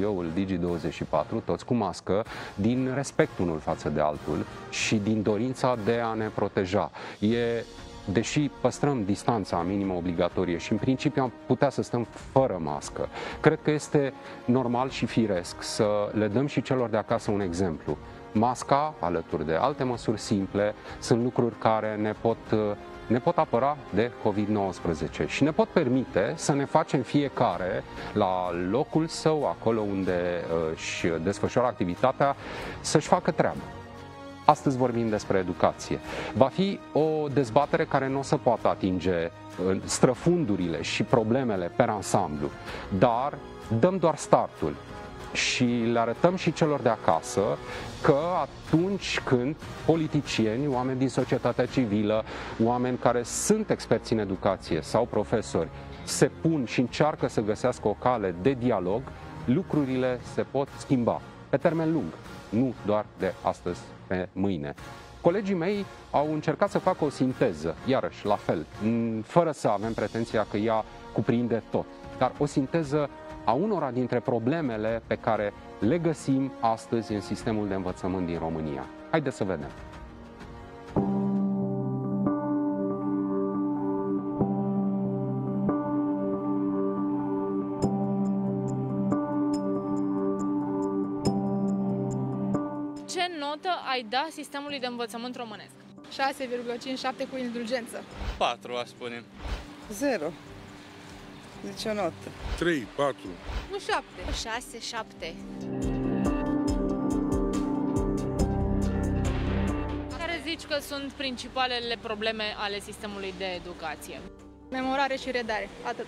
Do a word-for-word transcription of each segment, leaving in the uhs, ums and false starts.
studioul Digi douăzeci și patru, toți cu mască, din respect unul față de altul și din dorința de a ne proteja. E... Deși păstrăm distanța minimă obligatorie și în principiu am putea să stăm fără mască, cred că este normal și firesc să le dăm și celor de acasă un exemplu. Masca, alături de alte măsuri simple, sunt lucruri care ne pot, ne pot apăra de COVID nouăsprezece și ne pot permite să ne facem fiecare la locul său, acolo unde își desfășoară activitatea, să-și facă treaba. Astăzi vorbim despre educație. Va fi o dezbatere care nu o să poată atinge străfundurile și problemele per ansamblu, dar dăm doar startul și le arătăm și celor de acasă că atunci când politicieni, oameni din societatea civilă, oameni care sunt experți în educație sau profesori, se pun și încearcă să găsească o cale de dialog, lucrurile se pot schimba pe termen lung, nu doar de astăzi pe mâine. Colegii mei au încercat să facă o sinteză, iarăși, la fel, fără să avem pretenția că ea cuprinde tot, dar o sinteză a unora dintre problemele pe care le găsim astăzi în sistemul de învățământ din România. Haideți să vedem! Ai da sistemului de învățământ românesc? șase virgulă cincizeci și șapte cu indulgență. patru, aș spune. zero. Deci o notă. trei, patru. Nu, șapte. șase, șapte. Care zici că sunt principalele probleme ale sistemului de educație? Memorare și redare, atât.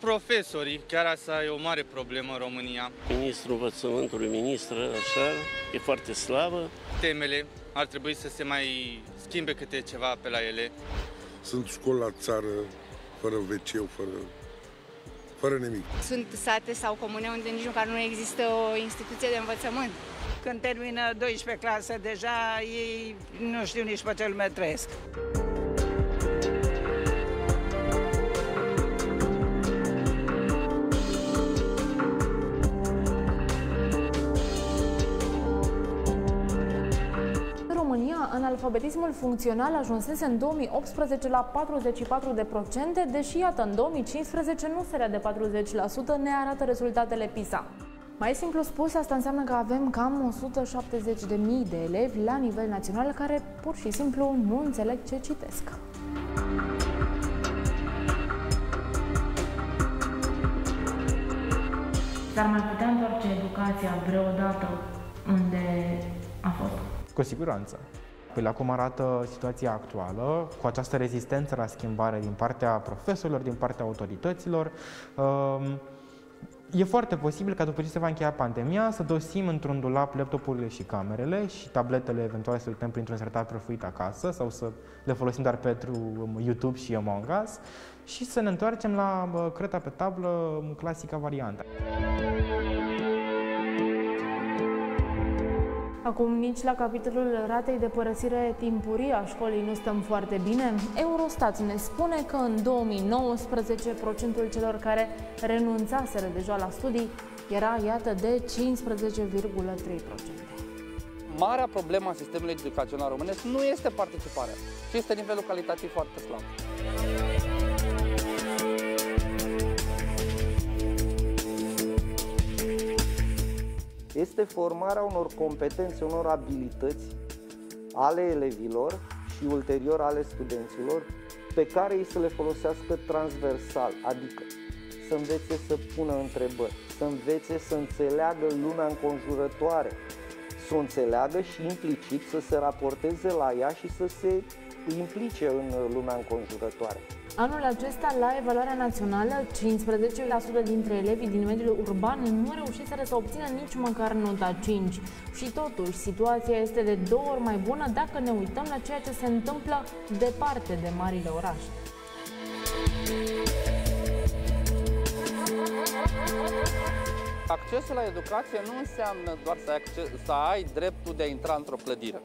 Profesorii, chiar asta e o mare problemă în România. Ministrul învățământului, ministră, așa, e foarte slabă. Temele ar trebui să se mai schimbe câte ceva pe la ele. Sunt școli la țară, fără veceu, fără, fără nimic. Sunt sate sau comune unde nici măcar nu există o instituție de învățământ. Când termină douăsprezece clasă, deja ei nu știu nici pe ce lume trăiesc. Analfabetismul funcțional ajunsese în două mii optsprezece la patruzeci și patru de procente, deși iată în două mii cincisprezece nu serea de patruzeci la sută, ne arată rezultatele PISA. Mai simplu spus, asta înseamnă că avem cam o sută șaptezeci de mii de elevi la nivel național care pur și simplu nu înțeleg ce citesc. S-ar mai putea întoarce educația vreodată unde a fost? Cu siguranță. Păi, acum arată situația actuală, cu această rezistență la schimbare din partea profesorilor, din partea autorităților. E foarte posibil ca după ce se va încheia pandemia să dosim într-un dulap laptopurile și camerele și tabletele, eventual să le dăm printr-un sertar prăfuit acasă sau să le folosim doar pentru YouTube și Among Us și să ne întoarcem la creta pe tablă, clasica variantă. Acum, nici la capitolul ratei de părăsire timpurie a școlii nu stăm foarte bine. Eurostat ne spune că în două mii nouăsprezece procentul celor care renunțaseră deja la studii era, iată, de cincisprezece virgulă trei la sută. Marea problemă a sistemului educațional românesc nu este participarea, ci este nivelul calitativ foarte slab. Este formarea unor competențe, unor abilități ale elevilor și ulterior ale studenților, pe care ei să le folosească transversal, adică să învețe să pună întrebări, să învețe să înțeleagă lumea înconjurătoare, să o înțeleagă și implicit să se raporteze la ea și să se implice în lumea înconjurătoare. Anul acesta, la evaluarea națională, cincisprezece la sută dintre elevii din mediul urban nu reușiseră să obțină nici măcar nota cinci. Și totuși, situația este de două ori mai bună dacă ne uităm la ceea ce se întâmplă departe de marile orașe. Accesul la educație nu înseamnă doar să ai, acces, să ai dreptul de a intra într-o clădire,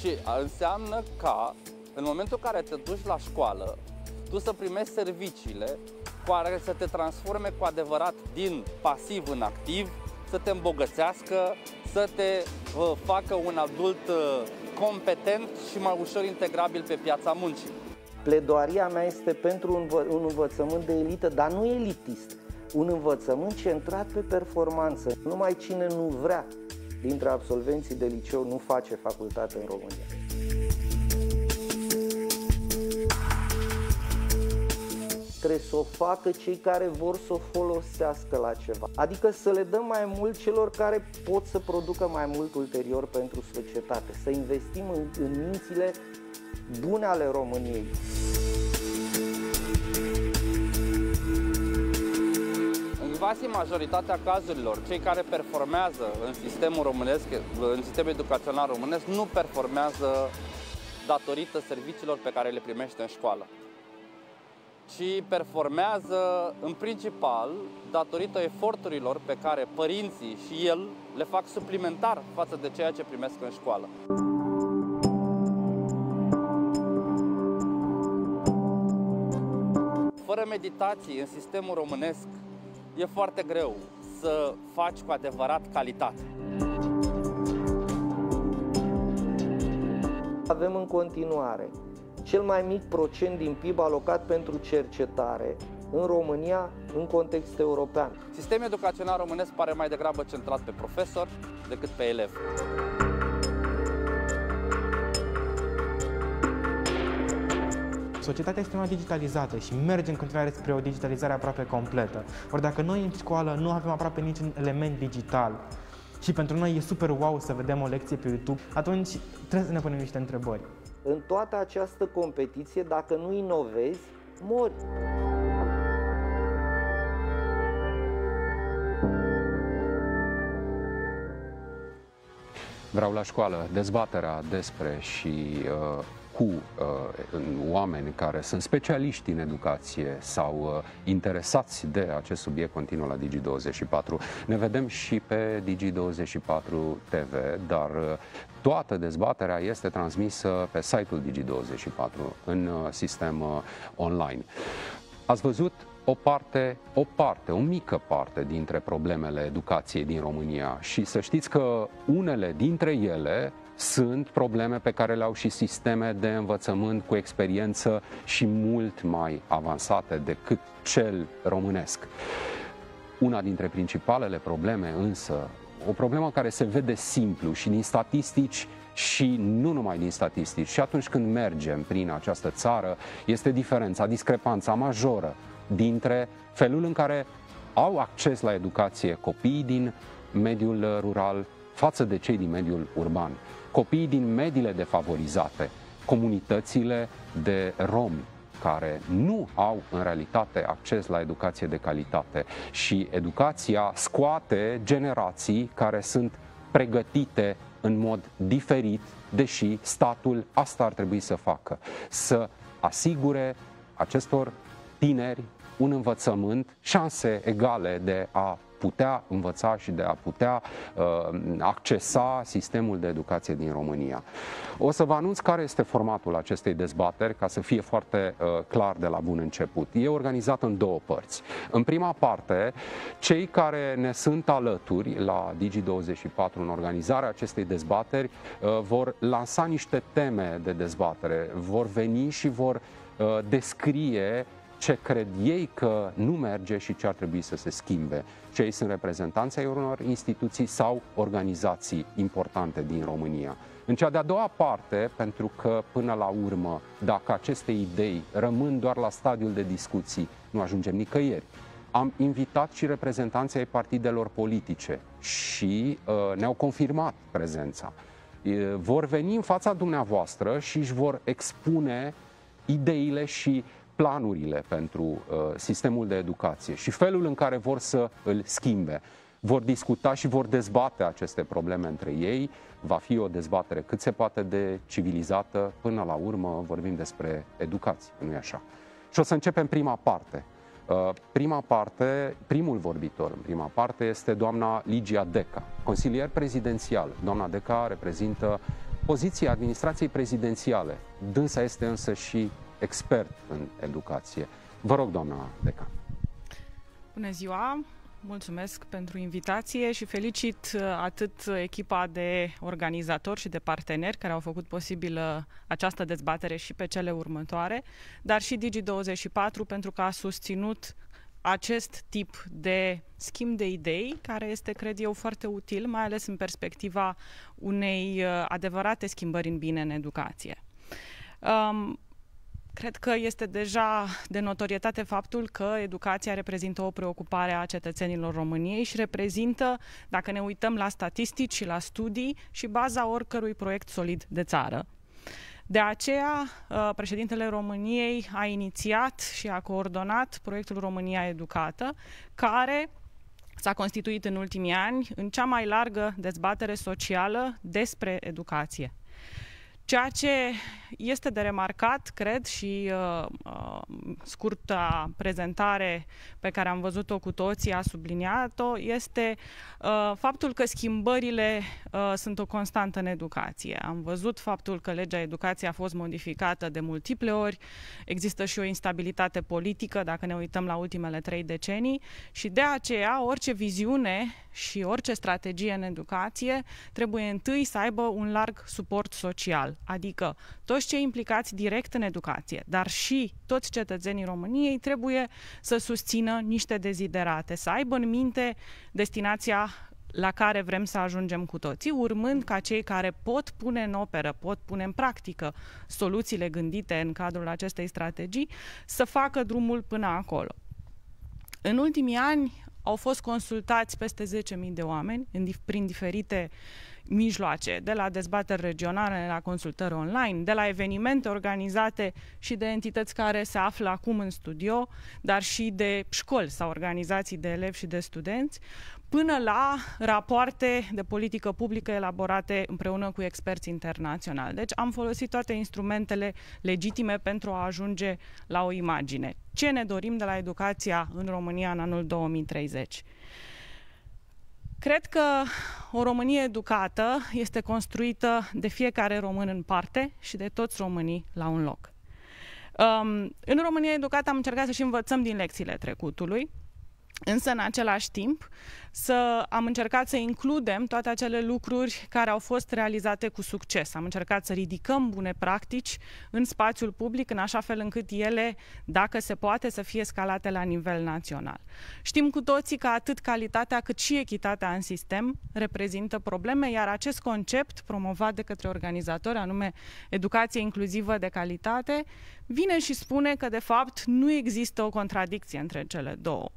ci înseamnă ca, în momentul în care te duci la școală, tu să primești serviciile care să te transforme cu adevărat din pasiv în activ, să te îmbogățească, să te uh, facă un adult uh, competent și mai ușor integrabil pe piața muncii. Pledoaria mea este pentru un, un învățământ de elită, dar nu elitist. Un învățământ centrat pe performanță. Numai cine nu vrea dintre absolvenții de liceu nu face facultate în România. Trebuie să o facă cei care vor să o folosească la ceva. Adică să le dăm mai mult celor care pot să producă mai mult ulterior pentru societate. Să investim în, în mințile bune ale României. În vasi majoritatea cazurilor, cei care performează în sistemul românesc, în sistemul educațional românesc, nu performează datorită serviciilor pe care le primește în școală, ci performează în principal datorită eforturilor pe care părinții și el le fac suplimentar față de ceea ce primesc în școală. Fără meditații în sistemul românesc e foarte greu să faci cu adevărat calitate. Avem în continuare cel mai mic procent din P I B alocat pentru cercetare în România, în context european. Sistemul educațional românesc pare mai degrabă centrat pe profesor decât pe elev. Societatea este mai digitalizată și merge în continuare spre o digitalizare aproape completă. Ori dacă noi în școală nu avem aproape niciun element digital și pentru noi e super wow să vedem o lecție pe YouTube, atunci trebuie să ne punem niște întrebări. În toată această competiție, dacă nu inovezi, mori. Vreau la școală. Dezbaterea despre și uh, cu uh, oameni care sunt specialiști în educație sau uh, interesați de acest subiect continuă la Digi douăzeci și patru. Ne vedem și pe Digi douăzeci și patru T V, dar uh, toată dezbaterea este transmisă pe site-ul Digi douăzeci și patru, în uh, sistem uh, online. Ați văzut o parte, o parte, o mică parte dintre problemele educației din România și să știți că unele dintre ele sunt probleme pe care le-au și sisteme de învățământ cu experiență și mult mai avansate decât cel românesc. Una dintre principalele probleme însă, o problemă care se vede simplu și din statistici și nu numai din statistici, și atunci când mergem prin această țară, este diferența, discrepanța majoră dintre felul în care au acces la educație copiii din mediul rural față de cei din mediul urban, copiii din mediile defavorizate, comunitățile de romi care nu au în realitate acces la educație de calitate și educația scoate generații care sunt pregătite în mod diferit, deși statul asta ar trebui să facă, să asigure acestor tineri un învățământ, șanse egale de a putea învăța și de a putea uh, accesa sistemul de educație din România. O să vă anunț care este formatul acestei dezbateri, ca să fie foarte uh, clar de la bun început. E organizat în două părți. În prima parte, cei care ne sunt alături la Digi douăzeci și patru în organizarea acestei dezbateri uh, vor lansa niște teme de dezbatere, vor veni și vor uh, descrie ce cred ei că nu merge și ce ar trebui să se schimbe. Cei sunt reprezentanții ai unor instituții sau organizații importante din România. În cea de-a doua parte, pentru că până la urmă, dacă aceste idei rămân doar la stadiul de discuții, nu ajungem nicăieri. Am invitat și reprezentanții ai partidelor politice și uh, ne-au confirmat prezența. Uh, vor veni în fața dumneavoastră și își vor expune ideile și planurile pentru uh, sistemul de educație și felul în care vor să îl schimbe. Vor discuta și vor dezbate aceste probleme între ei. Va fi o dezbatere cât se poate de civilizată. Până la urmă vorbim despre educație, nu-i așa? Și o să începem prima parte. Uh, prima parte, primul vorbitor în prima parte este doamna Ligia Deca, consilier prezidențial. Doamna Deca reprezintă poziția administrației prezidențiale. Dânsa este însă și expert în educație. Vă rog, doamna Deca. Bună ziua! Mulțumesc pentru invitație și felicit atât echipa de organizatori și de parteneri care au făcut posibilă această dezbatere și pe cele următoare, dar și Digi douăzeci și patru pentru că a susținut acest tip de schimb de idei, care este, cred eu, foarte util, mai ales în perspectiva unei adevărate schimbări în bine în educație. Um, Cred că este deja de notorietate faptul că educația reprezintă o preocupare a cetățenilor României și reprezintă, dacă ne uităm la statistici și la studii, și baza oricărui proiect solid de țară. De aceea, președintele României a inițiat și a coordonat proiectul România Educată, care s-a constituit în ultimii ani în cea mai largă dezbatere socială despre educație. Ceea ce este de remarcat, cred, și uh, scurta prezentare pe care am văzut-o cu toții a subliniat-o, este uh, faptul că schimbările uh, sunt o constantă în educație. Am văzut faptul că legea educației a fost modificată de multiple ori, există și o instabilitate politică, dacă ne uităm la ultimele trei decenii, și de aceea orice viziune și orice strategie în educație trebuie întâi să aibă un larg suport social. Adică toți cei implicați direct în educație, dar și toți cetățenii României trebuie să susțină niște deziderate, să aibă în minte destinația la care vrem să ajungem cu toții, urmând ca cei care pot pune în operă, pot pune în practică soluțiile gândite în cadrul acestei strategii, să facă drumul până acolo. În ultimii ani au fost consultați peste zece mii de oameni în, prin diferite mijloace, de la dezbateri regionale, la consultări online, de la evenimente organizate și de entități care se află acum în studio, dar și de școli sau organizații de elevi și de studenți, până la rapoarte de politică publică elaborate împreună cu experți internaționali. Deci am folosit toate instrumentele legitime pentru a ajunge la o imagine. Ce ne dorim de la educația în România în anul două mii treizeci? Cred că o Românie educată este construită de fiecare român în parte și de toți românii la un loc. Um, în România Educată am încercat să și învățăm din lecțiile trecutului, însă în același timp să am încercat să includem toate acele lucruri care au fost realizate cu succes. Am încercat să ridicăm bune practici în spațiul public, în așa fel încât ele, dacă se poate, să fie scalate la nivel național. Știm cu toții că atât calitatea cât și echitatea în sistem reprezintă probleme, iar acest concept promovat de către organizatori, anume educație inclusivă de calitate, vine și spune că, de fapt, nu există o contradicție între cele două.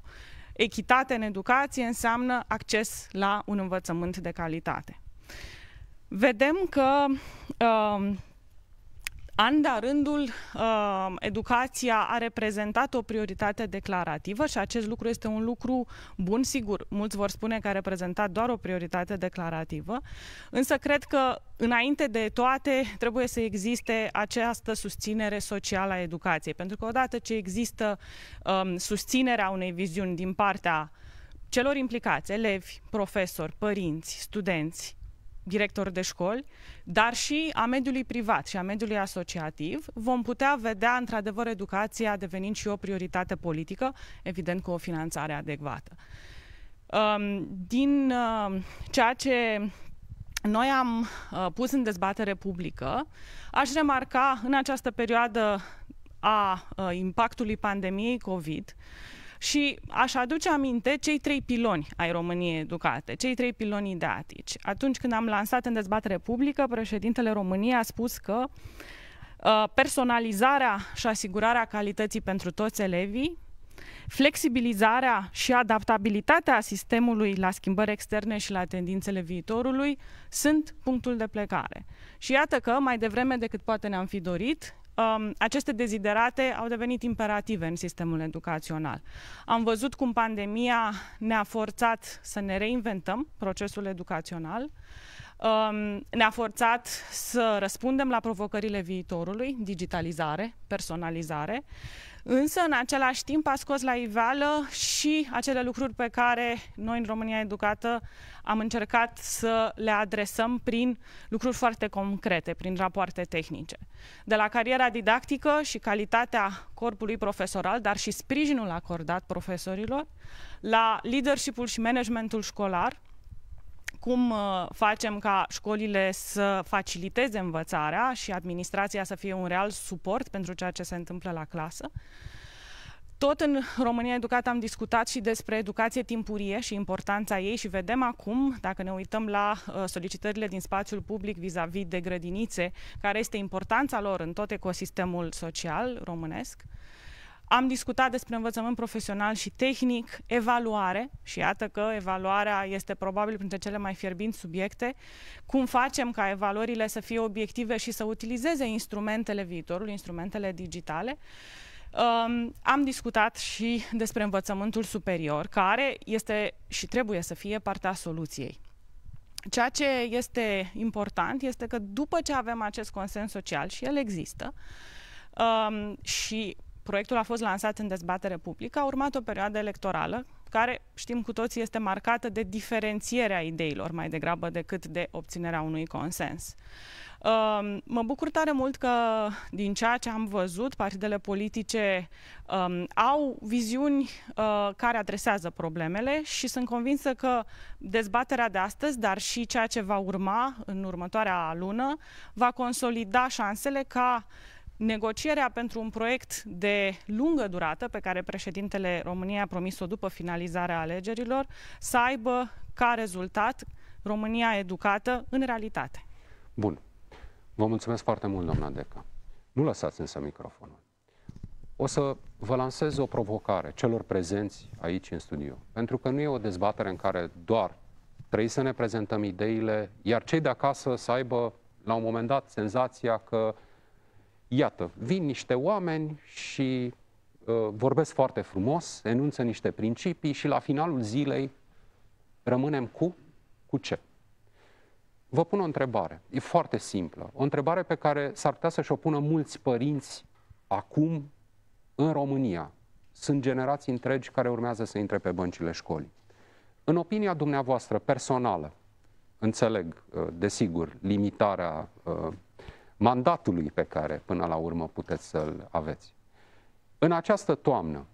Echitate în educație înseamnă acces la un învățământ de calitate. Vedem că uh, an de-a rândul uh, educația a reprezentat o prioritate declarativă și acest lucru este un lucru bun, sigur. Mulți vor spune că a reprezentat doar o prioritate declarativă, însă cred că înainte de toate trebuie să existe această susținere socială a educației, pentru că odată ce există um, susținerea unei viziuni din partea celor implicați, elevi, profesori, părinți, studenți, directori de școli, dar și a mediului privat și a mediului asociativ, vom putea vedea, într-adevăr, educația devenind și o prioritate politică, evident cu o finanțare adecvată. Din ceea ce noi am pus în dezbatere publică, aș remarca în această perioadă a impactului pandemiei COVID, și aș aduce aminte cei trei piloni ai României Educate, cei trei piloni ideatici. Atunci când am lansat în dezbatere publică, președintele României a spus că uh, personalizarea și asigurarea calității pentru toți elevii, flexibilizarea și adaptabilitatea sistemului la schimbări externe și la tendințele viitorului sunt punctul de plecare. Și iată că, mai devreme decât poate ne-am fi dorit, aceste deziderate au devenit imperative în sistemul educațional. Am văzut cum pandemia ne-a forțat să ne reinventăm procesul educațional, ne-a forțat să răspundem la provocările viitorului, digitalizare, personalizare, Însă, în același timp, a scos la iveală și acele lucruri pe care noi, în România Educată, am încercat să le adresăm prin lucruri foarte concrete, prin rapoarte tehnice. De la cariera didactică și calitatea corpului profesoral, dar și sprijinul acordat profesorilor, la leadership-ul și managementul școlar, cum facem ca școlile să faciliteze învățarea și administrația să fie un real suport pentru ceea ce se întâmplă la clasă. Tot în România Educată am discutat și despre educație timpurie și importanța ei și vedem acum, dacă ne uităm la solicitările din spațiul public vis-a-vis de grădinițe, care este importanța lor în tot ecosistemul social românesc. Am discutat despre învățământ profesional și tehnic, evaluare, și iată că evaluarea este probabil printre cele mai fierbinți subiecte. Cum facem ca evaluările să fie obiective și să utilizeze instrumentele viitorului, instrumentele digitale? Um, am discutat și despre învățământul superior, care este și trebuie să fie partea soluției. Ceea ce este important este că după ce avem acest consens social, și el există, um, și proiectul a fost lansat în dezbatere publică, a urmat o perioadă electorală, care, știm cu toții, este marcată de diferențierea ideilor mai degrabă decât de obținerea unui consens. Um, mă bucur tare mult că, din ceea ce am văzut, partidele politice um, au viziuni uh, care adresează problemele și sunt convinsă că dezbaterea de astăzi, dar și ceea ce va urma în următoarea lună, va consolida șansele ca negocierea pentru un proiect de lungă durată, pe care președintele României a promis-o după finalizarea alegerilor, să aibă ca rezultat România Educată în realitate. Bun. Vă mulțumesc foarte mult, doamna Deca. Nu lăsați însă microfonul. O să vă lansez o provocare celor prezenți aici în studio, pentru că nu e o dezbatere în care doar trebuie să ne prezentăm ideile, iar cei de acasă să aibă, la un moment dat, senzația că iată, vin niște oameni și uh, vorbesc foarte frumos, enunță niște principii și la finalul zilei rămânem cu? Cu ce? Vă pun o întrebare, e foarte simplă, o întrebare pe care s-ar putea să-și o pună mulți părinți acum în România. Sunt generații întregi care urmează să intre pe băncile școlii. În opinia dumneavoastră personală, înțeleg, uh, desigur, limitarea uh, mandatului pe care până la urmă puteți să-l aveți. În această toamnă,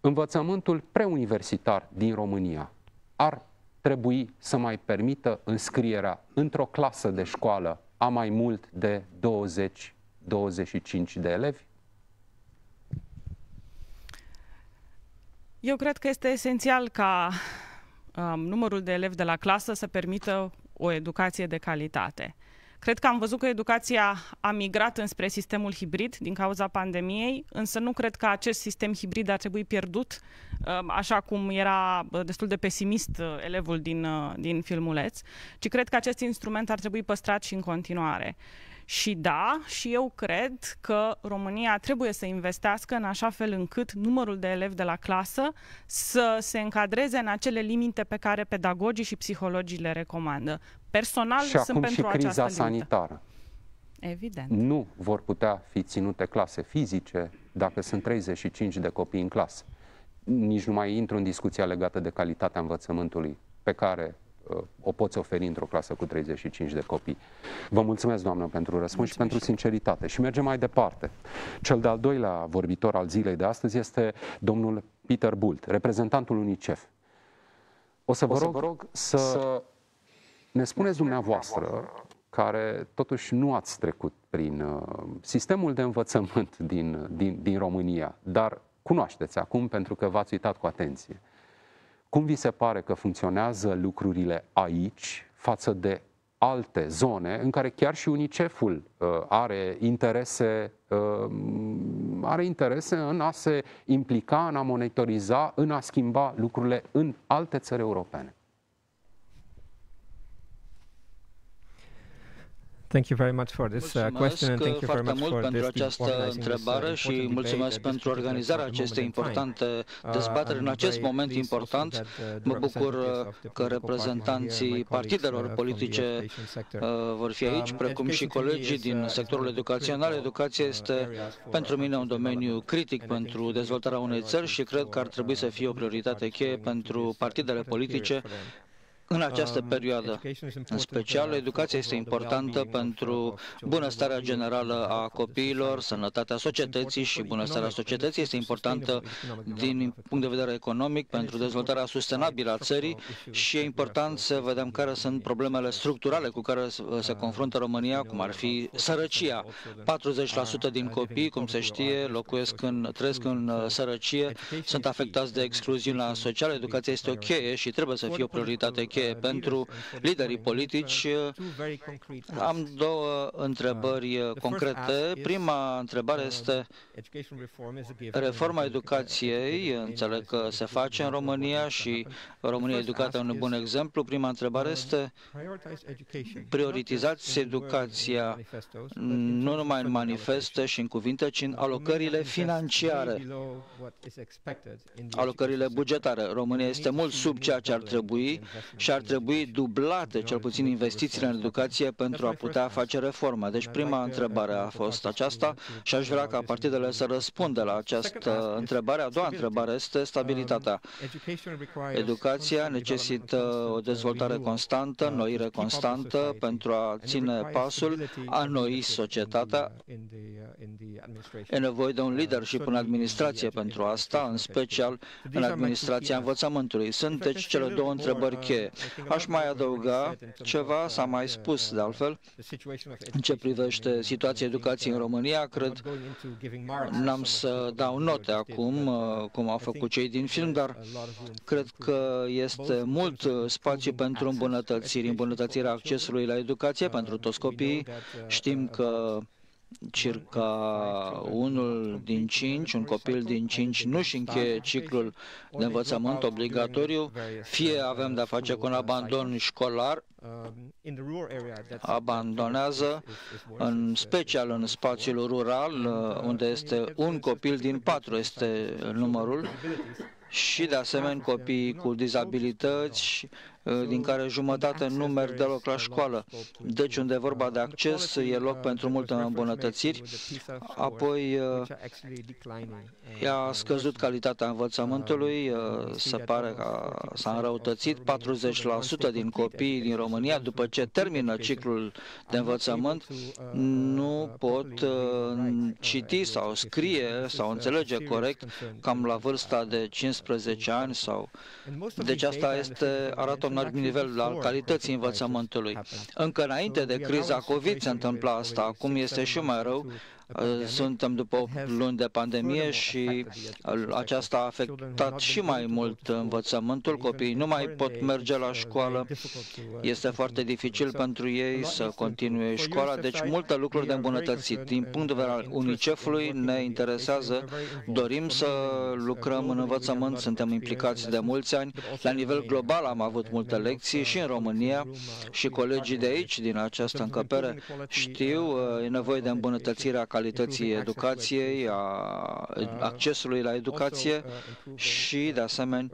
învățământul preuniversitar din România ar trebui să mai permită înscrierea într-o clasă de școală a mai mult de douăzeci douăzeci și cinci de elevi? Eu cred că este esențial ca um, numărul de elevi de la clasă să permită o educație de calitate. Cred că am văzut că educația a migrat înspre sistemul hibrid din cauza pandemiei, însă nu cred că acest sistem hibrid ar trebui pierdut, așa cum era destul de pesimist elevul din, din filmuleț, ci cred că acest instrument ar trebui păstrat și în continuare. Și da, și eu cred că România trebuie să investească în așa fel încât numărul de elevi de la clasă să se încadreze în acele limite pe care pedagogii și psihologii le recomandă. Personal și sunt pentru această limită. Și acum și criza sanitară. Evident. Nu vor putea fi ținute clase fizice dacă sunt treizeci și cinci de copii în clasă. Nici nu mai intru în discuția legată de calitatea învățământului pe care o poți oferi într-o clasă cu treizeci și cinci de copii. Vă mulțumesc, doamnă, pentru răspuns mulțumesc. Și pentru sinceritate. Și mergem mai departe. Cel de-al doilea vorbitor al zilei de astăzi este domnul Peter Bult, reprezentantul UNICEF. O să vă, o să rog, vă rog să, să ne spuneți dumneavoastră, care totuși nu ați trecut prin uh, sistemul de învățământ din, din, din România, dar cunoașteți acum pentru că v-ați uitat cu atenție. Cum vi se pare că funcționează lucrurile aici față de alte zone în care chiar și UNICEF-ul uh, are interese, uh, are interese în a se implica, în a monitoriza, în a schimba lucrurile în alte țări europene? Thank you very much for this uh, question and thank you very much for pentru această întrebare și mulțumesc pentru organizarea acestei importante dezbateri în acest moment important. Mă bucur că reprezentanții partidelor politice vor fi aici, precum și colegii din sectorul educațional. Educația este pentru mine un domeniu critic pentru dezvoltarea unei țări și cred că ar trebui să fie o prioritate cheie pentru partidele politice în această perioadă. În special, educația este importantă pentru bunăstarea generală a copiilor, sănătatea societății și bunăstarea societății este importantă din punct de vedere economic pentru dezvoltarea sustenabilă a țării și e important să vedem care sunt problemele structurale cu care se confruntă România, cum ar fi sărăcia. patruzeci la sută din copii, cum se știe, locuiesc în, trăiesc în sărăcie, sunt afectați de excluziunea socială. Educația este o cheie și trebuie să fie o prioritate cheie pentru liderii politici. Am două întrebări concrete. Prima întrebare este reforma educației. Înțeleg că se face în România și România Educată e un bun exemplu. Prima întrebare este: prioritizați educația nu numai în manifeste și în cuvinte, ci în alocările financiare, alocările bugetare. România este mult sub ceea ce ar trebui și ar trebui dublate, cel puțin, investițiile în educație pentru a putea face reforma. Deci prima întrebare a fost aceasta și aș vrea ca partidele să răspundă la această întrebare. A doua întrebare este stabilitatea. Educația necesită o dezvoltare constantă, înnoire constantă pentru a ține pasul, a înnoi societatea. E nevoie de un leadership în administrație pentru asta, în special în administrația învățământului. Sunt deci cele două întrebări cheie. Aș mai adăuga ceva, s-a mai spus de altfel, în ce privește situația educației în România. Cred, n-am să dau note acum, cum au făcut cei din film, dar cred că este mult spațiu pentru îmbunătățiri, îmbunătățirea accesului la educație pentru toți copiii. Știm că circa unul din cinci, un copil din cinci nu-și încheie ciclul de învățământ obligatoriu, fie avem de-a face cu un abandon școlar, abandonează, în special în spațiul rural, unde este un copil din patru, este numărul, și de asemenea copiii cu dizabilități, din care jumătate nu merg deloc la școală. Deci, unde e vorba de acces, e loc pentru multe îmbunătățiri. Apoi, a scăzut calitatea învățământului, se pare că s-a înrăutățit. patruzeci la sută din copiii din România, după ce termină ciclul de învățământ, nu pot citi sau scrie sau înțelege corect cam la vârsta de cincisprezece ani. sau. Deci asta este, arată un alt nivel al calității învățământului. Încă înainte de criza COVID se întâmpla asta, acum este și mai rău. Suntem după opt luni de pandemie și aceasta a afectat și mai mult învățământul. Copiii nu mai pot merge la școală, este foarte dificil pentru ei să continue școala, deci multe lucruri de îmbunătățit. Din punct de vedere al UNICEF-ului ne interesează, dorim să lucrăm în învățământ, suntem implicați de mulți ani. La nivel global am avut multe lecții și în România și colegii de aici, din această încăpere, știu, e nevoie de îmbunătățirea calității educației, a accesului la educație și, de asemenea,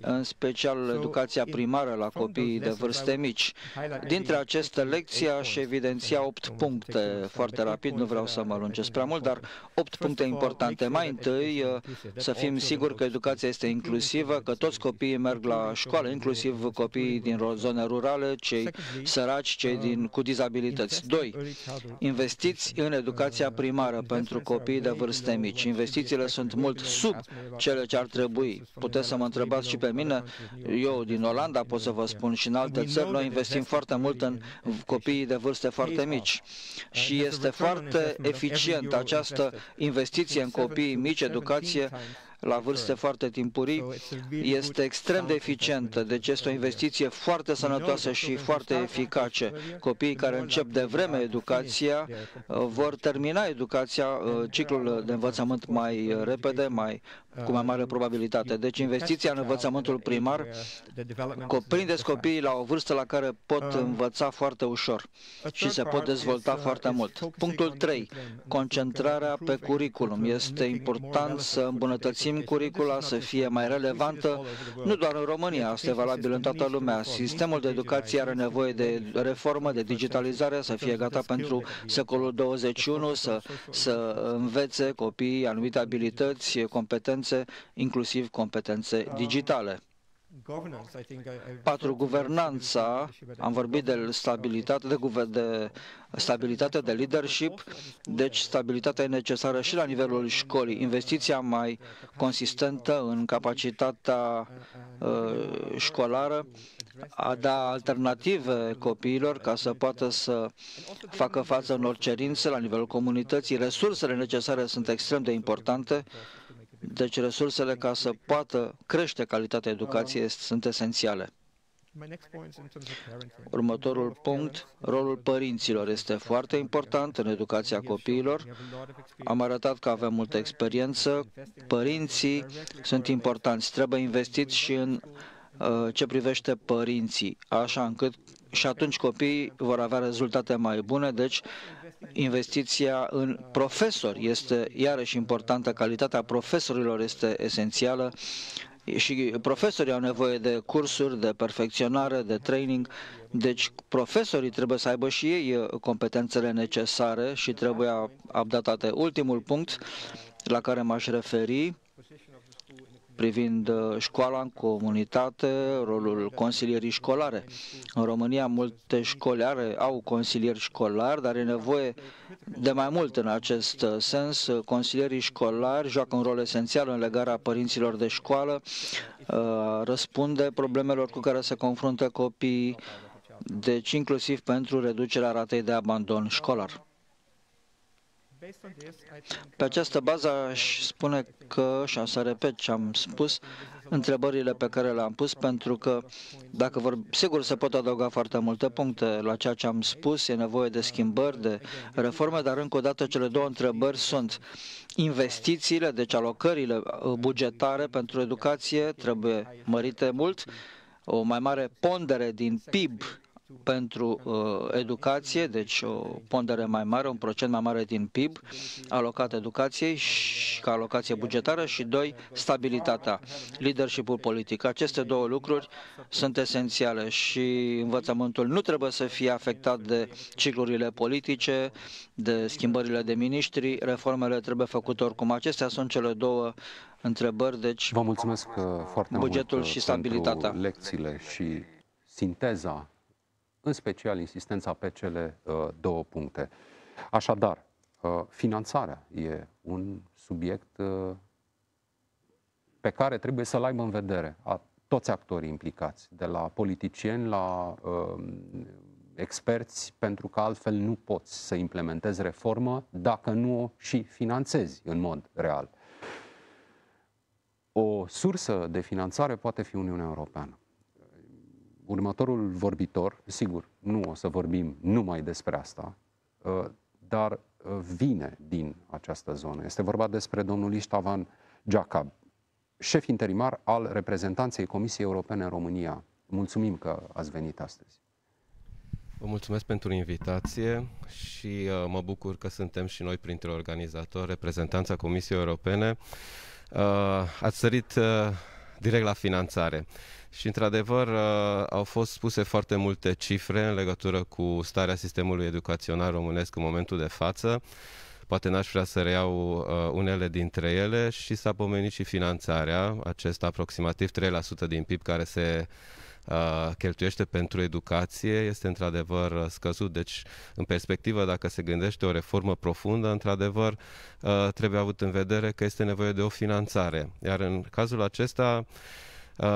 în special educația primară la copiii de vârste mici. Dintre aceste lecții aș evidenția opt puncte, foarte rapid, nu vreau să mă lungesc prea mult, dar opt puncte importante. Mai întâi, să fim siguri că educația este inclusivă, că toți copiii merg la școală, inclusiv copiii din zone rurale, cei săraci, cei din, cu dizabilități. Doi, investiți în educația primară pentru copiii de vârste mici. Investițiile sunt mult sub cele ce ar trebui. Puteți să mă întrebați și pe mine, eu din Olanda pot să vă spun și în alte țări, noi investim foarte mult în copiii de vârste foarte mici și este foarte eficient această investiție în copiii mici, educație la vârste foarte timpurii, este extrem de eficientă, deci este o investiție foarte sănătoasă și foarte eficace. Copiii care încep de vreme educația vor termina educația, ciclul de învățământ mai repede, mai cu mai mare probabilitate. Deci investiția în învățământul primar cuprinde copiii la o vârstă la care pot învăța foarte ușor și se pot dezvolta foarte mult. Punctul trei. Concentrarea pe curriculum. Este important să îmbunătățim curricula, să fie mai relevantă, nu doar în România, asta e valabil în toată lumea. Sistemul de educație are nevoie de reformă, de digitalizare, să fie gata pentru secolul douăzeci și unu, să, să învețe copiii anumite abilități, competențe, inclusiv competențe digitale. patru. Guvernanța, am vorbit de stabilitate, de, de stabilitate, de leadership, deci stabilitatea e necesară și la nivelul școlii. Investiția mai consistentă în capacitatea uh, școlară, a da alternative copiilor ca să poată să facă față unor cerințe la nivelul comunității. Resursele necesare sunt extrem de importante. Deci resursele ca să poată crește calitatea educației sunt esențiale. Următorul punct, rolul părinților este foarte important în educația copiilor. Am arătat că avem multă experiență. Părinții sunt importanți. Trebuie investit și în uh, ce privește părinții, așa încât și atunci copiii vor avea rezultate mai bune, deci investiția în profesori este iarăși importantă, calitatea profesorilor este esențială și profesorii au nevoie de cursuri, de perfecționare, de training, deci profesorii trebuie să aibă și ei competențele necesare și trebuie updatate. Ultimul punct la care m-aș referi, privind școala în comunitate, rolul consilierii școlare. În România multe școli are, au consilieri școlari, dar e nevoie de mai mult în acest sens. Consilierii școlari joacă un rol esențial în legarea părinților de școală, răspunde problemelor cu care se confruntă copiii, deci inclusiv pentru reducerea ratei de abandon școlar. Pe această bază aș spune că, și am să repet ce am spus, întrebările pe care le-am pus, pentru că, dacă vor, sigur se pot adăuga foarte multe puncte la ceea ce am spus, e nevoie de schimbări, de reforme, dar încă o dată cele două întrebări sunt investițiile, deci alocările bugetare pentru educație trebuie mărite mult, o mai mare pondere din P I B pentru uh, educație, deci o pondere mai mare, un procent mai mare din P I B alocat educației și ca alocație bugetară și, doi, stabilitatea, leadership-ul politic. Aceste două lucruri sunt esențiale și învățământul nu trebuie să fie afectat de ciclurile politice, de schimbările de miniștri, reformele trebuie făcute oricum. Acestea sunt cele două întrebări, deci vă mulțumesc foarte bugetul mult și stabilitatea. Lecțiile și sinteza, în special insistența pe cele uh, două puncte. Așadar, uh, finanțarea e un subiect uh, pe care trebuie să-l aibă în vedere a toți actorii implicați, de la politicieni la uh, experți, pentru că altfel nu poți să implementezi reformă dacă nu o și finanțezi în mod real. O sursă de finanțare poate fi Uniunea Europeană. Următorul vorbitor, sigur, nu o să vorbim numai despre asta, dar vine din această zonă. Este vorba despre domnul Istvan Jakab, șef interimar al reprezentanței Comisiei Europene în România. Mulțumim că ați venit astăzi. Vă mulțumesc pentru invitație și mă bucur că suntem și noi printre organizatori, reprezentanța Comisiei Europene. Ați sărit direct la finanțare. Și, într-adevăr, au fost spuse foarte multe cifre în legătură cu starea sistemului educațional românesc în momentul de față. Poate n-aș vrea să reiau unele dintre ele și s-a pomenit și finanțarea, acest aproximativ trei la sută din P I B care se cheltuiește pentru educație, este într-adevăr scăzut. Deci, în perspectivă, dacă se gândește o reformă profundă, într-adevăr, trebuie avut în vedere că este nevoie de o finanțare. Iar în cazul acesta, Uh,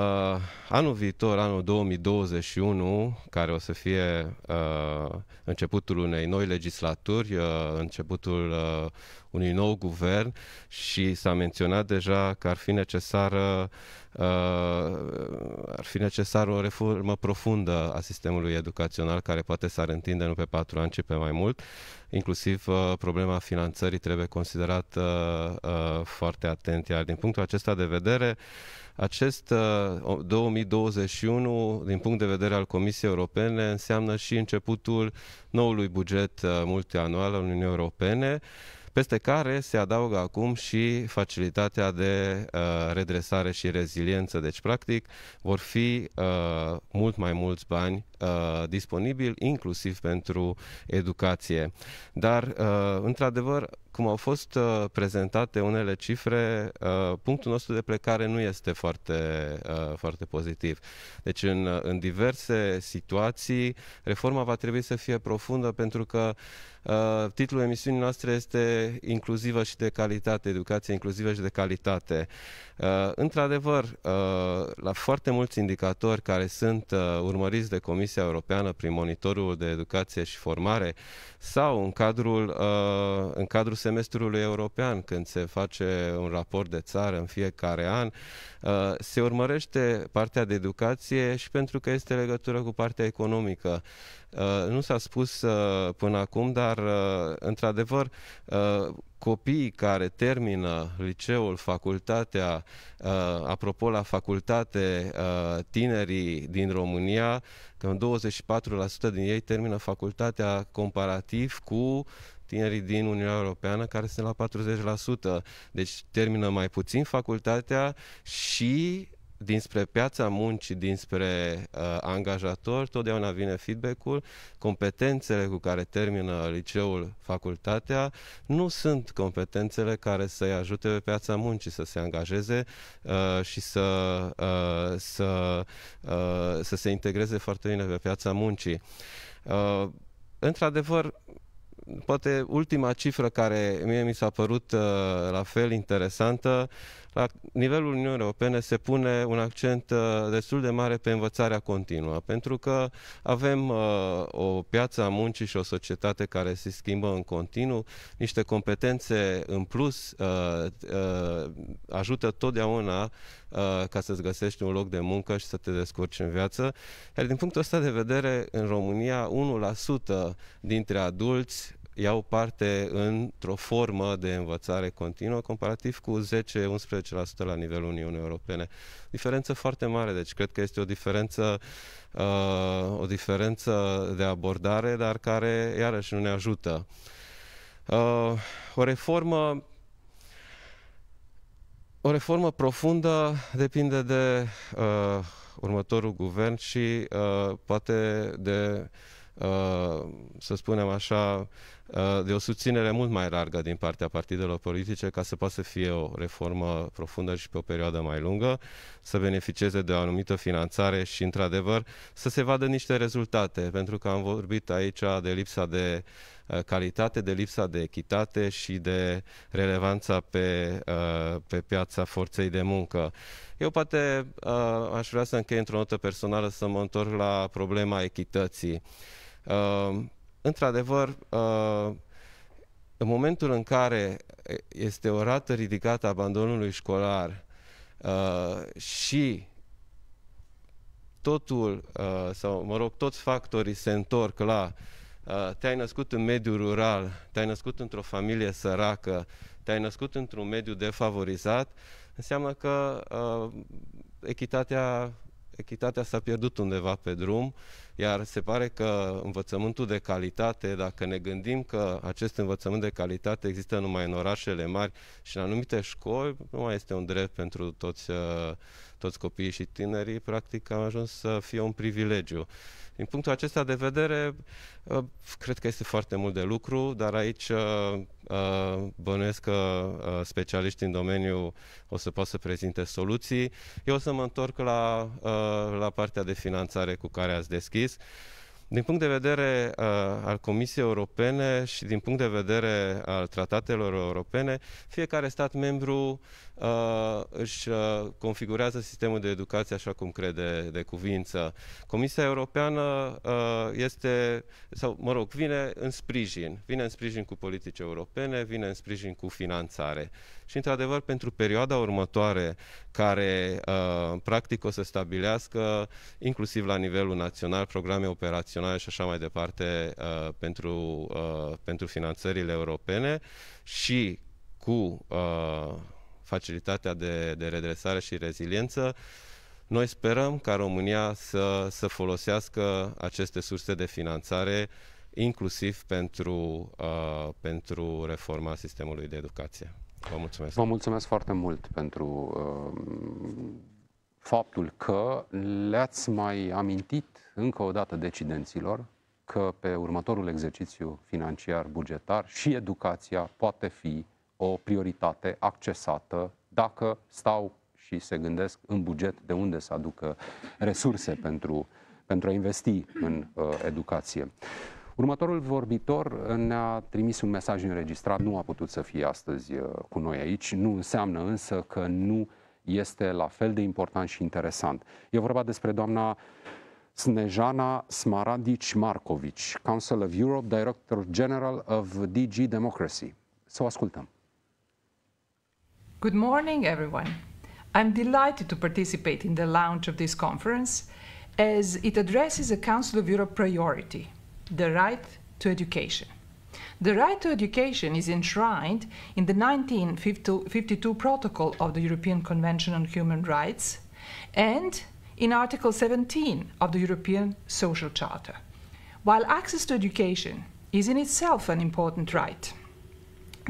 anul viitor, anul două mii douăzeci și unu, care o să fie uh, începutul unei noi legislaturi, uh, începutul uh, unui nou guvern și s-a menționat deja că ar fi necesară ar fi necesară o reformă profundă a sistemului educațional, care poate s-ar întinde nu pe patru ani, ci pe mai mult. Inclusiv problema finanțării trebuie considerată foarte atent, iar din punctul acesta de vedere, acest două mii douăzeci și unu, din punct de vedere al Comisiei Europene, înseamnă și începutul noului buget multianual al Uniunii Europene, peste care se adaugă acum și facilitatea de uh, redresare și reziliență. Deci, practic, vor fi uh, mult mai mulți bani uh, disponibili, inclusiv pentru educație. Dar, uh, într-adevăr, cum au fost uh, prezentate unele cifre, uh, punctul nostru de plecare nu este foarte, uh, foarte pozitiv. Deci, în, în diverse situații, reforma va trebui să fie profundă, pentru că Uh, titlul emisiunii noastre este Inclusivă și de calitate, educație inclusivă și de calitate. Uh, într-adevăr, uh, la foarte mulți indicatori care sunt uh, urmăriți de Comisia Europeană prin monitorul de educație și formare sau în cadrul, uh, în cadrul semestrului european, când se face un raport de țară în fiecare an, uh, se urmărește partea de educație și pentru că este legătură cu partea economică. Uh, nu s-a spus uh, până acum, dar uh, într-adevăr uh, copiii care termină liceul, facultatea, uh, apropo la facultate, uh, tinerii din România, cam douăzeci și patru la sută din ei termină facultatea, comparativ cu tinerii din Uniunea Europeană, care sunt la patruzeci la sută. Deci termină mai puțin facultatea și dinspre piața muncii, dinspre uh, angajator, totdeauna vine feedback-ul, competențele cu care termină liceul, facultatea, nu sunt competențele care să-i ajute pe piața muncii să se angajeze uh, și să, uh, să, uh, să se integreze foarte bine pe piața muncii. Uh, într-adevăr, poate ultima cifră care mie mi s-a părut uh, la fel interesantă, la nivelul Uniunii Europene se pune un accent uh, destul de mare pe învățarea continuă, pentru că avem uh, o piață a muncii și o societate care se schimbă în continuu, niște competențe în plus uh, uh, ajută totdeauna uh, ca să-ți găsești un loc de muncă și să te descurci în viață. Iar din punctul ăsta de vedere, în România, unu la sută dintre adulți iau parte într-o formă de învățare continuă, comparativ cu zece la unsprezece la sută la nivelul Uniunii Europene. Diferență foarte mare, deci cred că este o diferență, uh, o diferență de abordare, dar care iarăși nu ne ajută. Uh, o reformă o reformă profundă depinde de uh, următorul guvern și uh, poate de Uh, să spunem așa, uh, de o susținere mult mai largă din partea partidelor politice, ca să poată să fie o reformă profundă și pe o perioadă mai lungă, să beneficieze de o anumită finanțare și, într-adevăr, să se vadă niște rezultate, pentru că am vorbit aici de lipsa de uh, calitate, de lipsa de echitate și de relevanța pe, uh, pe piața forței de muncă. Eu poate uh, aș vrea să închei într-o notă personală, să mă întorc la problema echității. Uh, într-adevăr, uh, în momentul în care este o rată ridicată a abandonului școlar uh, și totul, uh, sau mă rog, toți factorii se întorc la uh, te-ai născut în mediul rural, te-ai născut într-o familie săracă, te-ai născut într-un mediu defavorizat, înseamnă că uh, echitatea Echitatea s-a pierdut undeva pe drum, iar se pare că învățământul de calitate, dacă ne gândim că acest învățământ de calitate există numai în orașele mari și în anumite școli, nu mai este un drept pentru toți, toți copiii și tinerii, practic am ajuns să fie un privilegiu. Din punctul acesta de vedere, cred că este foarte mult de lucru, dar aici bănuiesc că specialiștii în domeniu o să poată să prezinte soluții. Eu o să mă întorc la, la partea de finanțare cu care ați deschis. Din punct de vedere uh, al Comisiei Europene și din punct de vedere al tratatelor europene, fiecare stat membru uh, își uh, configurează sistemul de educație așa cum crede de cuvință. Comisia Europeană uh, este, sau mă rog, vine în sprijin, vine în sprijin cu politici europene, vine în sprijin cu finanțare. Și într-adevăr, pentru perioada următoare, care uh, practic o să stabilească inclusiv la nivelul național programe operaționale și așa mai departe uh, pentru, uh, pentru finanțările europene și cu uh, facilitatea de, de redresare și reziliență, noi sperăm ca România să, să folosească aceste surse de finanțare inclusiv pentru, uh, pentru reforma sistemului de educație. Vă mulțumesc. Vă mulțumesc foarte mult pentru uh, faptul că le-ați mai amintit încă o dată decidenților că pe următorul exercițiu financiar bugetar și educația poate fi o prioritate accesată dacă stau și se gândesc în buget de unde să aducă resurse pentru, pentru a investi în uh, educație. Următorul vorbitor ne-a trimis un mesaj înregistrat, nu a putut să fie astăzi cu noi aici, nu înseamnă însă că nu este la fel de important și interesant. E vorba despre doamna Snejana Smaradici Marković, Council of Europe, Director General of D G Democracy. Să o ascultăm. Good morning, everyone. I'm delighted to participate in the launch of this conference as it addresses a Council of Europe priority. The right to education. The right to education is enshrined in the nineteen fifty-two Protocol of the European Convention on Human Rights and in Article seventeen of the European Social Charter. While access to education is in itself an important right,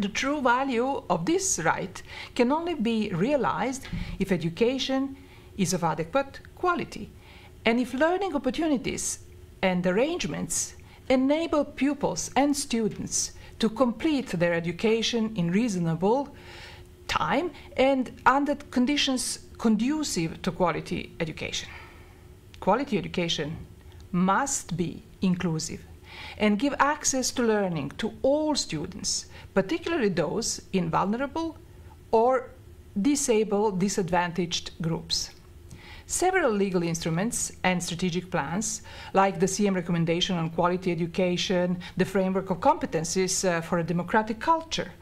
the true value of this right can only be realized if education is of adequate quality and if learning opportunities and arrangements enable pupils and students to complete their education in reasonable time and under conditions conducive to quality education. Quality education must be inclusive and give access to learning to all students, particularly those in vulnerable or disabled, disadvantaged groups. Several legal instruments and strategic plans, like the C M recommendation on quality education, the framework of competencies uh, for a democratic culture,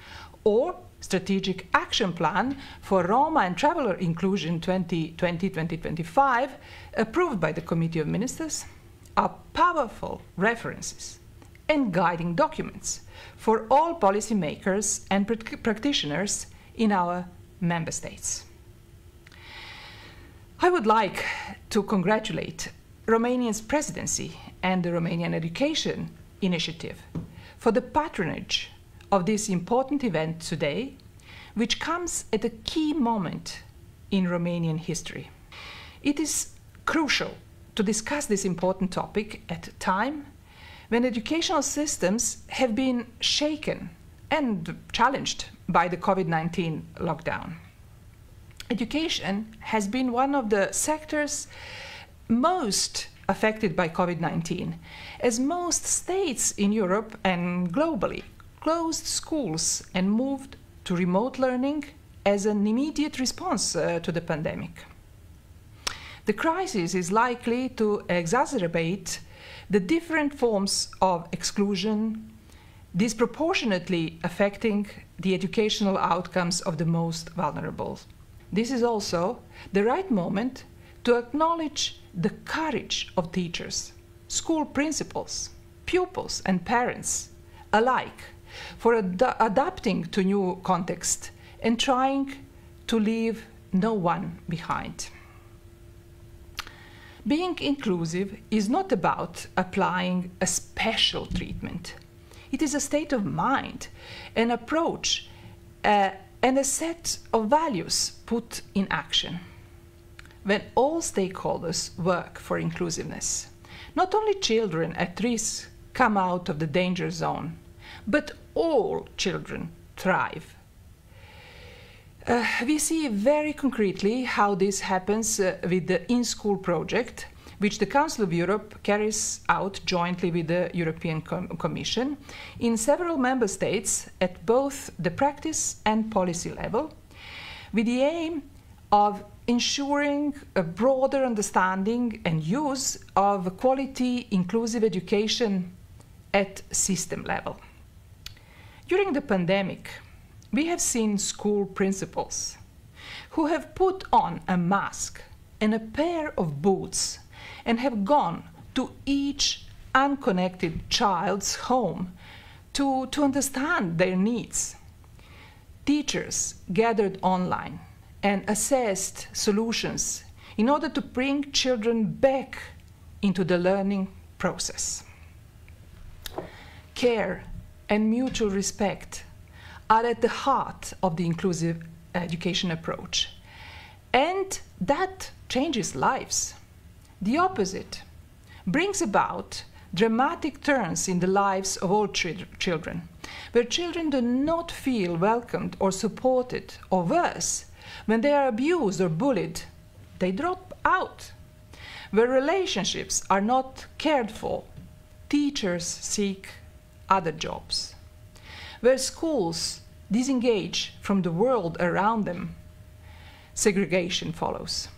or strategic action plan for Roma and traveler inclusion twenty twenty to twenty twenty-five, approved by the Committee of Ministers, are powerful references and guiding documents for all policymakers and pr- practitioners in our member states. I would like to congratulate Romania's presidency and the Romanian Education Initiative for the patronage of this important event today, which comes at a key moment in Romanian history. It is crucial to discuss this important topic at a time when educational systems have been shaken and challenged by the COVID nineteen lockdown. Education has been one of the sectors most affected by COVID nineteen, as most states in Europe and globally closed schools and moved to remote learning as an immediate response uh, to the pandemic. The crisis is likely to exacerbate the different forms of exclusion, disproportionately affecting the educational outcomes of the most vulnerable. This is also the right moment to acknowledge the courage of teachers, school principals, pupils and parents alike for ad- adapting to new context and trying to leave no one behind. Being inclusive is not about applying a special treatment. It is a state of mind, an approach, uh, and a set of values put in action. When all stakeholders work for inclusiveness, not only children at risk come out of the danger zone, but all children thrive. Uh, we see very concretely how this happens uh, with the in-school project, which the Council of Europe carries out jointly with the European Com- Commission in several member states at both the practice and policy level, with the aim of ensuring a broader understanding and use of quality inclusive education at system level. During the pandemic, we have seen school principals who have put on a mask and a pair of boots and have gone to each unconnected child's home to, to understand their needs. Teachers gathered online and assessed solutions in order to bring children back into the learning process. Care and mutual respect are at the heart of the inclusive education approach, and that changes lives. The opposite brings about dramatic turns in the lives of all children, where children do not feel welcomed or supported, or worse, when they are abused or bullied, they drop out. Where relationships are not cared for, teachers seek other jobs. Where schools disengage from the world around them, segregation follows.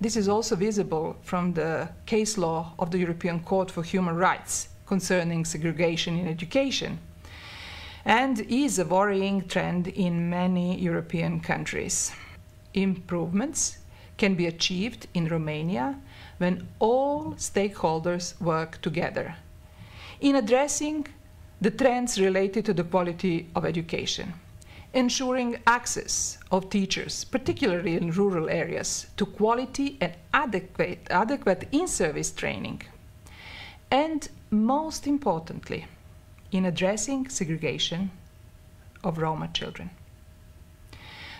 This is also visible from the case law of the European Court for Human Rights concerning segregation in education, and is a worrying trend in many European countries. Improvements can be achieved in Romania when all stakeholders work together in addressing the trends related to the quality of education, ensuring access of teachers, particularly in rural areas, to quality and adequate, adequate in-service training, and most importantly, in addressing segregation of Roma children.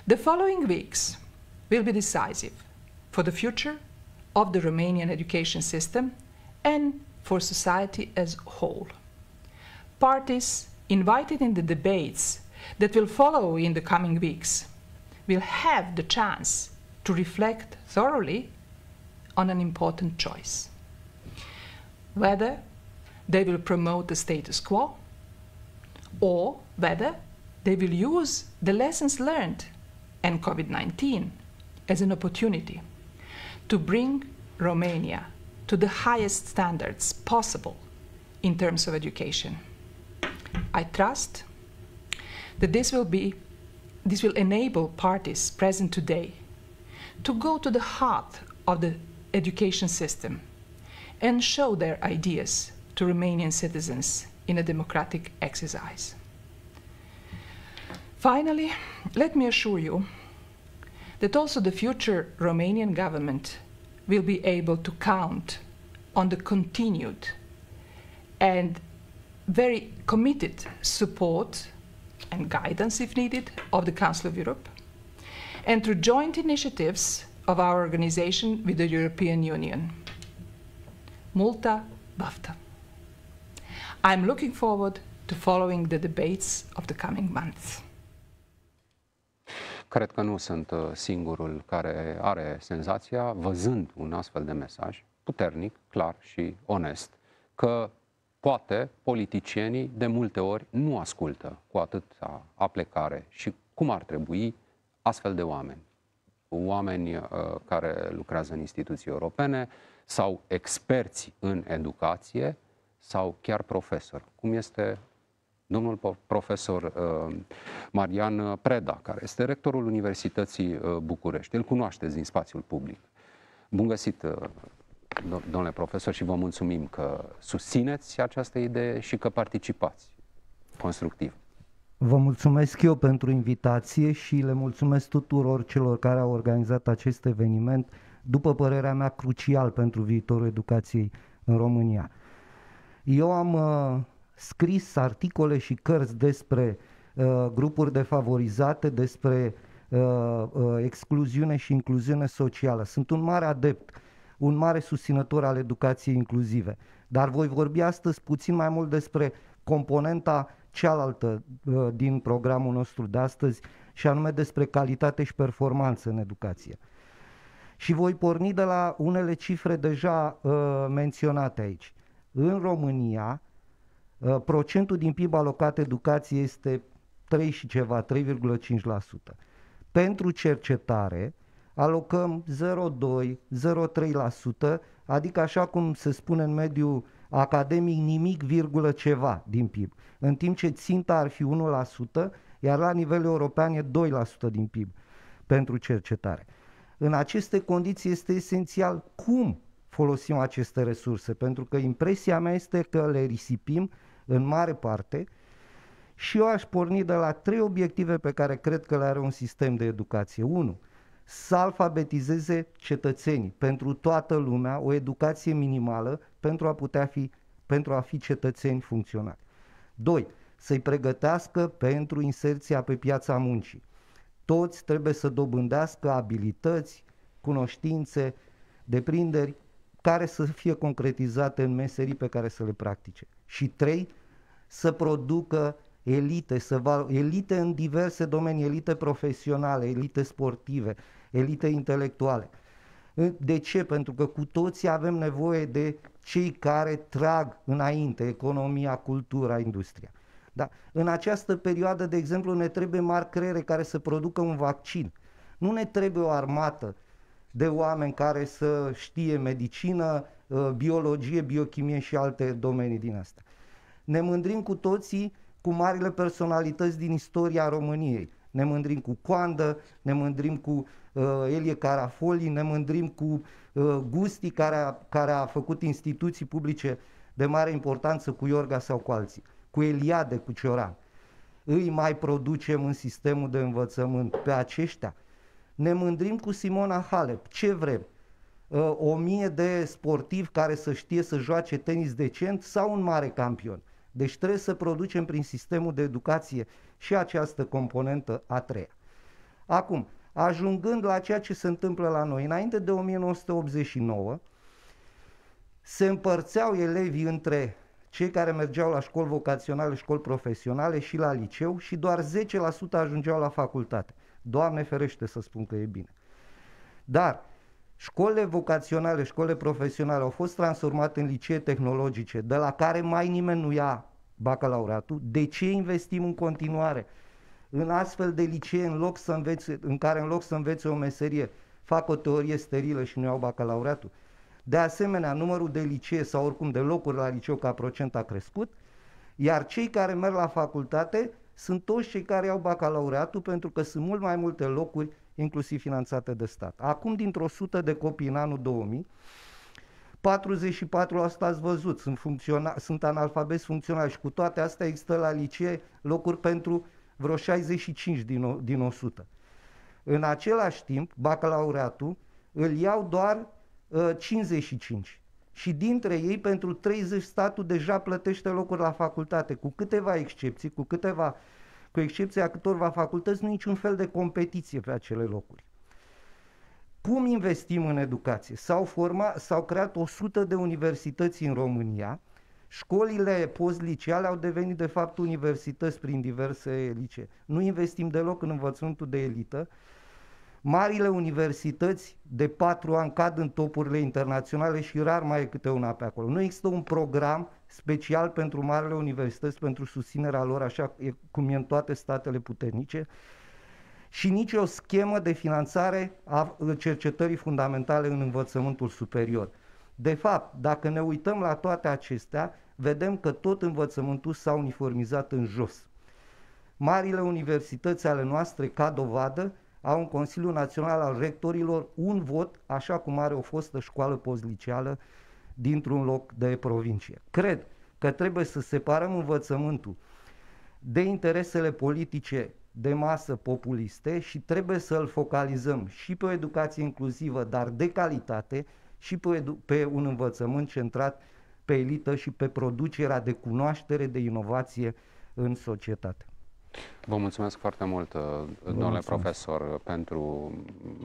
The following weeks will be decisive for the future of the Romanian education system and for society as a whole. Parties invited in the debates that will follow in the coming weeks will have the chance to reflect thoroughly on an important choice: whether they will promote the status quo, or whether they will use the lessons learned and COVID nineteen as an opportunity to bring Romania to the highest standards possible in terms of education. I trust that this will be, this will enable parties present today to go to the heart of the education system and show their ideas to Romanian citizens in a democratic exercise. Finally, let me assure you that also the future Romanian government will be able to count on the continued and very committed support and guidance, if needed, of the Council of Europe, and through joint initiatives of our organization with the European Union. Multa baftă. I'm looking forward to following the debates of the coming months. Cred că nu sunt singurul care are senzația, văzând un astfel de mesaj puternic, clar și onest, că poate politicienii de multe ori nu ascultă cu atâta aplecare și cum ar trebui astfel de oameni. Oameni care lucrează în instituții europene sau experți în educație, sau chiar profesor, cum este domnul profesor Marian Preda, care este rectorul Universității București. Îl cunoașteți din spațiul public. Bun găsit, domnule profesor, și vă mulțumim că susțineți această idee și că participați constructiv. Vă mulțumesc eu pentru invitație și le mulțumesc tuturor celor care au organizat acest eveniment, după părerea mea, crucial pentru viitorul educației în România. Eu am uh, scris articole și cărți despre uh, grupuri defavorizate, despre uh, uh, excluziune și incluziune socială. Sunt un mare adept, un mare susținător al educației inclusive. Dar voi vorbi astăzi puțin mai mult despre componenta cealaltă uh, din programul nostru de astăzi, și anume despre calitate și performanță în educație. Și voi porni de la unele cifre deja uh, menționate aici. În România, procentul din P I B alocat educației este trei și ceva, trei virgulă cinci la sută. Pentru cercetare alocăm zero virgulă doi, zero virgulă trei la sută, adică așa cum se spune în mediul academic, nimic virgulă ceva din P I B, în timp ce ținta ar fi unu la sută, iar la nivel european e doi la sută din P I B pentru cercetare. În aceste condiții este esențial cum folosim aceste resurse, pentru că impresia mea este că le risipim în mare parte și eu aș porni de la trei obiective pe care cred că le are un sistem de educație. unu. Să alfabetizeze cetățenii, pentru toată lumea, o educație minimală pentru a putea fi, pentru a fi cetățeni funcționali. doi. Să-i pregătească pentru inserția pe piața muncii. Toți trebuie să dobândească abilități, cunoștințe, deprinderi care să fie concretizate în meserii pe care să le practice. Și trei. Să producă elite, să val- elite în diverse domenii, elite profesionale, elite sportive, elite intelectuale. De ce? Pentru că cu toții avem nevoie de cei care trag înainte economia, cultura, industria. Da? În această perioadă, de exemplu, ne trebuie mari creiere care să producă un vaccin. Nu ne trebuie o armată de oameni care să știe medicină, biologie, biochimie și alte domenii din astea. Ne mândrim cu toții cu marile personalități din istoria României. Ne mândrim cu Coandă, ne mândrim cu uh, Elie Carafoli, ne mândrim cu uh, Gusti, care a, care a făcut instituții publice de mare importanță, cu Iorga sau cu alții, cu Eliade, cu Cioran. Îi mai producem în sistemul de învățământ pe aceștia. Ne mândrim cu Simona Halep. Ce vrem? Uh, o mie de sportivi care să știe să joace tenis decent sau un mare campion? Deci trebuie să producem prin sistemul de educație și această componentă a treia. Acum, ajungând la ceea ce se întâmplă la noi, înainte de o mie nouă sute optzeci și nouă, se împărțeau elevii între cei care mergeau la școli vocaționale, școli profesionale și la liceu și doar zece la sută ajungeau la facultate. Doamne ferește să spun că e bine. Dar școlile vocaționale, școlile profesionale au fost transformate în licee tehnologice, de la care mai nimeni nu ia bacalaureatul. De ce investim în continuare în astfel de licee în, loc să învețe, în care în loc să învețe o meserie fac o teorie sterilă și nu iau bacalaureatul? De asemenea, numărul de licee sau oricum de locuri la liceu ca procent a crescut, iar cei care merg la facultate sunt toți cei care iau bacalaureatul, pentru că sunt mult mai multe locuri, inclusiv finanțate de stat. Acum, dintr-o sută de copii în anul două mii, patruzeci și patru la sută ați văzut, sunt, sunt analfabeți funcționali și cu toate astea există la licee locuri pentru vreo șaizeci și cinci din, din o sută. În același timp, bacalaureatul îl iau doar uh, cincizeci și cinci și dintre ei pentru treizeci statul deja plătește locuri la facultate, cu câteva excepții, cu câteva cu excepția câtorva facultăți, nu e niciun fel de competiție pe acele locuri. Cum investim în educație? S-au, format, s-au creat o sută de universități în România, școlile post-liceale au devenit de fapt universități prin diverse licee. Nu investim deloc în învățământul de elită. Marile universități de patru ani cad în topurile internaționale și rar mai e câte una pe acolo. Nu există un program special pentru marile universități, pentru susținerea lor, așa cum e în toate statele puternice, și nici o schemă de finanțare a cercetării fundamentale în învățământul superior. De fapt, dacă ne uităm la toate acestea, vedem că tot învățământul s-a uniformizat în jos. Marile universități ale noastre, ca dovadă, au în Consiliul Național al Rectorilor un vot, așa cum are o fostă școală postliceală dintr-un loc de provincie. Cred că trebuie să separăm învățământul de interesele politice de masă populiste și trebuie să îl focalizăm și pe o educație inclusivă, dar de calitate, și pe, pe un învățământ centrat pe elită și pe producerea de cunoaștere, de inovație în societate. Vă mulțumesc foarte mult, domnule profesor, pentru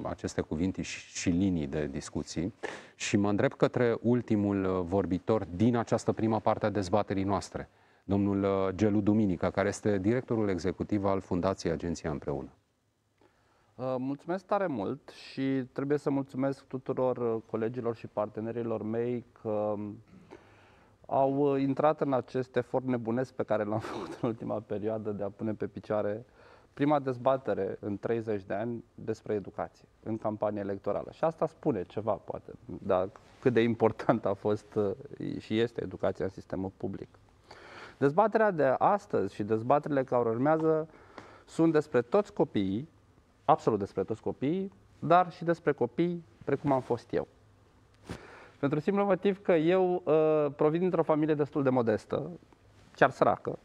aceste cuvinte și linii de discuții și mă îndrept către ultimul vorbitor din această prima parte a dezbaterii noastre, domnul Gelu Duminică, care este directorul executiv al Fundației Agenția Împreună. Mulțumesc tare mult și trebuie să mulțumesc tuturor colegilor și partenerilor mei că au intrat în acest efort nebunesc pe care l-am făcut în ultima perioadă de a pune pe picioare prima dezbatere în treizeci de ani despre educație, în campanie electorală. Și asta spune ceva, poate, dar cât de important a fost și este educația în sistemul public. Dezbaterea de astăzi și dezbaterile care urmează sunt despre toți copiii, absolut despre toți copiii, dar și despre copii precum am fost eu. Pentru simplu motiv că eu uh, provin dintr-o familie destul de modestă, chiar săracă,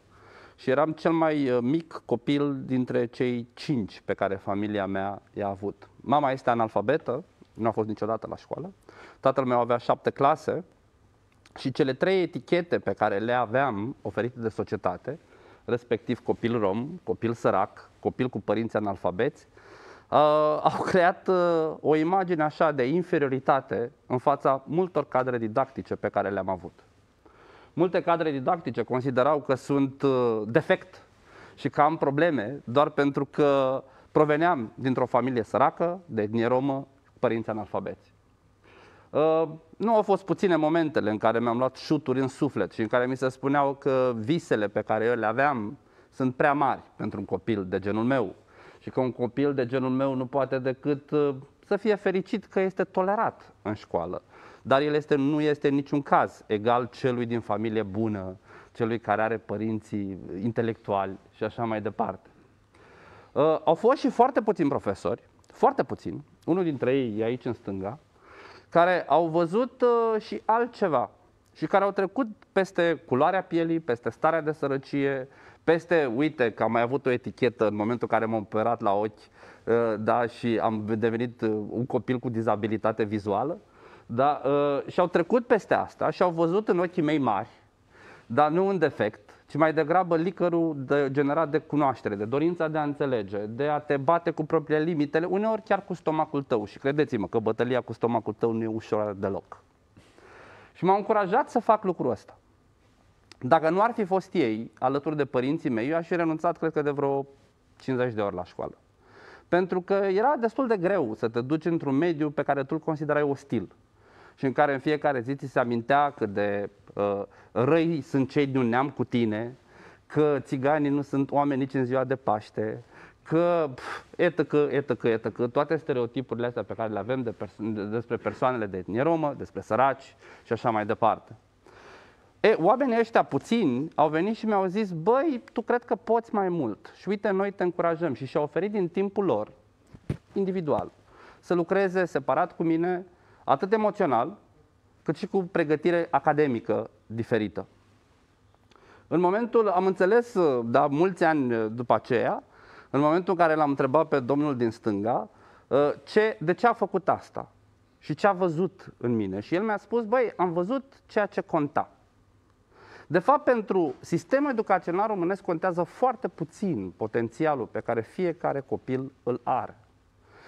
și eram cel mai mic copil dintre cei cinci pe care familia mea i-a avut. Mama este analfabetă, nu a fost niciodată la școală, tatăl meu avea șapte clase și cele trei etichete pe care le aveam oferite de societate, respectiv copil rom, copil sărac, copil cu părinți analfabeți, Uh, au creat uh, o imagine așa de inferioritate în fața multor cadre didactice pe care le-am avut. Multe cadre didactice considerau că sunt uh, defect și că am probleme doar pentru că proveneam dintr-o familie săracă, de etnie romă, părinți analfabeți. Uh, nu au fost puține momentele în care mi-am luat șuturi în suflet și în care mi se spuneau că visele pe care eu le aveam sunt prea mari pentru un copil de genul meu. Și că un copil de genul meu nu poate decât să fie fericit că este tolerat în școală. Dar el este, nu este în niciun caz egal celui din familie bună, celui care are părinții intelectuali și așa mai departe. Uh, au fost și foarte puțini profesori, foarte puțini, unul dintre ei e aici în stânga, care au văzut uh, și altceva și care au trecut peste culoarea pielii, peste starea de sărăcie, peste, uite, că am mai avut o etichetă în momentul în care m-am operat la ochi, da, și am devenit un copil cu dizabilitate vizuală, da, și-au trecut peste asta și-au văzut în ochii mei mari, dar nu un defect, ci mai degrabă licărul de, generat de cunoaștere, de dorința de a înțelege, de a te bate cu propriile limitele, uneori chiar cu stomacul tău. Și credeți-mă că bătălia cu stomacul tău nu e ușoară deloc. Și m-au încurajat să fac lucrul ăsta. Dacă nu ar fi fost ei alături de părinții mei, eu aș fi renunțat, cred că, de vreo cincizeci de ori la școală. Pentru că era destul de greu să te duci într-un mediu pe care tu îl considerai ostil și în care în fiecare zi ți se amintea cât de uh, răi sunt cei de un neam cu tine, că țiganii nu sunt oameni nici în ziua de Paște, că etăcă, etăcă, etăcă, toate stereotipurile astea pe care le avem de perso- despre persoanele de etnie romă, despre săraci și așa mai departe. E, oamenii ăștia puțini au venit și mi-au zis, băi, tu cred că poți mai mult și uite, noi te încurajăm, și și-au oferit din timpul lor, individual, să lucreze separat cu mine, atât emoțional, cât și cu pregătire academică diferită. În momentul, am înțeles, da, mulți ani după aceea, în momentul în care l-am întrebat pe domnul din stânga, ce, de ce a făcut asta și ce a văzut în mine. Și el mi-a spus, băi, am văzut ceea ce conta. De fapt, pentru sistemul educațional românesc contează foarte puțin potențialul pe care fiecare copil îl are.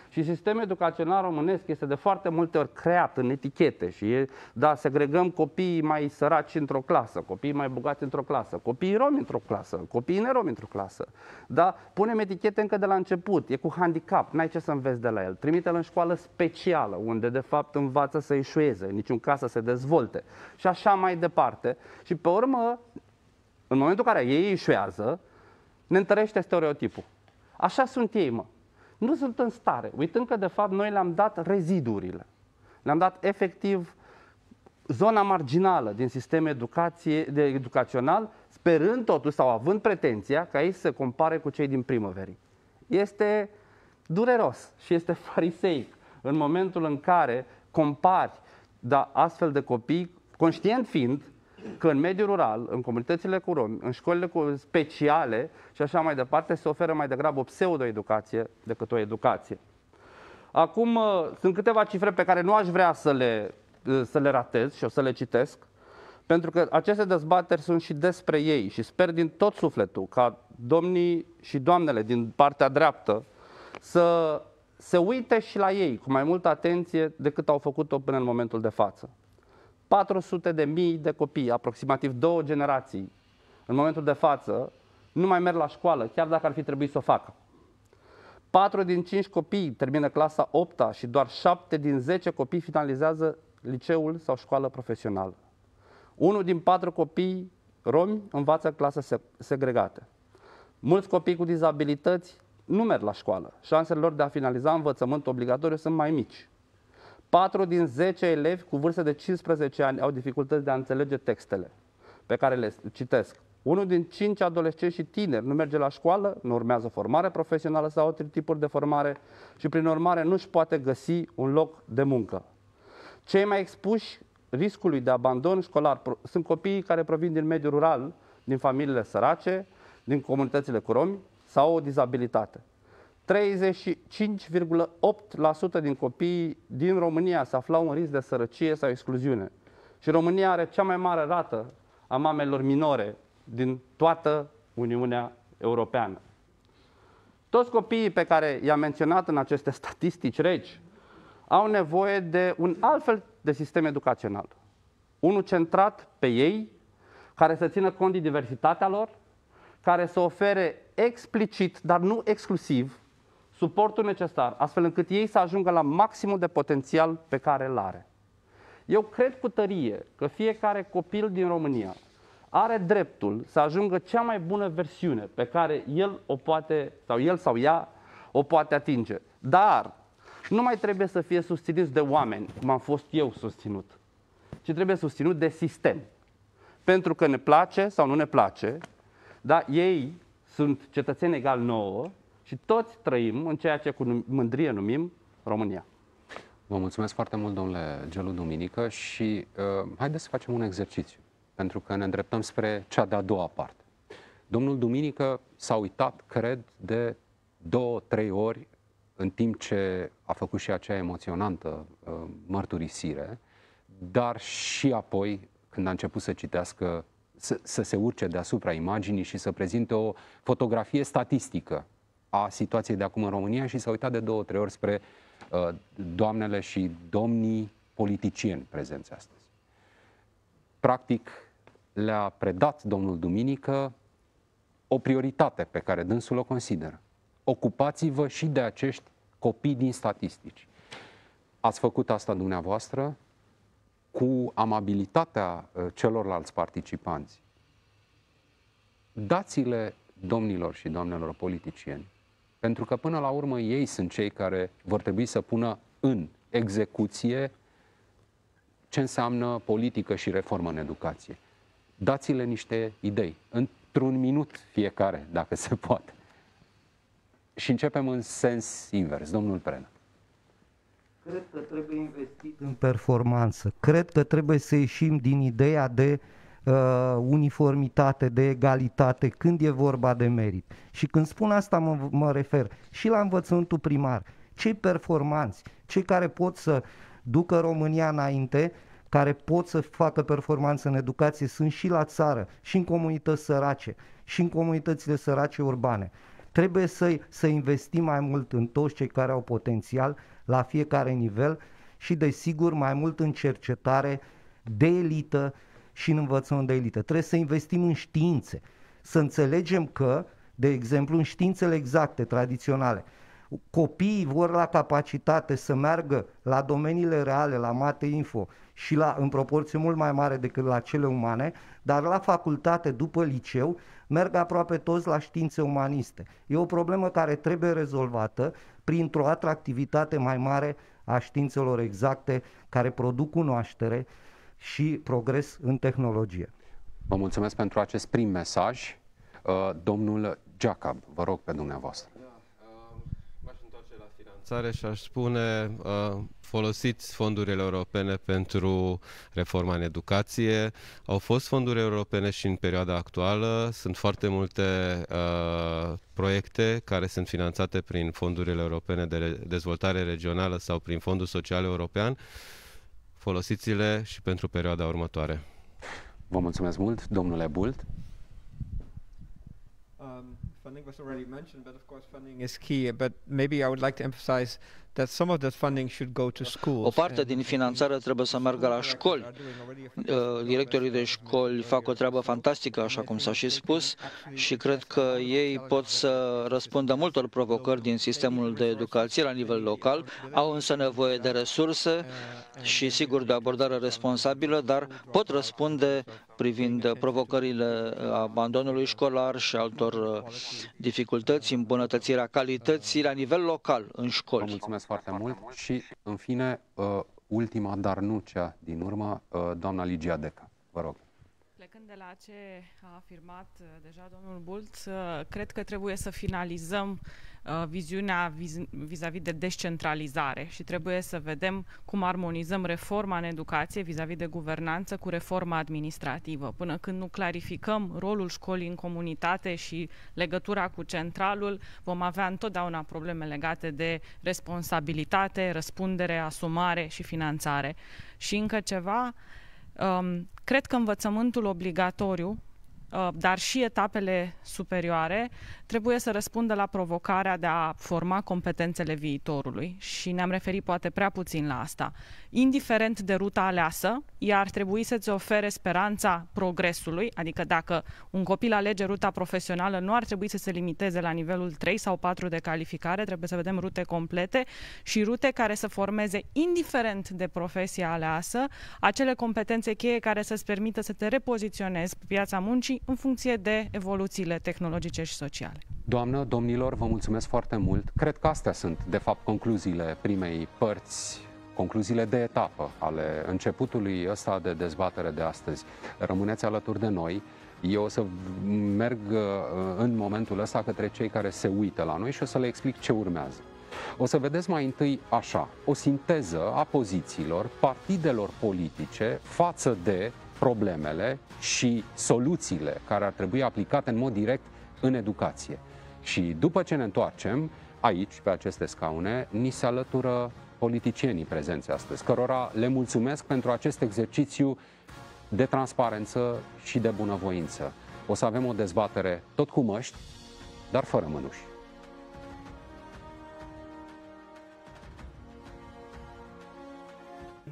Și sistemul educațional românesc este de foarte multe ori creat în etichete și e, da, segregăm copiii mai săraci într-o clasă, copiii mai bogați într-o clasă, copiii romi într-o clasă, copiii neromi într-o clasă. Da, punem etichete încă de la început, e cu handicap, n-ai ce să înveți de la el. Trimite-l în școală specială, unde de fapt învață să eșueze, în niciun caz să se dezvolte și așa mai departe. Și pe urmă, în momentul în care ei eșuează, ne întărește stereotipul. Așa sunt ei, mă. Nu sunt în stare, uitând că de fapt noi le-am dat rezidurile, le-am dat efectiv zona marginală din sistemul educație, de educațional, sperând totuși sau având pretenția ca ei să se compare cu cei din primăverii. Este dureros și este fariseic în momentul în care compari, da, astfel de copii, conștient fiind că în mediul rural, în comunitățile cu romi, în școlile speciale și așa mai departe, se oferă mai degrabă o pseudo-educație decât o educație. Acum sunt câteva cifre pe care nu aș vrea să le, să le ratez și o să le citesc, pentru că aceste dezbateri sunt și despre ei și sper din tot sufletul ca domnii și doamnele din partea dreaptă să se uite și la ei cu mai multă atenție decât au făcut-o până în momentul de față. patru sute de mii de copii, aproximativ două generații, în momentul de față, nu mai merg la școală, chiar dacă ar fi trebuit să o facă. patru din cinci copii termină clasa a opta și doar șapte din zece copii finalizează liceul sau școală profesională. unul din patru copii romi învață clase segregate. Mulți copii cu dizabilități nu merg la școală. Șansele lor de a finaliza învățământul obligatoriu sunt mai mici. patru din zece elevi cu vârste de cincisprezece ani au dificultăți de a înțelege textele pe care le citesc. unul din cinci adolescenți și tineri nu merge la școală, nu urmează formare profesională sau alte tipuri de formare și prin urmare nu își poate găsi un loc de muncă. Cei mai expuși riscului de abandon școlar sunt copiii care provin din mediul rural, din familiile sărace, din comunitățile cu romi sau o dizabilitate. treizeci și cinci virgulă opt la sută din copiii din România se aflau în risc de sărăcie sau excluziune. Și România are cea mai mare rată a mamelor minore din toată Uniunea Europeană. Toți copiii pe care i-am menționat în aceste statistici reci au nevoie de un alt fel de sistem educațional. Unul centrat pe ei, care să țină cont de diversitatea lor, care să ofere explicit, dar nu exclusiv, suportul necesar, astfel încât ei să ajungă la maximul de potențial pe care îl are. Eu cred cu tărie că fiecare copil din România are dreptul să ajungă cea mai bună versiune pe care el o poate, sau el sau ea o poate atinge. Dar nu mai trebuie să fie susținut de oameni, cum am fost eu susținut, ci trebuie susținut de sistem. Pentru că ne place sau nu ne place, dar ei sunt cetățeni egal nouă și toți trăim în ceea ce cu mândrie numim România. Vă mulțumesc foarte mult, domnule Gelu Duminică, și uh, haideți să facem un exercițiu, pentru că ne îndreptăm spre cea de-a doua parte. Domnul Duminică s-a uitat, cred, de două, trei ori, în timp ce a făcut și acea emoționantă uh, mărturisire, dar și apoi, când a început să citească, să, să se urce deasupra imaginii și să prezinte o fotografie statistică a situației de acum în România, și s-a uitat de două, trei ori spre uh, doamnele și domnii politicieni prezenți astăzi. Practic, le-a predat domnul Duminică o prioritate pe care dânsul o consideră. Ocupați-vă și de acești copii din statistici. Ați făcut asta dumneavoastră cu amabilitatea celorlalți participanți. Dați-le domnilor și doamnelor politicieni, pentru că până la urmă ei sunt cei care vor trebui să pună în execuție ce înseamnă politică și reformă în educație. Dați-le niște idei, într-un minut fiecare, dacă se poate. Și începem în sens invers. Domnul Preda. Cred că trebuie investit în performanță. Cred că trebuie să ieșim din ideea de uh, uniformitate, de egalitate, când e vorba de merit. Și când spun asta mă, mă refer și la învățământul primar. Cei performanți, cei care pot să ducă România înainte, care pot să facă performanță în educație, sunt și la țară, și în comunități sărace, și în comunitățile sărace urbane. Trebuie să, să investim mai mult în toți cei care au potențial la fiecare nivel și, desigur, mai mult în cercetare de elită și în învățământ de elită. Trebuie să investim în științe, să înțelegem că, de exemplu, în științele exacte, tradiționale, copiii vor la capacitate să meargă la domeniile reale, la mate info și la, în proporție mult mai mare decât la cele umane, dar la facultate, după liceu, merg aproape toți la științe umaniste. E o problemă care trebuie rezolvată printr-o atractivitate mai mare a științelor exacte care produc cunoaștere și progres în tehnologie. Vă mulțumesc pentru acest prim mesaj. Domnul Jakab, vă rog pe dumneavoastră. Și aș spune, folosiți fondurile europene pentru reforma în educație. Au fost fonduri europene și în perioada actuală. Sunt foarte multe uh, proiecte care sunt finanțate prin fondurile europene de dezvoltare regională sau prin Fondul Social European. Folosiți-le și pentru perioada următoare. Vă mulțumesc mult, domnule Bult. Um. Funding was already mentioned, but of course funding is key, but maybe I would like to emphasize that some of that funding should go to schools. O parte din finanțare trebuie să meargă la școli. Directorii de școli fac o treabă fantastică, așa cum s-a și spus, și cred că ei pot să răspundă multor provocări din sistemul de educație la nivel local, au însă nevoie de resurse și, sigur, de abordare responsabilă, dar pot răspunde privind provocările abandonului școlar și altor dificultăți, îmbunătățirea calității la nivel local în școli. Vă mulțumesc foarte mult și, în fine, ultima, dar nu cea din urmă, doamna Ligia Deca. Vă rog. Plecând de la ce a afirmat deja domnul Bult, cred că trebuie să finalizăm viziunea vis-a-vis de descentralizare și trebuie să vedem cum armonizăm reforma în educație vis-a-vis de guvernanță cu reforma administrativă. Până când nu clarificăm rolul școlii în comunitate și legătura cu centralul, vom avea întotdeauna probleme legate de responsabilitate, răspundere, asumare și finanțare. Și încă ceva... Um, cred că învățământul obligatoriu, uh, dar și etapele superioare, trebuie să răspundă la provocarea de a forma competențele viitorului și ne-am referit poate prea puțin la asta. Indiferent de ruta aleasă, ea ar trebui să-ți ofere speranța progresului, adică dacă un copil alege ruta profesională, nu ar trebui să se limiteze la nivelul trei sau patru de calificare, trebuie să vedem rute complete și rute care să formeze, indiferent de profesia aleasă, acele competențe cheie care să-ți permită să te repoziționezi pe piața muncii în funcție de evoluțiile tehnologice și sociale. Doamnă, domnilor, vă mulțumesc foarte mult. Cred că astea sunt, de fapt, concluziile primei părți, concluziile de etapă ale începutului ăsta de dezbatere de astăzi. Rămâneți alături de noi. Eu o să merg în momentul ăsta către cei care se uită la noi și o să le explic ce urmează. O să vedeți mai întâi așa, o sinteză a pozițiilor partidelor politice față de problemele și soluțiile care ar trebui aplicate în mod direct în educație. Și după ce ne întoarcem, aici, pe aceste scaune, ni se alătură politicienii prezenți astăzi, cărora le mulțumesc pentru acest exercițiu de transparență și de bunăvoință. O să avem o dezbatere tot cu măști, dar fără mânuși.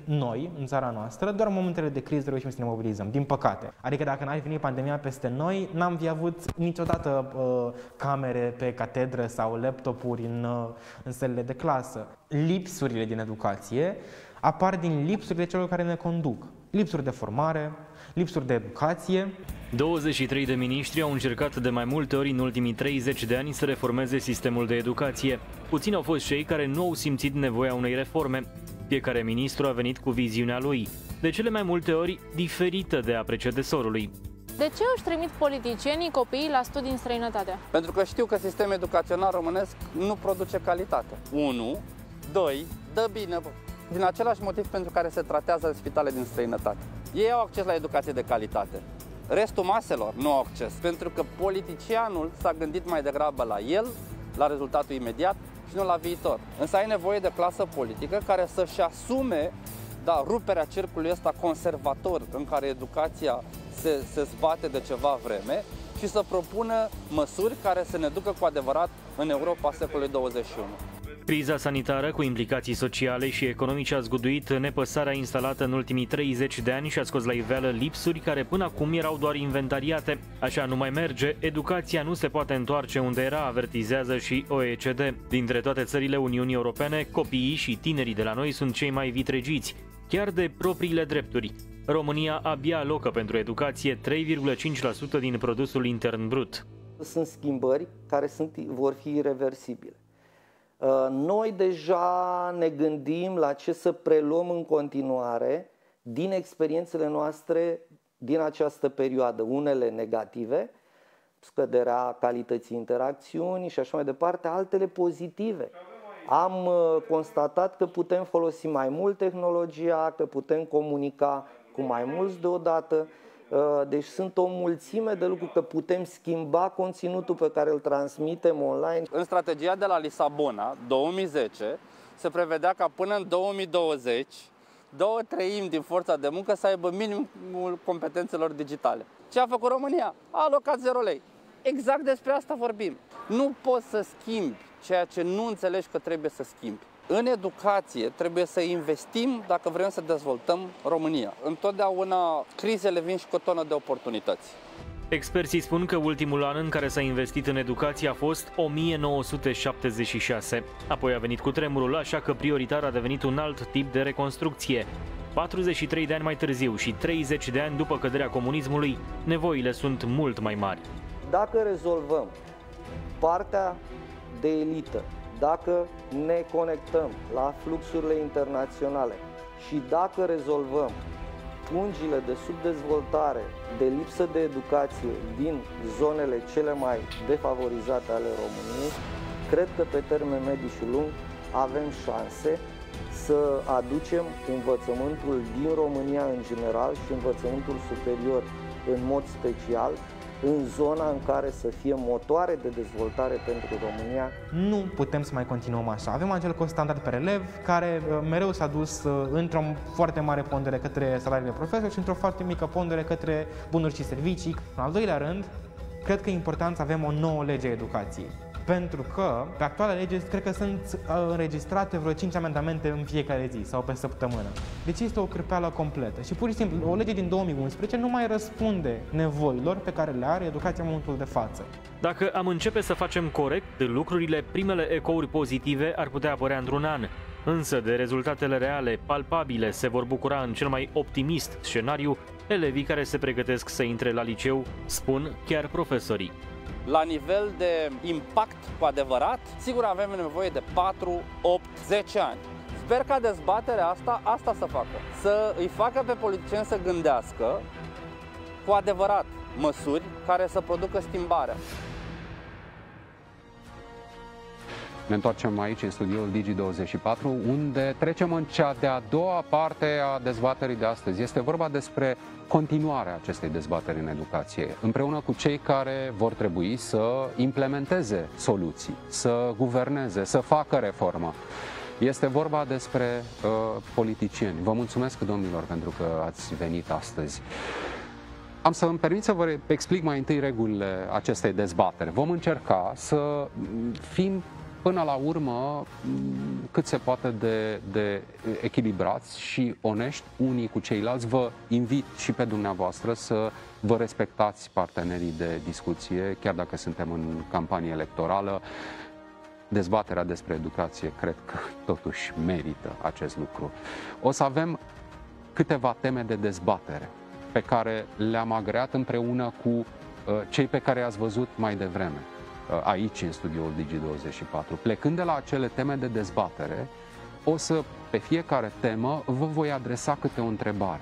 Noi, în țara noastră, doar în momentele de criză reușim să ne mobilizăm, din păcate. Adică dacă n-ar veni pandemia peste noi, n-am fi avut niciodată uh, camere pe catedră sau laptopuri în, uh, în sălile de clasă. Lipsurile din educație apar din lipsurile celor care ne conduc. Lipsuri de formare, lipsuri de educație. douăzeci și trei de miniștri au încercat de mai multe ori în ultimii treizeci de ani să reformeze sistemul de educație. Puțini au fost cei care nu au simțit nevoia unei reforme. Fiecare ministru a venit cu viziunea lui, de cele mai multe ori diferită de a predecesorului. De ce își trimit politicienii copiii la studii în străinătate? Pentru că știu că sistemul educațional românesc nu produce calitate. Unu, doi, dă bine. Din același motiv pentru care se tratează în spitale din străinătate. Ei au acces la educație de calitate. Restul maselor nu au acces, pentru că politicianul s-a gândit mai degrabă la el, la rezultatul imediat, și nu la viitor. Însă ai nevoie de clasă politică care să-și asume da, ruperea cercului ăsta conservator în care educația se, se zbate de ceva vreme și să propună măsuri care să ne ducă cu adevărat în Europa secolului douăzeci și unu. Criza sanitară cu implicații sociale și economice a zguduit nepăsarea instalată în ultimii treizeci de ani și a scos la iveală lipsuri care până acum erau doar inventariate. Așa nu mai merge, educația nu se poate întoarce unde era, avertizează și O E C D. Dintre toate țările Uniunii Europene, copiii și tinerii de la noi sunt cei mai vitregiți, chiar de propriile drepturi. România abia alocă pentru educație trei virgulă cinci la sută din produsul intern brut. Sunt schimbări care sunt, vor fi irreversibile. Noi deja ne gândim la ce să preluăm în continuare din experiențele noastre din această perioadă, unele negative, scăderea calității interacțiunii și așa mai departe, altele pozitive. Am constatat că putem folosi mai mult tehnologia, că putem comunica cu mai mulți deodată, deci sunt o mulțime de lucruri, că putem schimba conținutul pe care îl transmitem online. În strategia de la Lisabona, două mii zece, se prevedea ca până în două mii douăzeci, două treimi din forța de muncă să aibă minimul competențelor digitale. Ce a făcut România? A alocat zero lei. Exact despre asta vorbim. Nu poți să schimbi ceea ce nu înțelegi că trebuie să schimbi. În educație trebuie să investim dacă vrem să dezvoltăm România. Întotdeauna crizele vin și cu o tonă de oportunități. Experții spun că ultimul an în care s-a investit în educație a fost o mie nouă sute șaptezeci și șase. Apoi a venit cutremurul, așa că prioritar a devenit un alt tip de reconstrucție. patruzeci și trei de ani mai târziu și treizeci de ani după căderea comunismului, nevoile sunt mult mai mari. Dacă rezolvăm partea de elită, dacă ne conectăm la fluxurile internaționale și dacă rezolvăm pungile de subdezvoltare, de lipsă de educație din zonele cele mai defavorizate ale României, cred că pe termen mediu și lung avem șanse să aducem învățământul din România în general și învățământul superior în mod special în zona în care să fie motoare de dezvoltare pentru România. Nu putem să mai continuăm așa. Avem acel cost standard pe elev, care mereu s-a dus într-o foarte mare pondere către salariile profesorilor și într-o foarte mică pondere către bunuri și servicii. În al doilea rând, cred că e important să avem o nouă lege a educației. Pentru că pe actuala lege cred că sunt înregistrate vreo cinci amendamente în fiecare zi sau pe săptămână. Deci este o cârpeală completă și pur și simplu o lege din două mii unsprezece nu mai răspunde nevoilor pe care le are educația în momentul de față. Dacă am începe să facem corect lucrurile, primele ecouri pozitive ar putea apărea într-un an. Însă de rezultatele reale, palpabile, se vor bucura în cel mai optimist scenariu elevii care se pregătesc să intre la liceu, spun chiar profesorii. La nivel de impact cu adevărat, sigur avem nevoie de patru, opt, zece ani. Sper ca dezbaterea asta, asta să facă. Să îi facă pe politicieni să gândească cu adevărat măsuri care să producă schimbarea. Ne întoarcem aici în studioul Digi douăzeci și patru, unde trecem în cea de-a doua parte a dezbaterii de astăzi. Este vorba despre continuarea acestei dezbateri în educație, împreună cu cei care vor trebui să implementeze soluții, să guverneze, să facă reformă. Este vorba despre uh, politicieni. Vă mulțumesc, domnilor, pentru că ați venit astăzi. Am să îmi permit să vă explic mai întâi regulile acestei dezbateri. Vom încerca să fim până la urmă cât se poate de, de echilibrați și onești unii cu ceilalți. Vă invit și pe dumneavoastră să vă respectați partenerii de discuție, chiar dacă suntem în campanie electorală. Dezbaterea despre educație cred că totuși merită acest lucru. O să avem câteva teme de dezbatere pe care le-am agreat împreună cu cei pe care i-ați văzut mai devreme aici, în studioul Digi douăzeci și patru. Plecând de la acele teme de dezbatere, o să, pe fiecare temă, vă voi adresa câte o întrebare.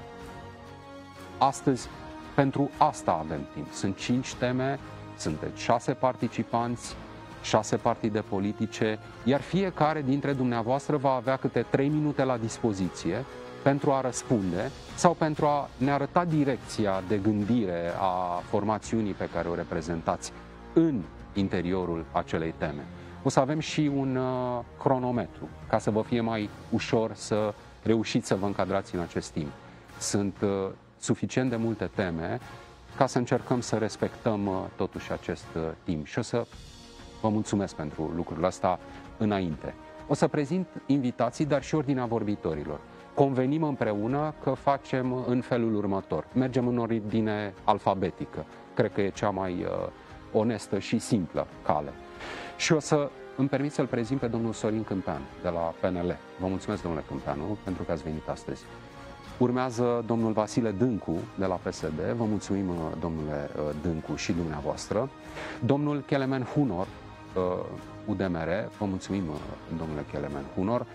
Astăzi, pentru asta avem timp. Sunt cinci teme, sunteți șase participanți, șase partide politice, iar fiecare dintre dumneavoastră va avea câte trei minute la dispoziție pentru a răspunde sau pentru a ne arăta direcția de gândire a formațiunii pe care o reprezentați în interiorul acelei teme. O să avem și un uh, cronometru, ca să vă fie mai ușor să reușiți să vă încadrați în acest timp. Sunt uh, suficient de multe teme ca să încercăm să respectăm uh, totuși acest uh, timp. Și o să vă mulțumesc pentru lucrul ăsta înainte. O să prezint invitații, dar și ordinea vorbitorilor. Convenim împreună că facem în felul următor. Mergem în ordine alfabetică. Cred că e cea mai uh, onestă și simplă cale. Și o să îmi permit să-l prezint pe domnul Sorin Câmpeanu de la P N L. Vă mulțumesc, domnule Câmpeanu, pentru că ați venit astăzi. Urmează domnul Vasile Dâncu de la P S D. Vă mulțumim, domnule Dâncu, și dumneavoastră. Domnul Kelemen Hunor, U D M R. Vă mulțumim, domnule Kelemen Hunor.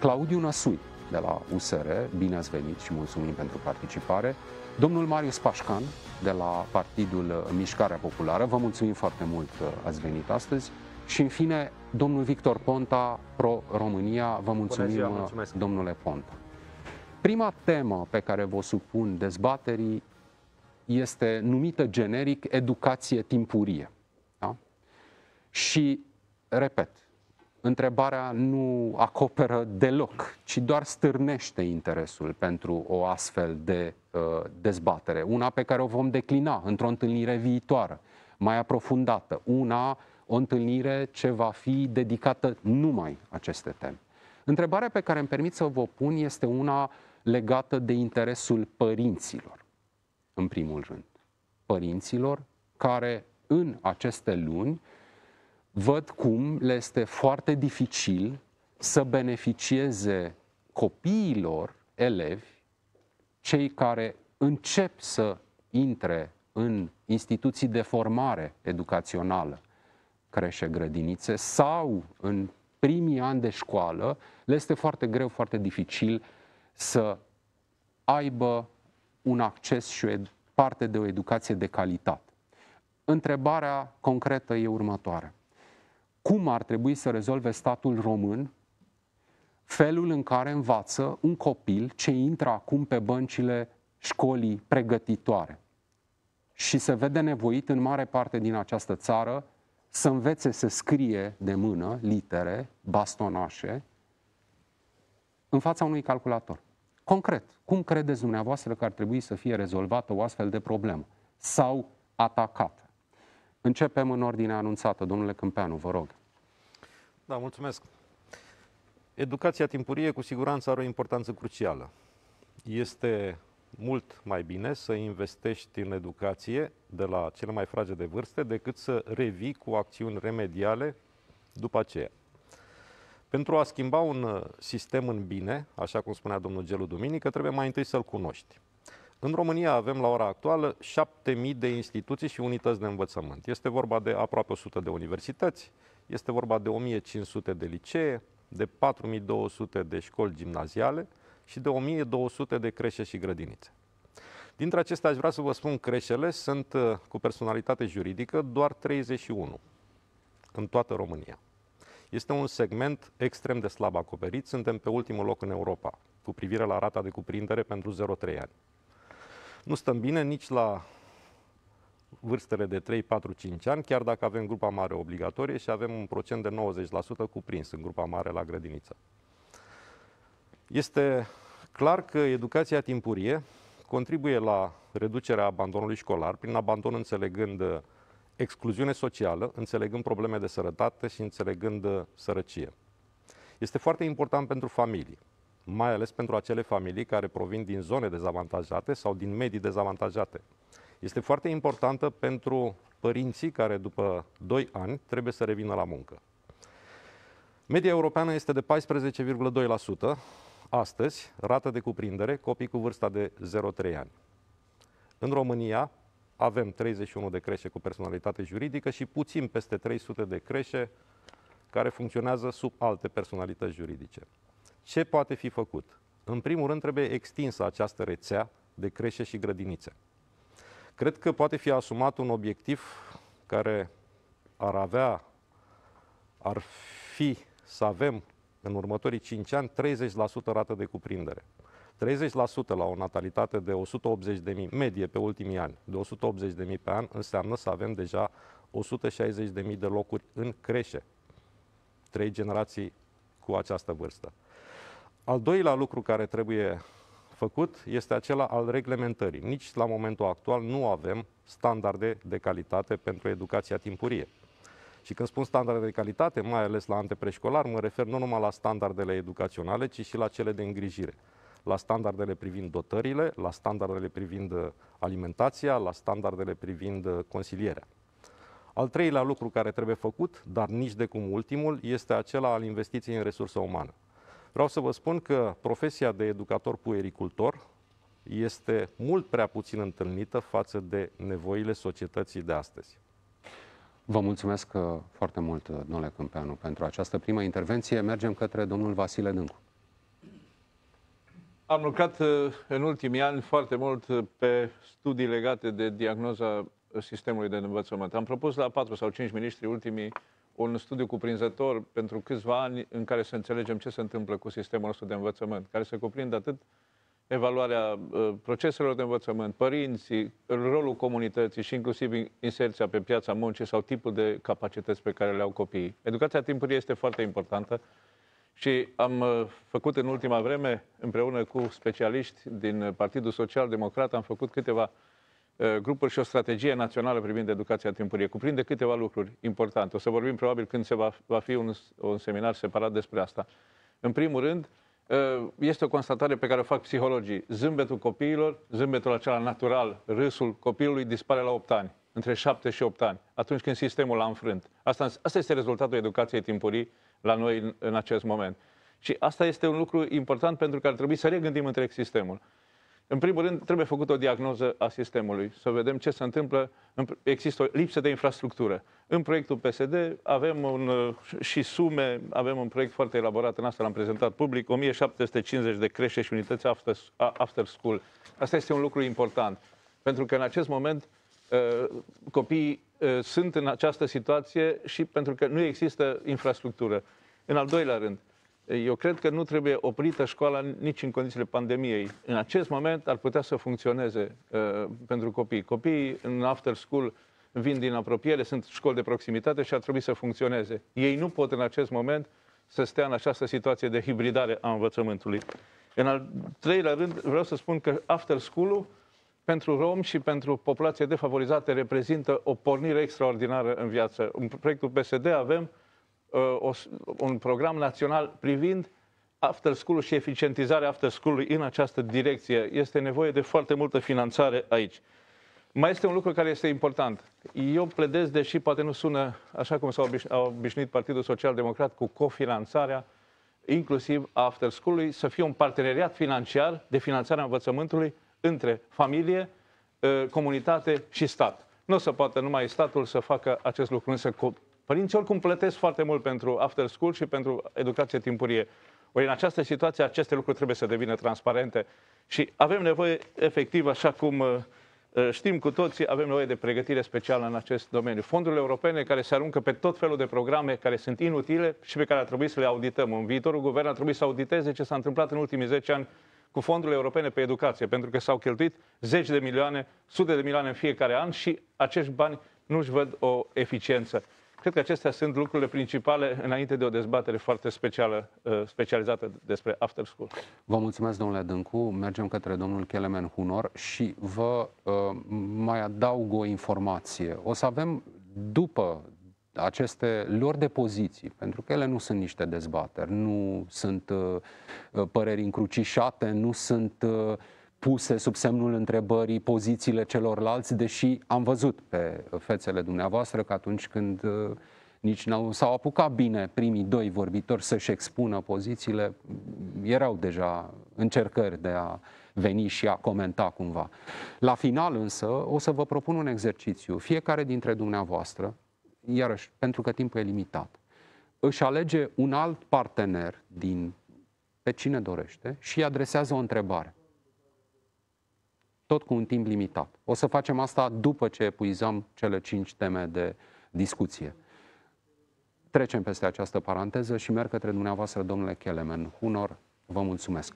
Claudiu Năsui de la U S R. Bine ați venit și mulțumim pentru participare. Domnul Marius Pașcan, de la Partidul Mișcarea Populară, vă mulțumim foarte mult că ați venit astăzi. Și, în fine, domnul Victor Ponta, Pro România, vă mulțumim, ziua, mulțumesc, domnule Ponta. Prima temă pe care vă supun dezbaterii este numită generic educație timpurie. Da? Și, repet, întrebarea nu acoperă deloc, ci doar stârnește interesul pentru o astfel de uh, dezbatere. Una pe care o vom declina într-o întâlnire viitoare, mai aprofundată. Una, o întâlnire ce va fi dedicată numai aceste teme. Întrebarea pe care îmi permit să vă pun este una legată de interesul părinților, în primul rând. Părinților care în aceste luni văd cum le este foarte dificil să beneficieze copiilor, elevi, cei care încep să intre în instituții de formare educațională, creșe, grădinițe, sau în primii ani de școală, le este foarte greu, foarte dificil să aibă un acces și o parte de o educație de calitate. Întrebarea concretă e următoarea. Cum ar trebui să rezolve statul român felul în care învață un copil ce intră acum pe băncile școlii pregătitoare și se vede nevoit în mare parte din această țară să învețe să scrie de mână litere, bastonașe, în fața unui calculator? Concret, cum credeți dumneavoastră că ar trebui să fie rezolvată o astfel de problemă sau atacată? Începem în ordinea anunțată. Domnule Câmpeanu, vă rog. Da, mulțumesc. Educația timpurie cu siguranță are o importanță crucială. Este mult mai bine să investești în educație de la cele mai fragede vârste decât să revii cu acțiuni remediale după aceea. Pentru a schimba un sistem în bine, așa cum spunea domnul Gelu Duminică, trebuie mai întâi să-l cunoști. În România avem la ora actuală șapte mii de instituții și unități de învățământ. Este vorba de aproape o sută de universități, este vorba de o mie cinci sute de licee, de patru mii două sute de școli gimnaziale și de o mie două sute de creșe și grădinițe. Dintre acestea aș vrea să vă spun, creșele sunt cu personalitate juridică doar treizeci și unu în toată România. Este un segment extrem de slab acoperit, suntem pe ultimul loc în Europa cu privire la rata de cuprindere pentru zero trei ani. Nu stăm bine nici la vârstele de trei, patru, cinci ani, chiar dacă avem grupa mare obligatorie și avem un procent de nouăzeci la sută cuprins în grupa mare la grădiniță. Este clar că educația timpurie contribuie la reducerea abandonului școlar, prin abandon înțelegând excluziune socială, înțelegând probleme de sărătate și înțelegând sărăcie. Este foarte important pentru familii, mai ales pentru acele familii care provin din zone dezavantajate sau din medii dezavantajate. Este foarte importantă pentru părinții care după doi ani trebuie să revină la muncă. Media europeană este de paisprezece virgulă doi la sută. Astăzi, rată de cuprindere, copii cu vârsta de zero trei ani. În România avem treizeci și unu de creșe cu personalitate juridică și puțin peste trei sute de creșe care funcționează sub alte personalități juridice. Ce poate fi făcut? În primul rând, trebuie extinsă această rețea de creșe și grădinițe. Cred că poate fi asumat un obiectiv care ar avea, ar fi să avem în următorii cinci ani treizeci la sută rată de cuprindere. treizeci la sută la o natalitate de o sută optzeci de mii, medie pe ultimii ani, de o sută optzeci de mii pe an, înseamnă să avem deja o sută șaizeci de mii de locuri în creșe. Trei generații cu această vârstă. Al doilea lucru care trebuie făcut este acela al reglementării. Nici la momentul actual nu avem standarde de calitate pentru educația timpurie. Și când spun standarde de calitate, mai ales la antepreșcolar, mă refer nu numai la standardele educaționale, ci și la cele de îngrijire. La standardele privind dotările, la standardele privind alimentația, la standardele privind consilierea. Al treilea lucru care trebuie făcut, dar nici de cum ultimul, este acela al investiției în resursă umană. Vreau să vă spun că profesia de educator puericultor este mult prea puțin întâlnită față de nevoile societății de astăzi. Vă mulțumesc foarte mult, domnule Câmpeanu, pentru această primă intervenție. Mergem către domnul Vasile Dâncu. Am lucrat în ultimii ani foarte mult pe studii legate de diagnoza sistemului de învățământ. Am propus la patru sau cinci miniștri ultimii un studiu cuprinzător pentru câțiva ani în care să înțelegem ce se întâmplă cu sistemul nostru de învățământ, care se cuprinde atât evaluarea proceselor de învățământ, părinții, rolul comunității și inclusiv inserția pe piața muncii sau tipul de capacități pe care le au copiii. Educația timpurie este foarte importantă și am făcut în ultima vreme, împreună cu specialiști din Partidul Social-Democrat, am făcut câteva grupuri și o strategie națională privind educația timpurie. Cuprinde câteva lucruri importante. O să vorbim probabil când se va, va fi un, un seminar separat despre asta. În primul rând, este o constatare pe care o fac psihologii. Zâmbetul copiilor, zâmbetul acela natural, râsul copilului dispare la opt ani, între șapte și opt ani, atunci când sistemul l-a înfrânt. Asta, asta este rezultatul educației timpurii la noi în, în acest moment. Și asta este un lucru important pentru că ar trebui să regândim întreg sistemul. În primul rând, trebuie făcut o diagnoză a sistemului, să vedem ce se întâmplă. Există o lipsă de infrastructură. În proiectul P S D avem un, și sume, avem un proiect foarte elaborat, în asta l-am prezentat public, o mie șapte sute cincizeci de crește și unități after, after school. Asta este un lucru important, pentru că în acest moment copiii sunt în această situație și pentru că nu există infrastructură. În al doilea rând, eu cred că nu trebuie oprită școala nici în condițiile pandemiei. În acest moment ar putea să funcționeze uh, pentru copii. Copiii în after school vin din apropiere, sunt școli de proximitate și ar trebui să funcționeze. Ei nu pot în acest moment să stea în această situație de hibridare a învățământului. În al treilea rând, vreau să spun că after school-ul pentru romi și pentru populație defavorizate reprezintă o pornire extraordinară în viață. În proiectul P S D avem O, un program național privind after school-ul și eficientizarea after school-ului în această direcție. Este nevoie de foarte multă finanțare aici. Mai este un lucru care este important. Eu pledez, deși poate nu sună așa cum s-a obișnuit Partidul Social-Democrat cu cofinanțarea, inclusiv a after school-ului, să fie un parteneriat financiar de finanțarea învățământului între familie, comunitate și stat. Nu o să poată numai statul să facă acest lucru, însă părinții oricum plătesc foarte mult pentru after school și pentru educație timpurie. Ori în această situație aceste lucruri trebuie să devină transparente și avem nevoie, efectiv, așa cum știm cu toții, avem nevoie de pregătire specială în acest domeniu. Fondurile europene care se aruncă pe tot felul de programe care sunt inutile și pe care ar trebui să le audităm. În viitorul guvern ar trebui să auditeze ce s-a întâmplat în ultimii zece ani cu fondurile europene pe educație, pentru că s-au cheltuit zeci de milioane, sute de milioane în fiecare an și acești bani nu-și văd o eficiență. Cred că acestea sunt lucrurile principale înainte de o dezbatere foarte specială, specializată despre after school. Vă mulțumesc, domnule Dâncu. Mergem către domnul Kelemen Hunor și vă uh, mai adaug o informație. O să avem, după aceste lor de poziții, pentru că ele nu sunt niște dezbateri, nu sunt uh, păreri încrucișate, nu sunt Uh, puse sub semnul întrebării pozițiile celorlalți, deși am văzut pe fețele dumneavoastră că atunci când nici nu s-au apucat bine primii doi vorbitori să-și expună pozițiile, erau deja încercări de a veni și a comenta cumva. La final însă o să vă propun un exercițiu. Fiecare dintre dumneavoastră, iarăși pentru că timpul e limitat, își alege un alt partener din pe cine dorește și îi adresează o întrebare. Tot cu un timp limitat. O să facem asta după ce epuizăm cele cinci teme de discuție. Trecem peste această paranteză și merg către dumneavoastră, domnule Kelemen Hunor. Vă mulțumesc.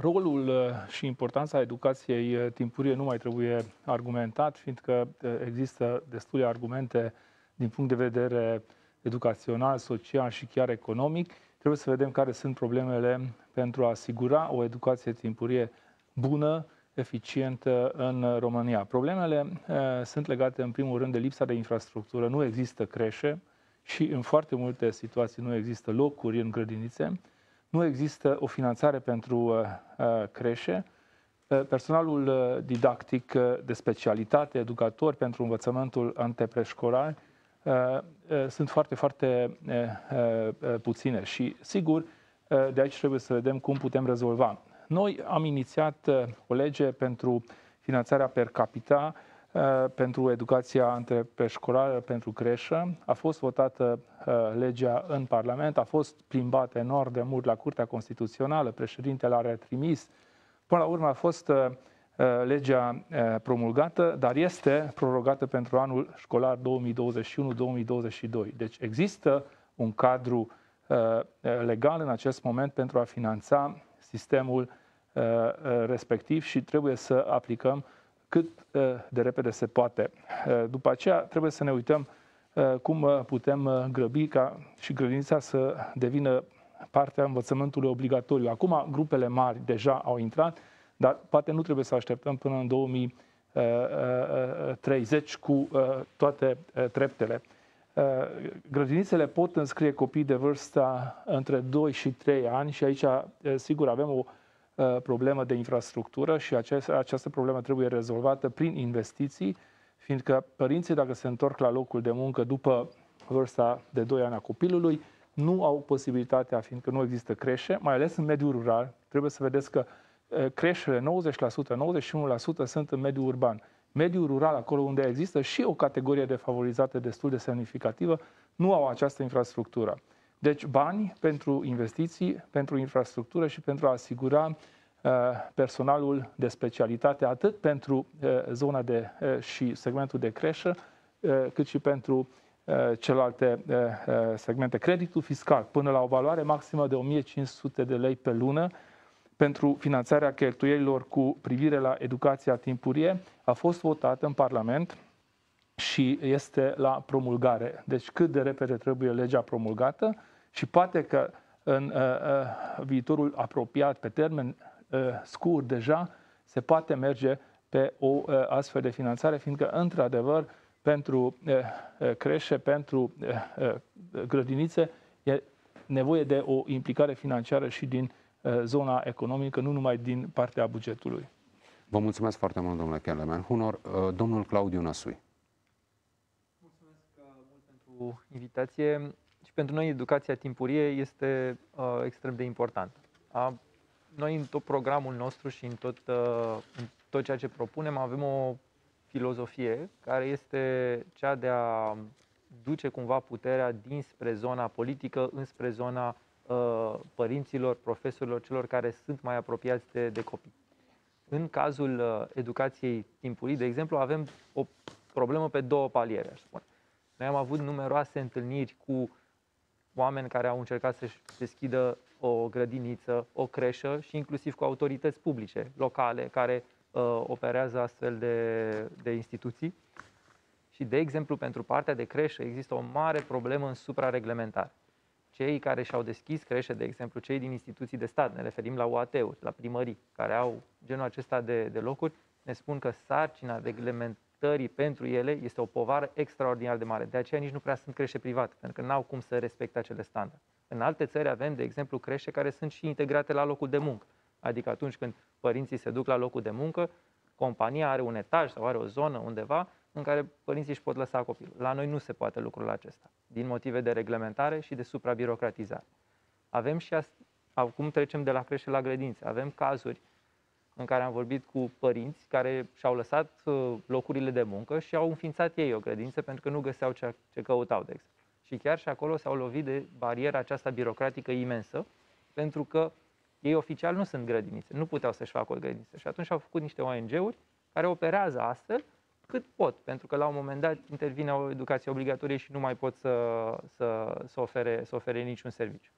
Rolul și importanța educației timpurie nu mai trebuie argumentat, fiindcă există destule argumente din punct de vedere educațional, social și chiar economic. Trebuie să vedem care sunt problemele pentru a asigura o educație timpurie bună, eficientă în România. Problemele e, sunt legate în primul rând de lipsa de infrastructură. Nu există creșe și în foarte multe situații nu există locuri în grădinițe. Nu există o finanțare pentru e, creșe. Personalul didactic de specialitate, educatori pentru învățământul antepreșcolar, e, e, sunt foarte, foarte e, e, puține și sigur e, de aici trebuie să vedem cum putem rezolva. Noi am inițiat o lege pentru finanțarea per capita pentru educația antepreșcolară, pentru creșă. A fost votată legea în Parlament, a fost plimbată enorm de mult la Curtea Constituțională, președintele a retrimis. Până la urmă a fost legea promulgată, dar este prorogată pentru anul școlar două mii douăzeci și unu două mii douăzeci și doi. Deci există un cadru legal în acest moment pentru a finanța sistemul respectiv și trebuie să aplicăm cât de repede se poate. După aceea trebuie să ne uităm cum putem grăbi ca și grădinița să devină partea învățământului obligatoriu. Acum grupele mari deja au intrat, dar poate nu trebuie să așteptăm până în două mii treizeci cu toate treptele. Grădinițele pot înscrie copii de vârsta între doi și trei ani și aici, sigur, avem o problemă de infrastructură și această, această problemă trebuie rezolvată prin investiții, fiindcă părinții, dacă se întorc la locul de muncă după vârsta de doi ani a copilului, nu au posibilitatea, fiindcă nu există creșe, mai ales în mediul rural. Trebuie să vedeți că creșele nouăzeci la sută, nouăzeci și unu la sută sunt în mediul urban. Mediul rural, acolo unde există și o categorie defavorizată destul de semnificativă, nu au această infrastructură. Deci bani pentru investiții, pentru infrastructură și pentru a asigura uh, personalul de specialitate, atât pentru uh, zona de, uh, și segmentul de creșă, uh, cât și pentru uh, celelalte uh, segmente. Creditul fiscal până la o valoare maximă de o mie cinci sute de lei pe lună pentru finanțarea cheltuielilor cu privire la educația timpurie a fost votat în Parlament și este la promulgare. Deci cât de repede trebuie legea promulgată și poate că în uh, uh, viitorul apropiat, pe termen uh, scurt deja, se poate merge pe o uh, astfel de finanțare, fiindcă, într-adevăr, pentru uh, creșe, pentru uh, uh, grădinițe, e nevoie de o implicare financiară și din uh, zona economică, nu numai din partea bugetului. Vă mulțumesc foarte mult, domnule Kelemen Hunor. Uh, domnul Claudiu Năsui. Invitație și pentru noi educația timpurie este uh, extrem de importantă. A, noi în tot programul nostru și în tot, uh, în tot ceea ce propunem avem o filozofie care este cea de a duce cumva puterea dinspre zona politică, înspre zona uh, părinților, profesorilor, celor care sunt mai apropiați de, de copii. În cazul uh, educației timpurii, de exemplu, avem o problemă pe două paliere, aș spune. Noi am avut numeroase întâlniri cu oameni care au încercat să-și deschidă o grădiniță, o creșă și inclusiv cu autorități publice, locale, care uh, operează astfel de, de instituții. Și, de exemplu, pentru partea de creșă există o mare problemă în suprareglementare. Cei care și-au deschis creșe, de exemplu, cei din instituții de stat, ne referim la U A T-uri, la primării, care au genul acesta de, de locuri, ne spun că sarcina reglementării pentru ele este o povară extraordinar de mare. De aceea nici nu prea sunt creșe private, pentru că n-au cum să respecte acele standarde. În alte țări avem, de exemplu, creșe care sunt și integrate la locul de muncă. Adică atunci când părinții se duc la locul de muncă, compania are un etaj sau are o zonă undeva în care părinții își pot lăsa copilul. La noi nu se poate lucrul acesta, din motive de reglementare și de suprabirocratizare. Avem și acum trecem de la creșe la grădințe. Avem cazuri în care am vorbit cu părinți care și-au lăsat locurile de muncă și au înființat ei o grădință pentru că nu găseau ce căutau, de exemplu. Și chiar și acolo s-au lovit de bariera aceasta birocratică imensă, pentru că ei oficial nu sunt grădinițe, nu puteau să-și facă o grădință. Și atunci au făcut niște O N G-uri care operează astfel cât pot, pentru că la un moment dat intervine o educație obligatorie și nu mai pot să, să, să, ofere, să ofere niciun serviciu.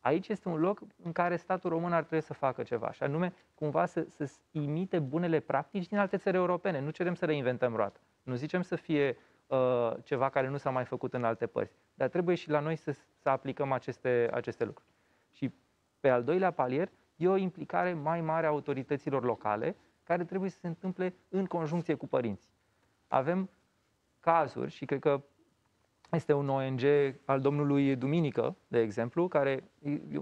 Aici este un loc în care statul român ar trebui să facă ceva, și anume cumva să, să imite bunele practici din alte țări europene. Nu cerem să reinventăm roata, nu zicem să fie uh, ceva care nu s-a mai făcut în alte părți, dar trebuie și la noi să, să aplicăm aceste, aceste lucruri. Și pe al doilea palier e o implicare mai mare a autorităților locale, care trebuie să se întâmple în conjuncție cu părinții. Avem cazuri și cred că este un O N G al domnului Duminică, de exemplu, care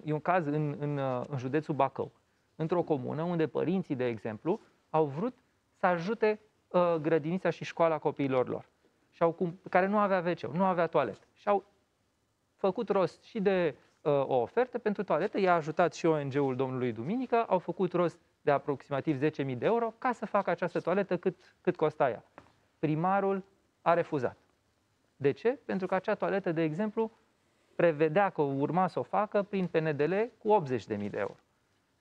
e un caz în, în, în județul Bacău, într-o comună unde părinții, de exemplu, au vrut să ajute uh, grădinița și școala copiilor lor, și au, care nu avea ve ce, nu avea toaletă. Și au făcut rost și de uh, o ofertă pentru toaletă, i-a ajutat și O N G-ul domnului Duminică, au făcut rost de aproximativ zece mii de euro ca să facă această toaletă cât, cât costa ea. Primarul a refuzat. De ce? Pentru că acea toaletă, de exemplu, prevedea că urma să o facă prin P N D L cu optzeci de mii de euro.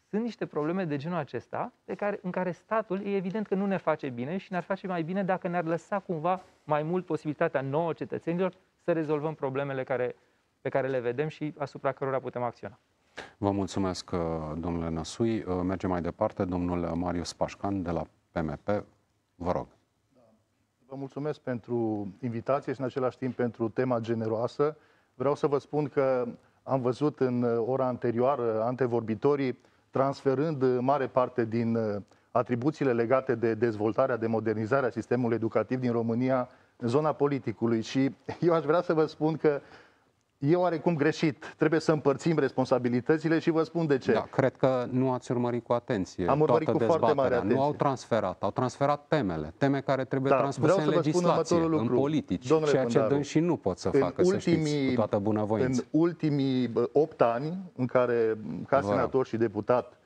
Sunt niște probleme de genul acesta pe care, în care statul e evident că nu ne face bine și ne-ar face mai bine dacă ne-ar lăsa cumva mai mult posibilitatea nouă cetățenilor să rezolvăm problemele care, pe care le vedem și asupra cărora putem acționa. Vă mulțumesc, domnule Năsui. Mergem mai departe. Domnul Marius Pașcan de la P M P, vă rog. Vă mulțumesc pentru invitație și în același timp pentru tema generoasă. Vreau să vă spun că am văzut în ora anterioară antevorbitorii transferând mare parte din atribuțiile legate de dezvoltarea, de modernizarea sistemului educativ din România în zona politicului. Și eu aș vrea să vă spun că e oarecum greșit. Trebuie să împărțim responsabilitățile și vă spun de ce. Da, cred că nu ați urmărit cu atenție. Am urmărit toată cu foarte mare atenție. Nu au transferat, au transferat temele. Teme care trebuie da, transpuse în legislație, în lucru, politici, domnule ceea Pândaru, ce dâns și nu pot să în facă, ultimii, să știți, cu toată bunăvoință. În ultimii opt ani în care, ca senator și deputat,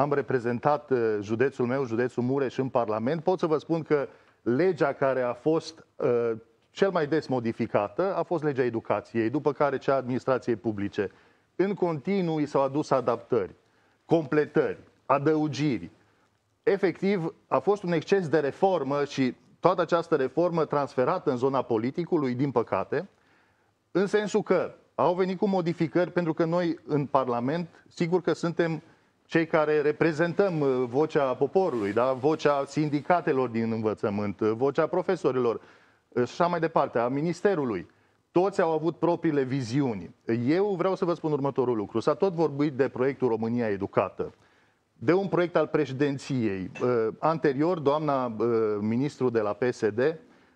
am reprezentat județul meu, județul Mureș, în Parlament, pot să vă spun că legea care a fost uh, cel mai des modificată a fost legea educației, după care cea a administrației publice. În continuu s-au adus adaptări, completări, adăugiri. Efectiv, a fost un exces de reformă și toată această reformă transferată în zona politicului, din păcate, în sensul că au venit cu modificări, pentru că noi în Parlament, sigur că suntem cei care reprezentăm vocea poporului, da? Vocea sindicatelor din învățământ, vocea profesorilor și așa mai departe, a ministerului. Toți au avut propriile viziuni. Eu vreau să vă spun următorul lucru. S-a tot vorbit de proiectul România Educată, de un proiect al președinției. Anterior, doamna ministru de la P S D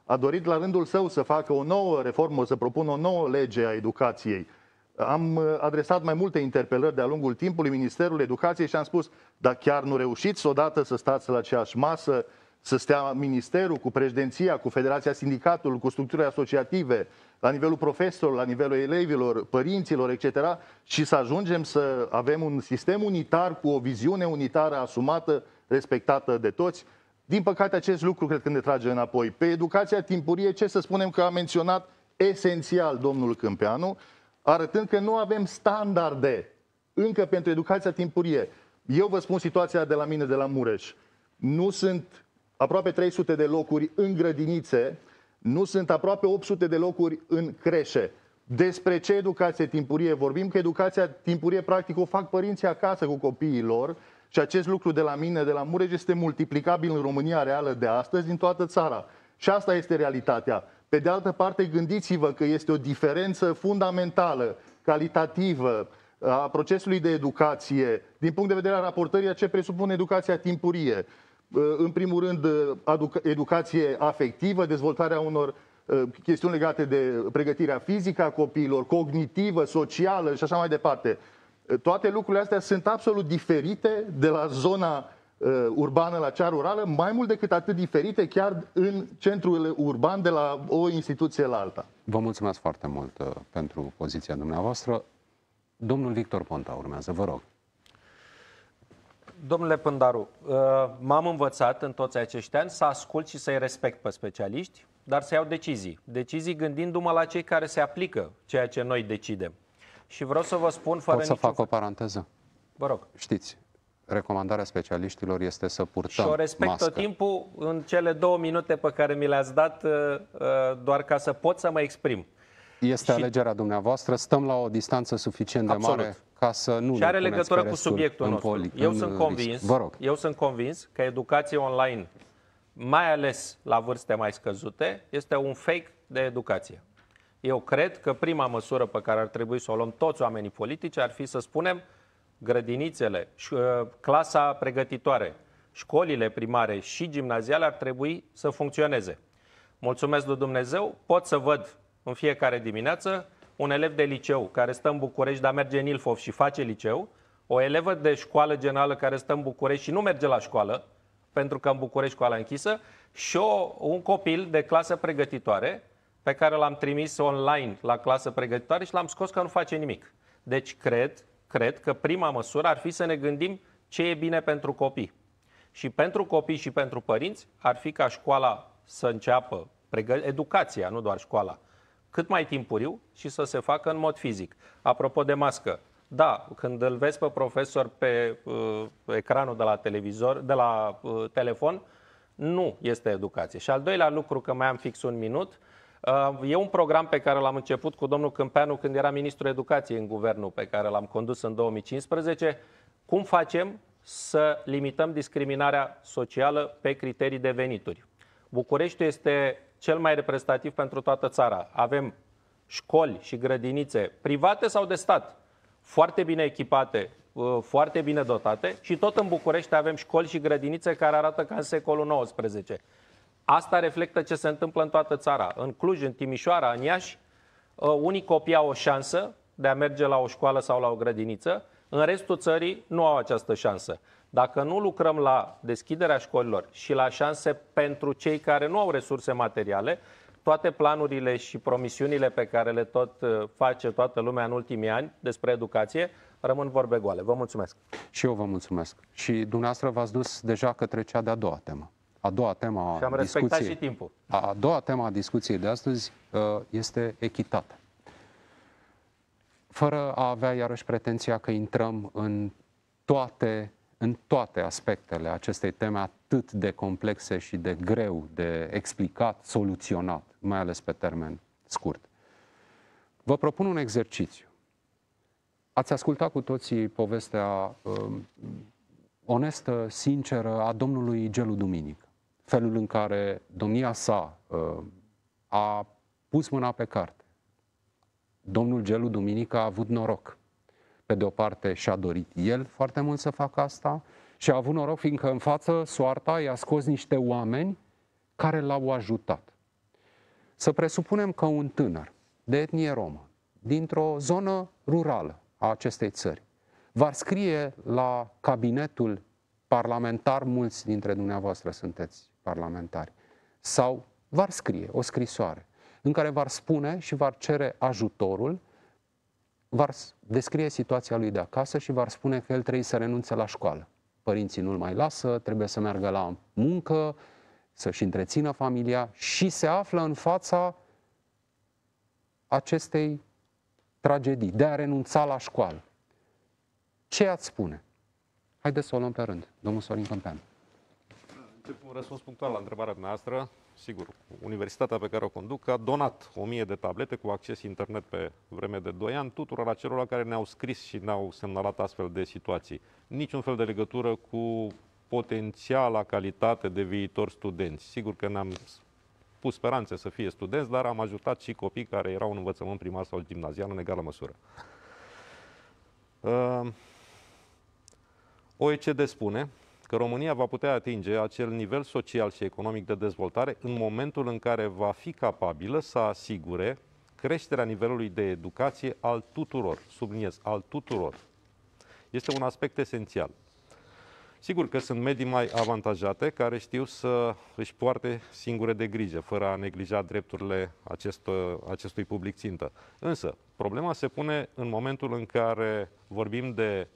a dorit la rândul său să facă o nouă reformă, să propună o nouă lege a educației. Am adresat mai multe interpelări de-a lungul timpului Ministerul Educației și am spus, dar chiar nu reușiți odată să stați la aceeași masă, să stea ministerul cu președinția, cu Federația Sindicatului, cu structurile asociative, la nivelul profesorilor, la nivelul elevilor, părinților, et cetera. Și să ajungem să avem un sistem unitar cu o viziune unitară asumată, respectată de toți. Din păcate, acest lucru cred că ne trage înapoi. Pe educația timpurie, ce să spunem că a menționat esențial domnul Câmpeanu, arătând că nu avem standarde încă pentru educația timpurie. Eu vă spun situația de la mine, de la Mureș. Nu sunt aproape trei sute de locuri în grădinițe, nu sunt aproape opt sute de locuri în creșe. Despre ce educație timpurie vorbim? Că educația timpurie practic o fac părinții acasă cu copiii lor și acest lucru de la mine, de la Mureș, este multiplicabil în România reală de astăzi, din toată țara. Și asta este realitatea. Pe de altă parte, gândiți-vă că este o diferență fundamentală, calitativă, a procesului de educație, din punct de vedere al raportării a ce presupune educația timpurie. În primul rând, educație afectivă, dezvoltarea unor chestiuni legate de pregătirea fizică a copiilor, cognitivă, socială și așa mai departe. Toate lucrurile astea sunt absolut diferite de la zona urbană la cea rurală, mai mult decât atât diferite chiar în centrul urban de la o instituție la alta. Vă mulțumesc foarte mult pentru poziția dumneavoastră. Domnul Victor Ponta urmează, vă rog. Domnule Pândaru, m-am învățat în toți acești ani să ascult și să-i respect pe specialiști, dar să iau decizii. Decizii gândindu-mă la cei care se aplică ceea ce noi decidem. Și vreau să vă spun fără Pot să niciun... fac o paranteză? Vă rog. Știți, recomandarea specialiștilor este să purtăm mască. Și o respect mască. Tot timpul în cele două minute pe care mi le-ați dat, doar ca să pot să mă exprim. Este și... alegerea dumneavoastră, stăm la o distanță suficient de Absolut. mare ca să nu... Și are legătură cu subiectul nostru. Eu sunt, convins, Vă rog. eu sunt convins că educația online, mai ales la vârste mai scăzute, este un fake de educație. Eu cred că prima măsură pe care ar trebui să o luăm toți oamenii politici ar fi să spunem grădinițele, clasa pregătitoare, școlile primare și gimnaziale ar trebui să funcționeze. Mulțumesc lui Dumnezeu, pot să văd în fiecare dimineață un elev de liceu care stă în București, dar merge în Ilfov și face liceu, o elevă de școală generală care stă în București și nu merge la școală, pentru că în București școala închisă, și o, un copil de clasă pregătitoare pe care l-am trimis online la clasă pregătitoare și l-am scos că nu face nimic. Deci cred, cred că prima măsură ar fi să ne gândim ce e bine pentru copii. Și pentru copii și pentru părinți ar fi ca școala să înceapă, educația, nu doar școala, cât mai timpuriu și să se facă în mod fizic. Apropo de mască, da, când îl vezi pe profesor pe uh, ecranul de la televizor, de la uh, telefon, nu este educație. Și al doilea lucru, că mai am fix un minut, uh, e un program pe care l-am început cu domnul Câmpeanu când era ministrul educației în guvernul pe care l-am condus în două mii cincisprezece. Cum facem să limităm discriminarea socială pe criterii de venituri? Bucureștiul este cel mai reprezentativ pentru toată țara. Avem școli și grădinițe private sau de stat, foarte bine echipate, foarte bine dotate și tot în București avem școli și grădinițe care arată ca în secolul nouăsprezece. Asta reflectă ce se întâmplă în toată țara. În Cluj, în Timișoara, în Iași, unii copii au o șansă de a merge la o școală sau la o grădiniță, în restul țării nu au această șansă. Dacă nu lucrăm la deschiderea școlilor și la șanse pentru cei care nu au resurse materiale, toate planurile și promisiunile pe care le tot face toată lumea în ultimii ani despre educație rămân vorbe goale. Vă mulțumesc. Și eu vă mulțumesc. Și dumneavoastră v-ați dus deja către cea de-a doua temă. A doua temă a discuției, și timpul. A doua temă a discuției de astăzi este echitate. Fără a avea iarăși pretenția că intrăm în toate, în toate aspectele acestei teme atât de complexe și de greu de explicat, soluționat, mai ales pe termen scurt. Vă propun un exercițiu. Ați ascultat cu toții povestea um, onestă, sinceră a domnului Gelu Duminică. Felul în care domnia sa um, a pus mâna pe carte. Domnul Gelu Duminică a avut noroc. Pe de o parte și-a dorit el foarte mult să facă asta și a avut noroc fiindcă în față soarta i-a scos niște oameni care l-au ajutat. Să presupunem că un tânăr de etnie romă, dintr-o zonă rurală a acestei țări, va scrie la cabinetul parlamentar, mulți dintre dumneavoastră sunteți parlamentari, sau va scrie o scrisoare în care va spune și va cere ajutorul, va descrie situația lui de acasă și va spune că el trebuie să renunțe la școală. Părinții nu-l mai lasă, trebuie să meargă la muncă, să-și întrețină familia și se află în fața acestei tragedii, de a renunța la școală. Ce ați spune? Haideți să o luăm pe rând. Domnul Sorin Câmpeanu. Încep un răspuns punctual la întrebarea noastră. Sigur, universitatea pe care o conduc a donat o mie de tablete cu acces internet pe vreme de doi ani tuturor acelora care ne-au scris și ne-au semnalat astfel de situații. Niciun fel de legătură cu potențiala calitate de viitor studenți. Sigur că ne-am pus speranțe să fie studenți, dar am ajutat și copii care erau în învățământ primar sau gimnazial în egală măsură. O E C D spune că România va putea atinge acel nivel social și economic de dezvoltare în momentul în care va fi capabilă să asigure creșterea nivelului de educație al tuturor, subliniez, al tuturor. Este un aspect esențial. Sigur că sunt medii mai avantajate care știu să își poarte singure de grijă, fără a neglija drepturile acestor, acestui public țintă. Însă, problema se pune în momentul în care vorbim de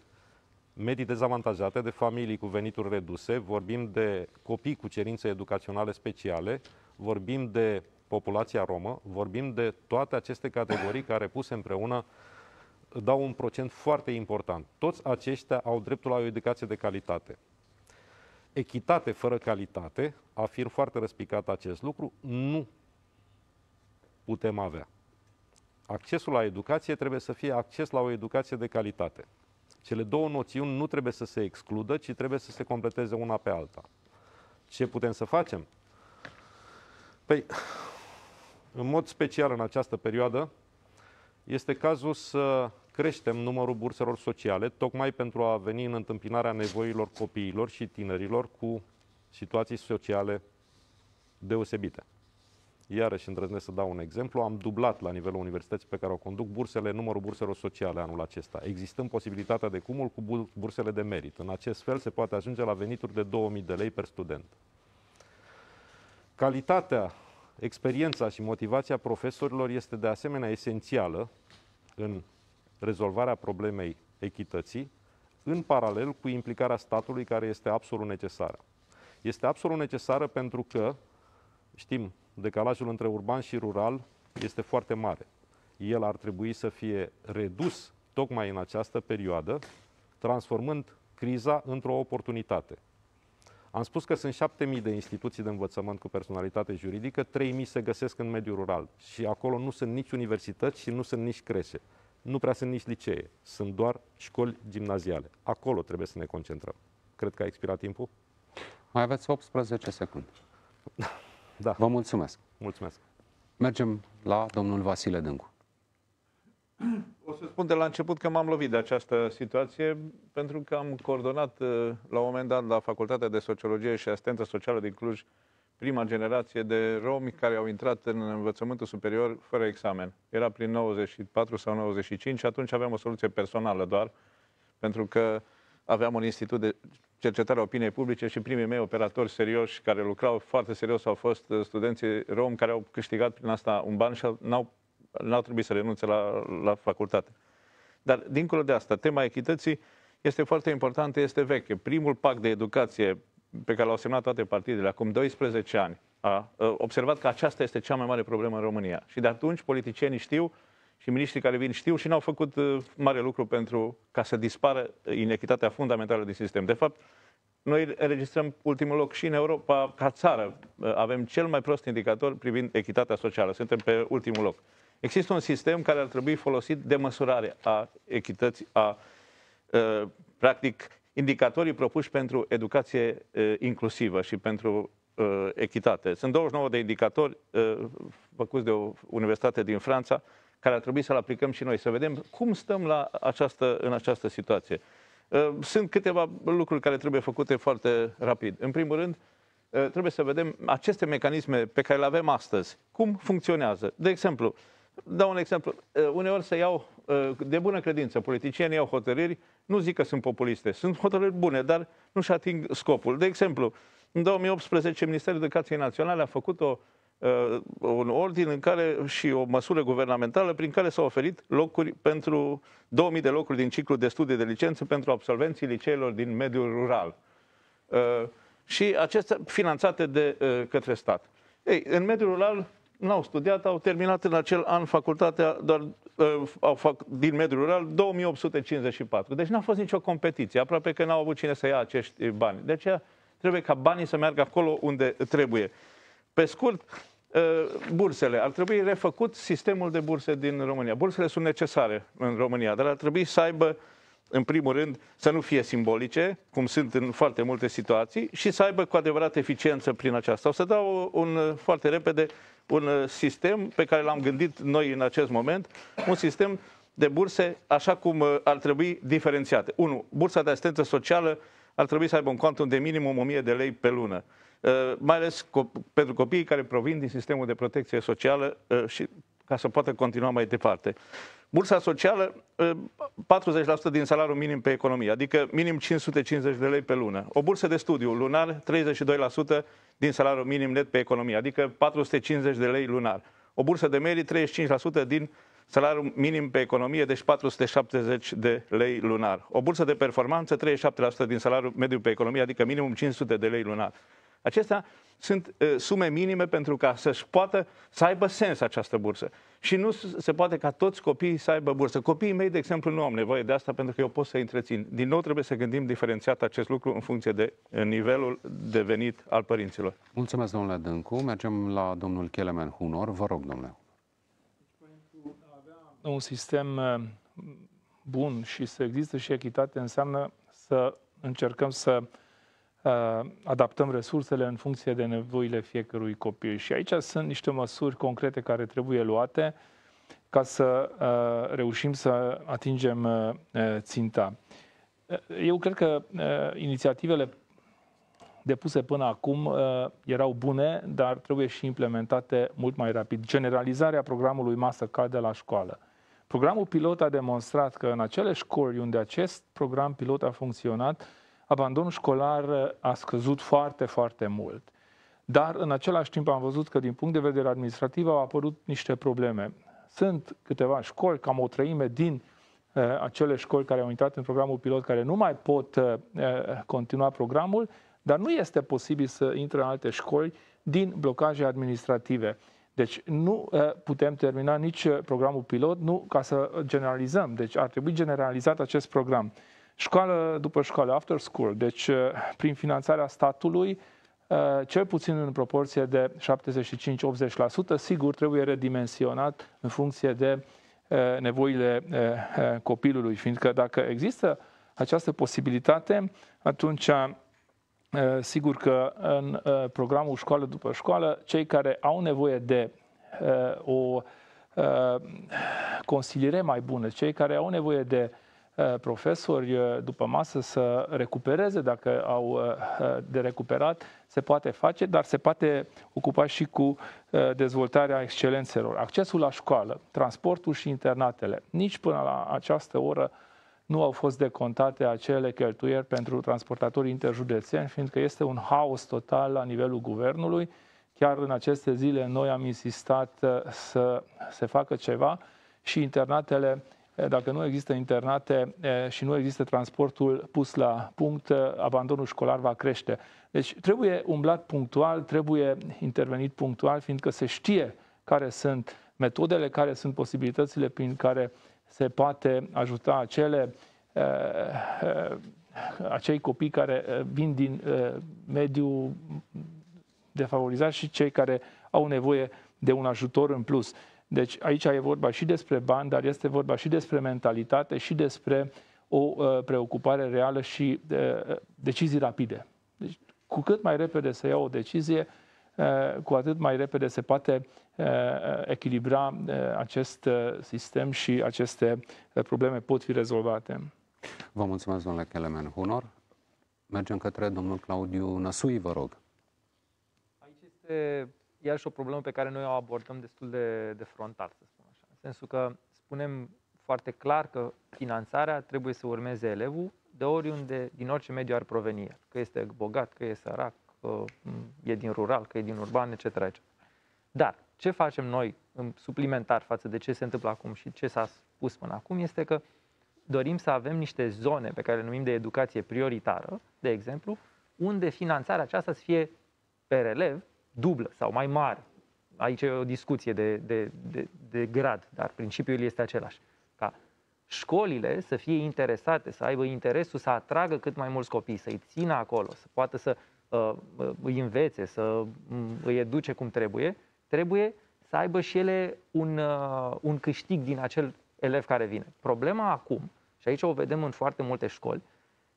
medii dezavantajate, de familii cu venituri reduse, vorbim de copii cu cerințe educaționale speciale, vorbim de populația romă, vorbim de toate aceste categorii care puse împreună dau un procent foarte important. Toți aceștia au dreptul la o educație de calitate. Echitate fără calitate, afirm foarte răspicat acest lucru, nu putem avea. Accesul la educație trebuie să fie acces la o educație de calitate. Cele două noțiuni nu trebuie să se excludă, ci trebuie să se completeze una pe alta. Ce putem să facem? Păi, în mod special în această perioadă, este cazul să creștem numărul burselor sociale, tocmai pentru a veni în întâmpinarea nevoilor copiilor și tinerilor cu situații sociale deosebite. Iarăși îndrăznesc să dau un exemplu, am dublat la nivelul universității pe care o conduc bursele, numărul burselor sociale anul acesta, existând posibilitatea de cumul cu bursele de merit. În acest fel se poate ajunge la venituri de două mii de lei per student. Calitatea, experiența și motivația profesorilor este de asemenea esențială în rezolvarea problemei echității, în paralel cu implicarea statului care este absolut necesară. Este absolut necesară pentru că, știm, decalajul între urban și rural este foarte mare. El ar trebui să fie redus tocmai în această perioadă, transformând criza într-o oportunitate. Am spus că sunt șapte mii de instituții de învățământ cu personalitate juridică, trei mii se găsesc în mediul rural și acolo nu sunt nici universități și nu sunt nici creșe. Nu prea sunt nici licee, sunt doar școli gimnaziale. Acolo trebuie să ne concentrăm. Cred că a expirat timpul. Mai aveți optsprezece secunde. Da. Vă mulțumesc. Mulțumesc. Mergem la domnul Vasile Dâncu. O să spun de la început că m-am lovit de această situație pentru că am coordonat la un moment dat la Facultatea de Sociologie și Asistență Socială din Cluj prima generație de romi care au intrat în învățământul superior fără examen. Era prin nouăzeci și patru sau nouăzeci și cinci și atunci aveam o soluție personală doar pentru că aveam un institut de cercetare a opiniei publice și primii mei operatori serioși care lucrau foarte serios au fost studenții romi care au câștigat prin asta un ban și n-au n-au trebuit să renunțe la, la facultate. Dar, dincolo de asta, tema echității este foarte importantă, este veche. Primul pact de educație pe care l-au semnat toate partidele acum doisprezece ani a observat că aceasta este cea mai mare problemă în România. Și de atunci politicienii știu și miniștrii care vin știu și n-au făcut mare lucru pentru ca să dispară inechitatea fundamentală din sistem. De fapt, noi înregistrăm ultimul loc și în Europa, ca țară, avem cel mai prost indicator privind echitatea socială. Suntem pe ultimul loc. Există un sistem care ar trebui folosit de măsurare a echității, a, practic, indicatorii propuși pentru educație inclusivă și pentru echitate. Sunt douăzeci și nouă de indicatori făcuți de o universitate din Franța, care ar trebui să-l aplicăm și noi, să vedem cum stăm la această, în această situație. Sunt câteva lucruri care trebuie făcute foarte rapid. În primul rând, trebuie să vedem aceste mecanisme pe care le avem astăzi, cum funcționează. De exemplu, dau un exemplu, uneori se iau de bună credință, politicienii iau hotărâri, nu zic că sunt populiste, sunt hotărâri bune, dar nu-și ating scopul. De exemplu, în două mii optsprezece, Ministerul Educației Naționale a făcut o un ordin în care și o măsură guvernamentală prin care s-au oferit locuri pentru două mii de locuri din ciclu de studii de licență pentru absolvenții liceelor din mediul rural. Și acestea finanțate de către stat. Ei, în mediul rural n-au studiat, au terminat în acel an facultatea doar au fac, din mediul rural două mii opt sute cincizeci și patru. Deci n-a fost nicio competiție, aproape că n-au avut cine să ia acești bani. De aceea trebuie ca banii să meargă acolo unde trebuie. Pe scurt, bursele. Ar trebui refăcut sistemul de burse din România. Bursele sunt necesare în România, dar ar trebui să aibă, în primul rând, să nu fie simbolice, cum sunt în foarte multe situații, și să aibă cu adevărat eficiență prin aceasta. O să dau un, foarte repede un sistem pe care l-am gândit noi în acest moment, un sistem de burse așa cum ar trebui diferențiate. unu. Bursa de asistență socială ar trebui să aibă un quantum de minimum o mie de lei pe lună. Uh, mai ales co pentru copiii care provin din sistemul de protecție socială uh, și ca să poată continua mai departe. Bursa socială, uh, patruzeci la sută din salariul minim pe economie, adică minim cinci sute cincizeci de lei pe lună. O bursă de studiu lunar, treizeci și doi la sută din salariul minim net pe economie, adică patru sute cincizeci de lei lunar. O bursă de merit, treizeci și cinci la sută din salariul minim pe economie, deci patru sute șaptezeci de lei lunar. O bursă de performanță, treizeci și șapte la sută din salariul mediu pe economie, adică minimum cinci sute de lei lunar. Acestea sunt uh, sume minime pentru ca să-și poată să aibă sens această bursă. Și nu se poate ca toți copiii să aibă bursă. Copiii mei, de exemplu, nu am nevoie de asta pentru că eu pot să întrețin. Din nou trebuie să gândim diferențiat acest lucru în funcție de nivelul de venit al părinților. Mulțumesc, domnule Dâncu. Mergem la domnul Kelemen Hunor. Vă rog, domnule. Pentru a avea un sistem bun și să există și echitate înseamnă să încercăm să adaptăm resursele în funcție de nevoile fiecărui copil. Și aici sunt niște măsuri concrete care trebuie luate ca să reușim să atingem ținta. Eu cred că inițiativele depuse până acum erau bune, dar trebuie și implementate mult mai rapid. Generalizarea programului masă-cadă la școală. Programul pilot a demonstrat că în acele școli unde acest program pilot a funcționat, abandonul școlar a scăzut foarte, foarte mult. Dar în același timp am văzut că din punct de vedere administrativ au apărut niște probleme. Sunt câteva școli, cam o treime din uh, acele școli care au intrat în programul pilot, care nu mai pot uh, continua programul, dar nu este posibil să intre în alte școli din blocaje administrative. Deci nu uh, putem termina nici programul pilot nu ca să generalizăm. Deci ar trebui generalizat acest program. Școală după școală, after school, deci prin finanțarea statului, cel puțin în proporție de șaptezeci și cinci la optzeci la sută, sigur trebuie redimensionat în funcție de nevoile copilului, fiindcă dacă există această posibilitate, atunci sigur că în programul școală după școală, cei care au nevoie de o consiliere mai bună, cei care au nevoie de profesori după masă să recupereze, dacă au de recuperat, se poate face, dar se poate ocupa și cu dezvoltarea excelențelor. Accesul la școală, transportul și internatele. Nici până la această oră nu au fost decontate acele cheltuieri pentru transportatorii interjudețeni, fiindcă este un haos total la nivelul guvernului. Chiar în aceste zile noi am insistat să se facă ceva și internatele Dacă nu există internate și nu există transportul pus la punct, abandonul școlar va crește. Deci trebuie umblat punctual, trebuie intervenit punctual, fiindcă se știe care sunt metodele, care sunt posibilitățile prin care se poate ajuta acele, acei copii care vin din mediul defavorizat și cei care au nevoie de un ajutor în plus. Deci aici e vorba și despre bani, dar este vorba și despre mentalitate și despre o preocupare reală și decizii rapide. Deci, cu cât mai repede se ia o decizie, cu atât mai repede se poate echilibra acest sistem și aceste probleme pot fi rezolvate. Vă mulțumesc, domnule Kelemen Hunor. Mergem către domnul Claudiu Năsui, vă rog. Aici este iar și o problemă pe care noi o abordăm destul de, de frontal, să spun așa. În sensul că spunem foarte clar că finanțarea trebuie să urmeze elevul de oriunde, din orice mediu ar proveni el. Că este bogat, că e sărac, că e din rural, că e din urban, et cetera et cetera. Dar ce facem noi în suplimentar față de ce se întâmplă acum și ce s-a spus până acum este că dorim să avem niște zone pe care le numim de educație prioritară, de exemplu, unde finanțarea aceasta să fie pe relev dublă sau mai mare. Aici e o discuție de, de, de, de grad, dar principiul este același. Ca școlile să fie interesate, să aibă interesul să atragă cât mai mulți copii, să-i țină acolo, să poată să uh, îi învețe, să îi educe cum trebuie, trebuie să aibă și ele un, uh, un câștig din acel elev care vine. Problema acum, și aici o vedem în foarte multe școli,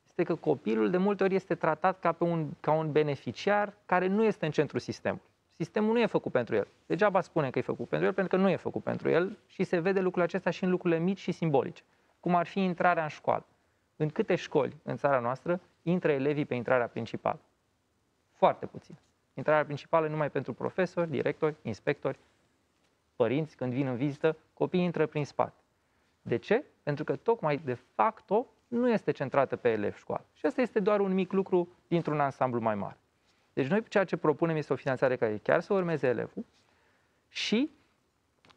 este că copilul de multe ori este tratat ca, pe un, ca un beneficiar care nu este în centrul sistemului. Sistemul nu e făcut pentru el. Degeaba spune că e făcut pentru el, pentru că nu e făcut pentru el și se vede lucrul acesta și în lucrurile mici și simbolice. Cum ar fi intrarea în școală. În câte școli în țara noastră intră elevii pe intrarea principală? Foarte puțin. Intrarea principală numai pentru profesori, directori, inspectori, părinți, când vin în vizită, copiii intră prin spate. De ce? Pentru că tocmai de facto nu este centrată pe elev școală. Și asta este doar un mic lucru dintr-un ansamblu mai mare. Deci noi ceea ce propunem este o finanțare care chiar să urmeze elevul și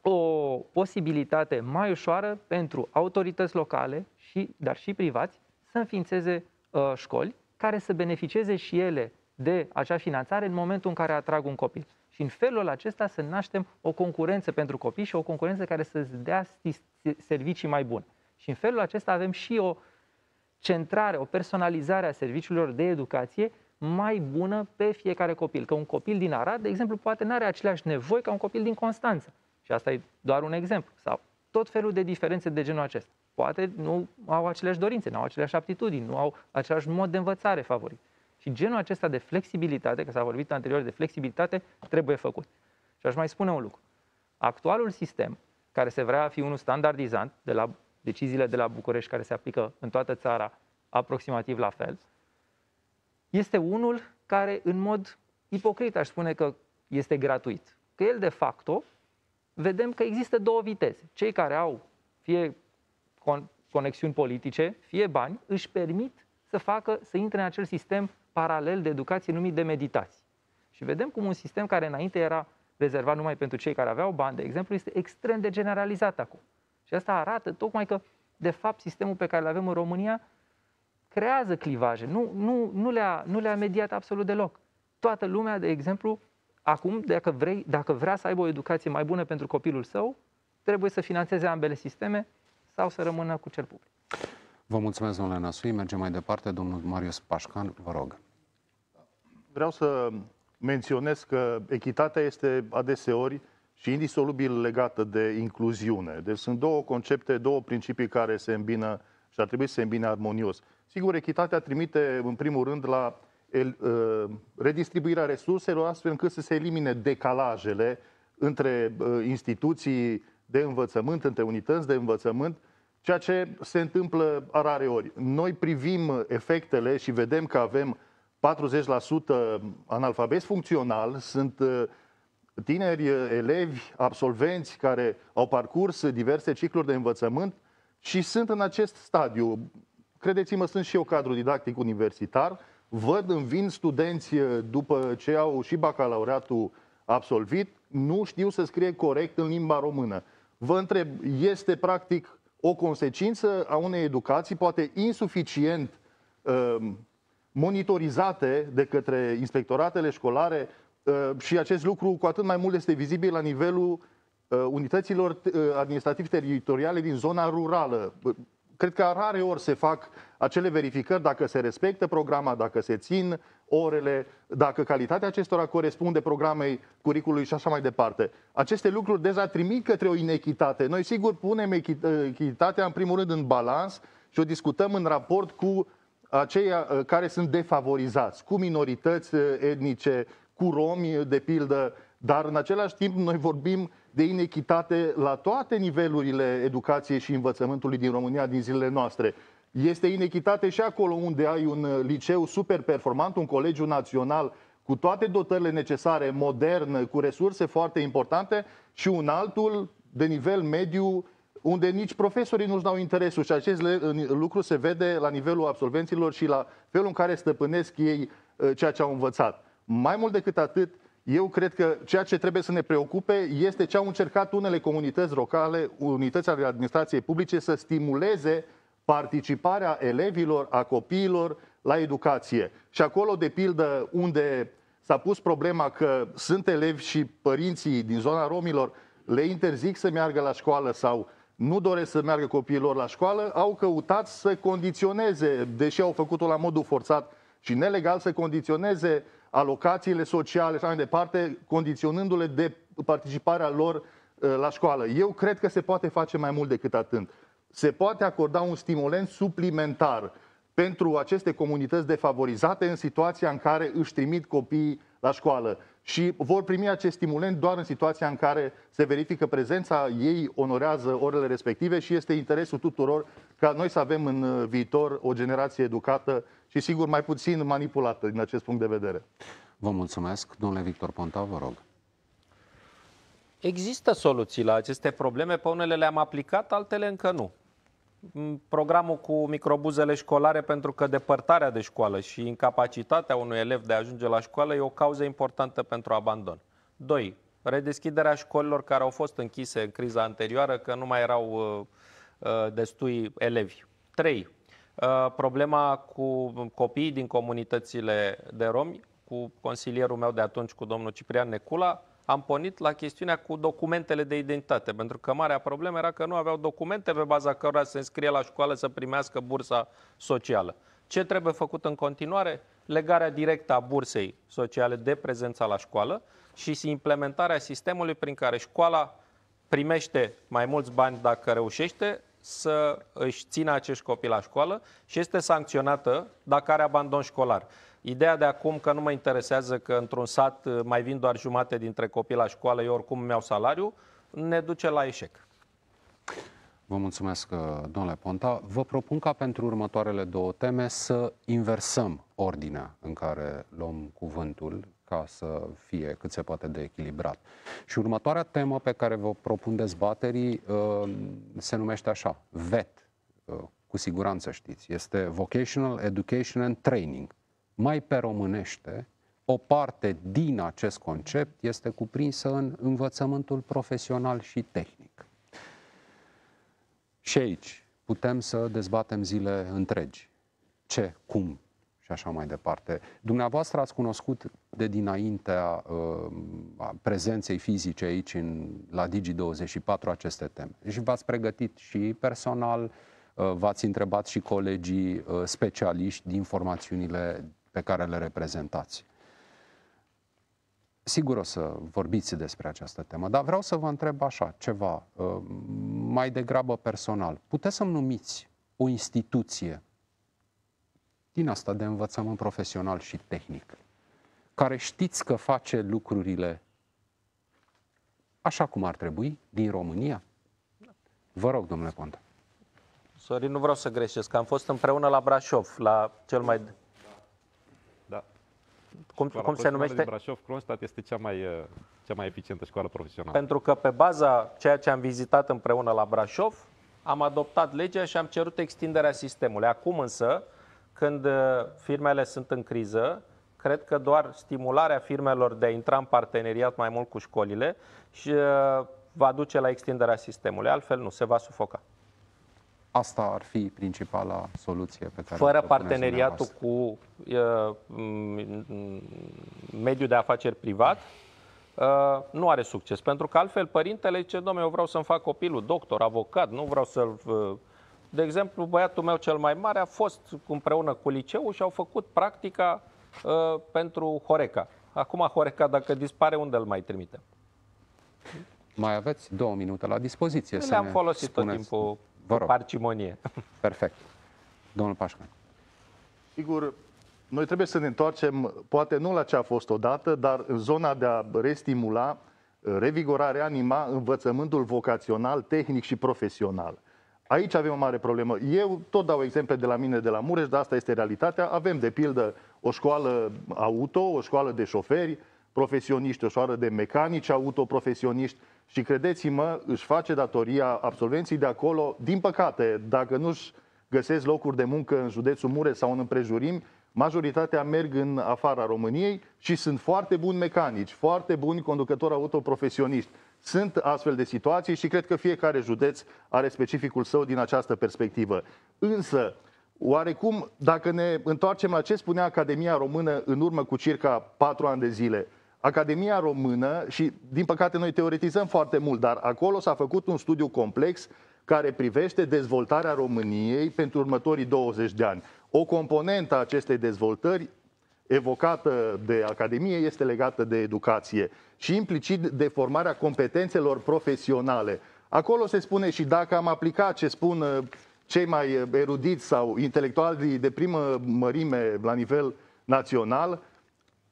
o posibilitate mai ușoară pentru autorități locale, și, dar și privați, să înființeze uh, școli care să beneficieze și ele de acea finanțare în momentul în care atrag un copil. Și în felul acesta să naștem o concurență pentru copii și o concurență care să-ți dea servicii mai bune. Și în felul acesta avem și o centrare, o personalizare a serviciilor de educație mai bună pe fiecare copil. Că un copil din Arad, de exemplu, poate nu are aceleași nevoi ca un copil din Constanța. Și asta e doar un exemplu. Sau tot felul de diferențe de genul acesta. Poate nu au aceleași dorințe, nu au aceleași aptitudini, nu au același mod de învățare favorit. Și genul acesta de flexibilitate, că s-a vorbit anterior de flexibilitate, trebuie făcut. Și aș mai spune un lucru. Actualul sistem, care se vrea a fi unul standardizant, de la deciziile de la București care se aplică în toată țara aproximativ la fel, este unul care în mod ipocrit aș spune că este gratuit. Că el de facto vedem că există două viteze. Cei care au fie conexiuni politice, fie bani, își permit să facă, să intre în acel sistem paralel de educație numit de meditații. Și vedem cum un sistem care înainte era rezervat numai pentru cei care aveau bani, de exemplu, este extrem de generalizat acum. Și asta arată tocmai că, de fapt, sistemul pe care îl avem în România creează clivaje, nu, nu, nu, le-a, nu le-a mediat absolut deloc. Toată lumea, de exemplu, acum, dacă, vrei, dacă vrea să aibă o educație mai bună pentru copilul său, trebuie să finanțeze ambele sisteme sau să rămână cu cel public. Vă mulțumesc, domnule Năsui. Mergem mai departe. Domnul Marius Pașcan, vă rog. Vreau să menționez că echitatea este adeseori și indisolubil legată de incluziune. Deci sunt două concepte, două principii care se îmbină și ar trebui să se îmbine armonios. Sigur, echitatea trimite în primul rând la el, uh, redistribuirea resurselor astfel încât să se elimine decalajele între uh, instituții de învățământ, între unități de învățământ, ceea ce se întâmplă rareori. Noi privim efectele și vedem că avem patruzeci la sută analfabeti funcțional, sunt uh, tineri, elevi, absolvenți care au parcurs diverse cicluri de învățământ și sunt în acest stadiu. Credeți-mă, sunt și eu cadru didactic universitar, văd, îmi vin studenți după ce au și bacalaureatul absolvit, nu știu să scrie corect în limba română. Vă întreb, este practic o consecință a unei educații poate insuficient monitorizate de către inspectoratele școlare și acest lucru cu atât mai mult este vizibil la nivelul unităților administrativ-teritoriale din zona rurală. Cred că rare ori se fac acele verificări dacă se respectă programa, dacă se țin orele, dacă calitatea acestora corespunde programei, curriculului și așa mai departe. Aceste lucruri deja trimit către o inechitate. Noi sigur punem echitatea în primul rând în balans și o discutăm în raport cu aceia care sunt defavorizați, cu minorități etnice, cu romi de pildă, dar în același timp noi vorbim de inechitate la toate nivelurile educației și învățământului din România din zilele noastre. Este inechitate și acolo unde ai un liceu super performant, un colegiu național cu toate dotările necesare, modern, cu resurse foarte importante și un altul de nivel mediu unde nici profesorii nu-și dau interesul și acest lucru se vede la nivelul absolvenților și la felul în care stăpânesc ei ceea ce au învățat. Mai mult decât atât, eu cred că ceea ce trebuie să ne preocupe este ce au încercat unele comunități locale, unități ale administrației publice, să stimuleze participarea elevilor, a copiilor la educație. Și acolo, de pildă, unde s-a pus problema că sunt elevi și părinții din zona romilor le interzic să meargă la școală sau nu doresc să meargă copiilor la școală, au căutat să condiționeze, deși au făcut-o la modul forțat și nelegal, să condiționeze alocațiile sociale și așa mai departe, condiționându-le de participarea lor la școală. Eu cred că se poate face mai mult decât atât. Se poate acorda un stimulent suplimentar pentru aceste comunități defavorizate în situația în care își trimit copiii la școală. Și vor primi acest stimulent doar în situația în care se verifică prezența ei, onorează orele respective și este interesul tuturor ca noi să avem în viitor o generație educată și sigur mai puțin manipulată din acest punct de vedere. Vă mulțumesc. Domnule Victor Ponta, vă rog. Există soluții la aceste probleme, pe unele le-am aplicat, altele încă nu. Programul cu microbuzele școlare, pentru că depărtarea de școală și incapacitatea unui elev de a ajunge la școală e o cauză importantă pentru abandon. doi. Redeschiderea școlilor care au fost închise în criza anterioară, că nu mai erau uh, destui elevi. trei. Uh, problema cu copiii din comunitățile de romi, cu consilierul meu de atunci, cu domnul Ciprian Necula, am pornit la chestiunea cu documentele de identitate, pentru că marea problemă era că nu aveau documente pe baza cărora să se înscrie la școală să primească bursa socială. Ce trebuie făcut în continuare? Legarea directă a bursei sociale de prezența la școală și implementarea sistemului prin care școala primește mai mulți bani dacă reușește să își țină acești copii la școală și este sancționată dacă are abandon școlar. Ideea de acum că nu mă interesează că într-un sat mai vin doar jumate dintre copii la școală, eu oricum îmi iau salariu, ne duce la eșec. Vă mulțumesc, domnule Ponta. Vă propun ca pentru următoarele două teme să inversăm ordinea în care luăm cuvântul, ca să fie cât se poate de echilibrat. Și următoarea temă pe care vă propun dezbaterii se numește așa, V E T, cu siguranță știți, este Vocational Education and Training. Mai pe românește, o parte din acest concept este cuprinsă în învățământul profesional și tehnic. Și aici putem să dezbatem zile întregi. Ce, cum și așa mai departe. Dumneavoastră ați cunoscut de dinaintea uh, prezenței fizice aici în, la Digi douăzeci și patru aceste teme. Și v-ați pregătit și personal, uh, v-ați întrebat și colegii uh, specialiști din formațiunile pe care le reprezentați. Sigur o să vorbiți despre această temă, dar vreau să vă întreb așa, ceva uh, mai degrabă personal. Puteți să-mi numiți o instituție din asta de învățământ profesional și tehnic, care știți că face lucrurile așa cum ar trebui din România? Vă rog, domnule Ponta. Sorin, nu vreau să greșesc. Am fost împreună la Brașov, la cel mai... Da. Cum, cum se numește? Din Brașov, Cronstadt este cea mai, cea mai eficientă școală profesională. Pentru că pe baza ceea ce am vizitat împreună la Brașov, am adoptat legea și am cerut extinderea sistemului. Acum însă, când firmele sunt în criză, cred că doar stimularea firmelor de a intra în parteneriat mai mult cu școlile și va duce la extinderea sistemului. Altfel nu, se va sufoca. Asta ar fi principala soluție pe care... Fără parteneriatul cu uh, mediul de afaceri privat, uh, nu are succes. Pentru că altfel părintele zice, domnule, eu vreau să-mi fac copilul doctor, avocat, nu vreau să-l... Uh... De exemplu, băiatul meu cel mai mare a fost împreună cu liceul și au făcut practica uh, pentru Horeca. Acum Horeca, dacă dispare, unde îl mai trimitem? Mai aveți două minute la dispoziție. Le-am folosit tot timpul cu parcimonie. Perfect. Domnul Pașcan. Sigur, noi trebuie să ne întoarcem, poate nu la ce a fost odată, dar în zona de a restimula, revigora, reanima învățământul vocațional, tehnic și profesional. Aici avem o mare problemă. Eu tot dau exemple de la mine, de la Mureș, dar asta este realitatea. Avem, de pildă, o școală auto, o școală de șoferi profesioniști, o școală de mecanici auto profesioniști și, credeți-mă, își face datoria absolvenții de acolo. Din păcate, dacă nu-și găsesc locuri de muncă în județul Mureș sau în împrejurimi, majoritatea merg în afara României și sunt foarte buni mecanici, foarte buni conducători auto profesioniști. Sunt astfel de situații și cred că fiecare județ are specificul său din această perspectivă. Însă, oarecum, dacă ne întoarcem la ce spunea Academia Română în urmă cu circa patru ani de zile, Academia Română, și din păcate noi teoretizăm foarte mult, dar acolo s-a făcut un studiu complex care privește dezvoltarea României pentru următorii douăzeci de ani. O componentă a acestei dezvoltări evocată de Academie este legată de educație și implicit de formarea competențelor profesionale. Acolo se spune, și dacă am aplicat ce spun cei mai erudiți sau intelectuali de primă mărime la nivel național,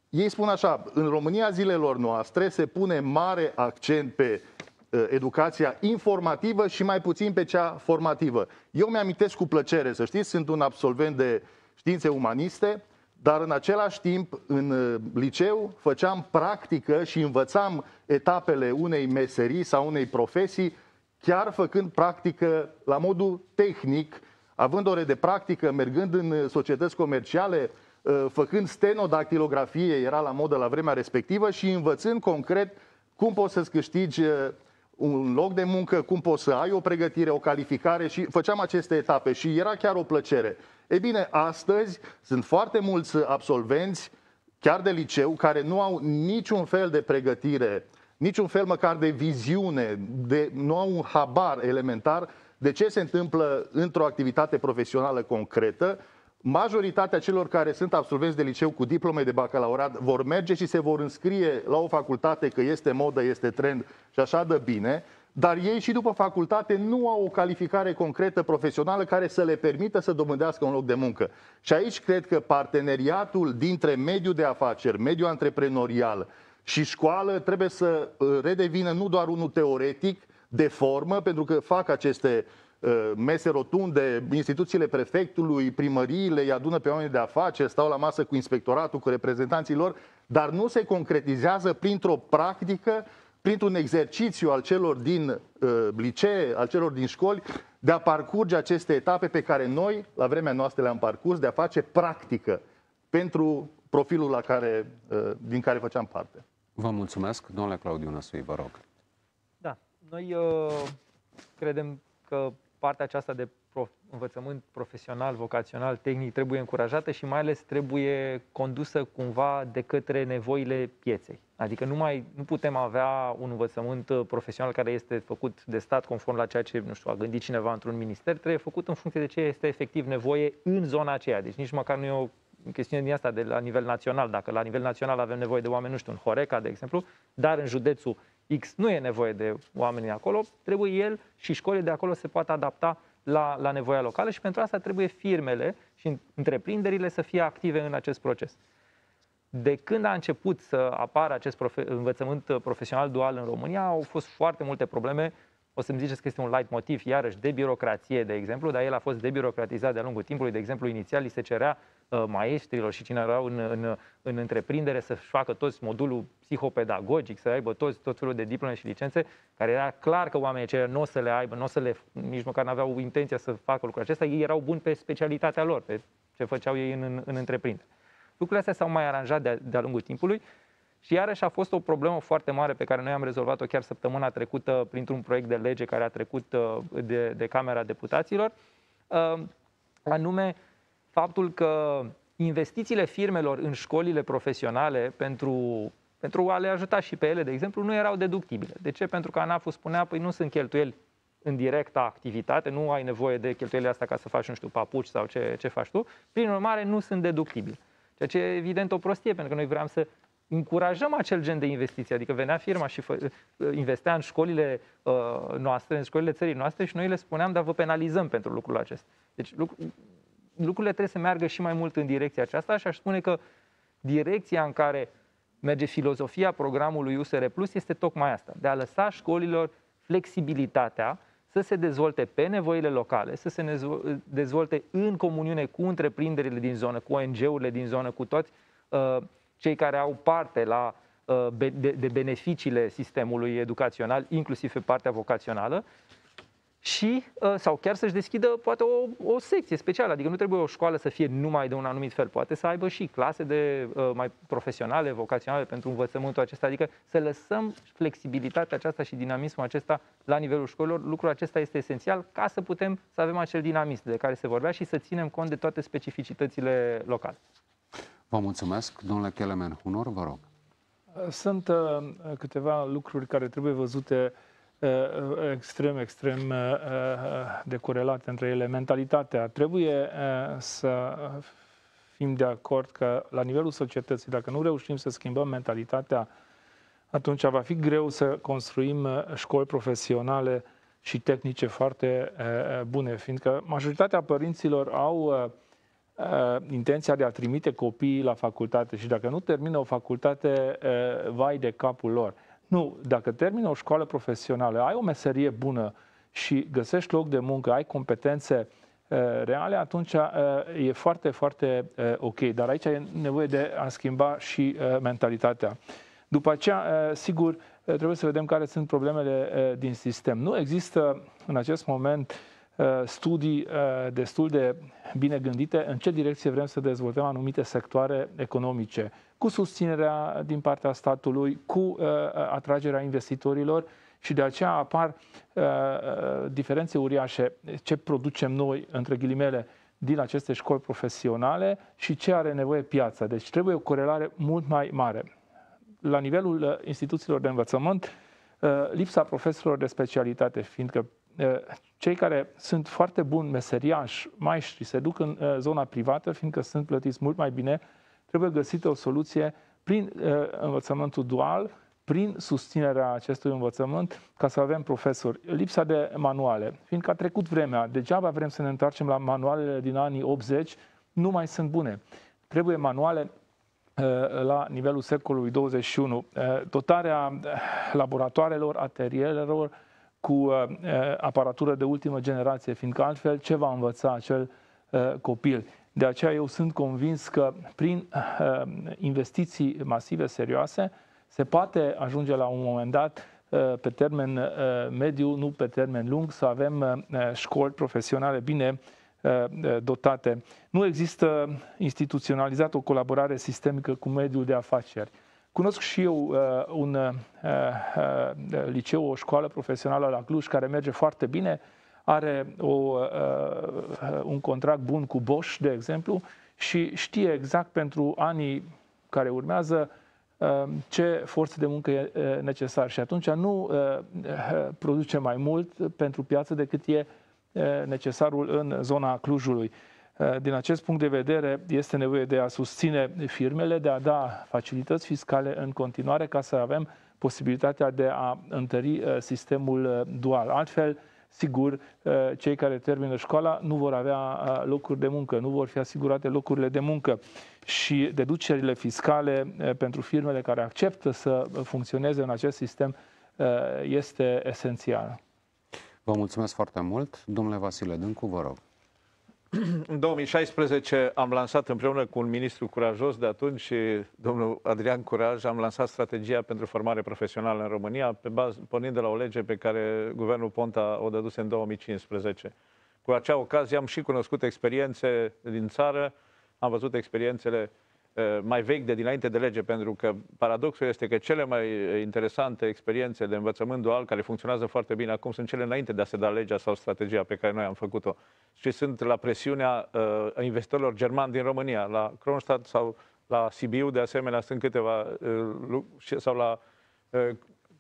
ei spun așa: în România zilelor noastre se pune mare accent pe educația informativă și mai puțin pe cea formativă. Eu mi-amintesc cu plăcere, să știți, sunt un absolvent de științe umaniste, dar în același timp, în liceu, făceam practică și învățam etapele unei meserii sau unei profesii, chiar făcând practică la modul tehnic, având ore de practică, mergând în societăți comerciale, făcând stenodactilografie, era la modă la vremea respectivă, și învățând concret cum poți să-ți câștigi un loc de muncă, cum poți să ai o pregătire, o calificare, și făceam aceste etape și era chiar o plăcere. Ei bine, astăzi sunt foarte mulți absolvenți, chiar de liceu, care nu au niciun fel de pregătire, niciun fel măcar de viziune, de, nu au un habar elementar de ce se întâmplă într-o activitate profesională concretă. Majoritatea celor care sunt absolvenți de liceu cu diplome de bacalaureat vor merge și se vor înscrie la o facultate, că este modă, este trend și așa de bine, dar ei și după facultate nu au o calificare concretă profesională care să le permită să dobândească un loc de muncă. Și aici cred că parteneriatul dintre mediul de afaceri, mediul antreprenorial și școală trebuie să redevină nu doar unul teoretic, de formă, pentru că fac aceste mese rotunde, instituțiile prefectului, primăriile îi adună pe oameni de afaceri, stau la masă cu inspectoratul, cu reprezentanții lor, dar nu se concretizează printr-o practică, printr-un exercițiu al celor din uh, licee, al celor din școli, de a parcurge aceste etape pe care noi, la vremea noastră, le-am parcurs, de a face practică pentru profilul la care, uh, din care făceam parte. Vă mulțumesc. Domnule Claudiu Năsui, vă rog. Da, noi uh, credem că partea aceasta de prof, învățământ profesional, vocațional, tehnic trebuie încurajată și mai ales trebuie condusă cumva de către nevoile pieței. Adică nu, mai, nu putem avea un învățământ profesional care este făcut de stat conform la ceea ce, nu știu, a gândit cineva într-un minister, trebuie făcut în funcție de ce este efectiv nevoie în zona aceea. Deci nici măcar nu e o chestiune din asta de la nivel național. Dacă la nivel național avem nevoie de oameni, nu știu, în Horeca, de exemplu, dar în județul X nu e nevoie de oameni acolo, trebuie el și școlile de acolo se poate adapta la, la nevoia locală și pentru asta trebuie firmele și întreprinderile să fie active în acest proces. De când a început să apară acest profe- învățământ profesional dual în România, au fost foarte multe probleme. O să-mi ziceți că este un leitmotiv, iarăși, de birocrație, de exemplu, dar el a fost debirocratizat de-a lungul timpului. De exemplu, inițial li se cerea uh, maestrilor și cine erau în, în, în întreprindere să-și facă toți modulul psihopedagogic, să aibă toți, tot felul de diplome și licențe, care era clar că oamenii aceia nu o să le aibă, nu o să le, nici măcar n-aveau intenția să facă lucrul acesta. Ei erau buni pe specialitatea lor, pe ce făceau ei în, în, în întreprindere. Lucrurile astea s-au mai aranjat de-a, de-a lungul timpului Și iarăși a fost o problemă foarte mare pe care noi am rezolvat-o chiar săptămâna trecută printr-un proiect de lege care a trecut de, de Camera Deputaților, anume faptul că investițiile firmelor în școlile profesionale pentru, pentru a le ajuta și pe ele, de exemplu, nu erau deductibile. De ce? Pentru că ANAF-ul spunea, păi nu sunt cheltuieli în directa activitate, nu ai nevoie de cheltuielile astea ca să faci, nu știu, papuci sau ce, ce faci tu, prin urmare nu sunt deductibili. Ceea ce e evident o prostie, pentru că noi vreau să încurajăm acel gen de investiții, adică venea firma și fă, investea în școlile uh, noastre, în școlile țării noastre și noi le spuneam, dar vă penalizăm pentru lucrul acesta. Deci lucr lucrurile trebuie să meargă și mai mult în direcția aceasta și aș spune că direcția în care merge filozofia programului U S R Plus este tocmai asta, de a lăsa școlilor flexibilitatea să se dezvolte pe nevoile locale, să se dezvolte în comuniune cu întreprinderile din zonă, cu O N G-urile din zonă, cu toți uh, cei care au parte la, uh, de, de beneficiile sistemului educațional, inclusiv pe partea vocațională, și, uh, sau chiar să-și deschidă poate o, o secție specială, adică nu trebuie o școală să fie numai de un anumit fel, poate să aibă și clase de, uh, mai profesionale, vocaționale pentru învățământul acesta, adică să lăsăm flexibilitatea aceasta și dinamismul acesta la nivelul școlilor, lucrul acesta este esențial ca să putem să avem acel dinamism de care se vorbea și să ținem cont de toate specificitățile locale. Vă mulțumesc. Domnule Kelemen Hunor, vă rog. Sunt uh, câteva lucruri care trebuie văzute uh, extrem, extrem uh, de corelate între ele. Mentalitatea. Trebuie uh, să fim de acord că la nivelul societății, dacă nu reușim să schimbăm mentalitatea, atunci va fi greu să construim școli profesionale și tehnice foarte uh, bune, fiindcă majoritatea părinților au... Uh, intenția de a trimite copiii la facultate și dacă nu termină o facultate, vai de capul lor. Nu, dacă termină o școală profesională, ai o meserie bună și găsești loc de muncă, ai competențe reale, atunci e foarte, foarte ok. Dar aici e nevoie de a schimba și mentalitatea. După aceea, sigur, trebuie să vedem care sunt problemele din sistem. Nu există în acest moment studii destul de bine gândite în ce direcție vrem să dezvoltăm anumite sectoare economice, cu susținerea din partea statului, cu atragerea investitorilor și de aceea apar diferențe uriașe ce producem noi, între ghilimele, din aceste școli profesionale și ce are nevoie piața. Deci trebuie o corelare mult mai mare. La nivelul instituțiilor de învățământ, lipsa profesorilor de specialitate, fiindcă cei care sunt foarte buni meseriași, maestri, se duc în zona privată, fiindcă sunt plătiți mult mai bine, trebuie găsită o soluție prin învățământul dual, prin susținerea acestui învățământ, ca să avem profesori. Lipsa de manuale, fiindcă a trecut vremea, degeaba vrem să ne întoarcem la manualele din anii optzeci, nu mai sunt bune. Trebuie manuale la nivelul secolului douăzeci și unu. Dotarea laboratoarelor, atelierelor, cu uh, aparatură de ultimă generație, fiindcă altfel ce va învăța acel uh, copil. De aceea eu sunt convins că prin uh, investiții masive, serioase, se poate ajunge la un moment dat, uh, pe termen uh, mediu, nu pe termen lung, să avem uh, școli profesionale bine uh, dotate. Nu există instituționalizat o colaborare sistemică cu mediul de afaceri. Cunosc și eu uh, un uh, uh, liceu, o școală profesională la Cluj care merge foarte bine, are o, uh, un contract bun cu Bosch, de exemplu, și știe exact pentru anii care urmează uh, ce forță de muncă e uh, necesar. Și atunci nu uh, produce mai mult pentru piață decât e uh, necesarul în zona Clujului. Din acest punct de vedere, este nevoie de a susține firmele, de a da facilități fiscale în continuare ca să avem posibilitatea de a întări sistemul dual. Altfel, sigur, cei care termină școala nu vor avea locuri de muncă, nu vor fi asigurate locurile de muncă și deducerile fiscale pentru firmele care acceptă să funcționeze în acest sistem este esențial. Vă mulțumesc foarte mult. Domnule Vasile Dâncu, vă rog. În două mii șaisprezece am lansat împreună cu un ministru curajos de atunci și domnul Adrian Curaj, am lansat strategia pentru formare profesională în România, pe bază, pornind de la o lege pe care guvernul Ponta o dăduse în două mii cincisprezece. Cu acea ocazie am și cunoscut experiențe din țară, am văzut experiențele mai vechi de dinainte de lege, pentru că paradoxul este că cele mai interesante experiențe de învățământ dual care funcționează foarte bine acum sunt cele înainte de a se da legea sau strategia pe care noi am făcut-o și sunt la presiunea uh, investitorilor germani din România, la Kronstadt sau la Sibiu, de asemenea sunt câteva, uh, sau la uh,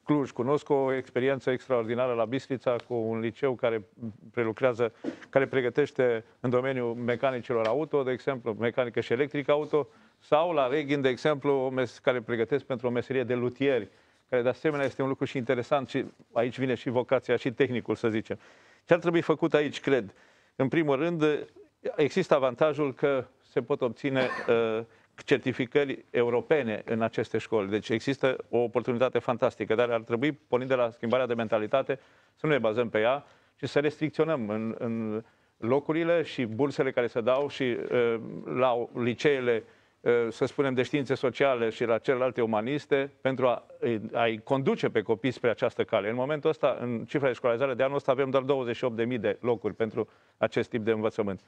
Cluj. Cunosc o experiență extraordinară la Bistrița cu un liceu care prelucrează, care pregătește în domeniul mecanicilor auto, de exemplu, mecanică și electrică auto, sau la Reghin, de exemplu, care pregătesc pentru o meserie de lutieri, care de asemenea este un lucru și interesant și aici vine și vocația și tehnicul, să zicem. Ce ar trebui făcut aici, cred? În primul rând, există avantajul că se pot obține uh, certificări europene în aceste școli. Deci există o oportunitate fantastică, dar ar trebui, pornind de la schimbarea de mentalitate, să nu ne bazăm pe ea și să restricționăm în, în locurile și bursele care se dau și uh, la liceele, să spunem, de științe sociale și la celelalte umaniste, pentru a, a-i conduce pe copii spre această cale. În momentul ăsta, în cifra de școlarizare de anul ăsta, avem doar douăzeci și opt de mii de locuri pentru acest tip de învățământ.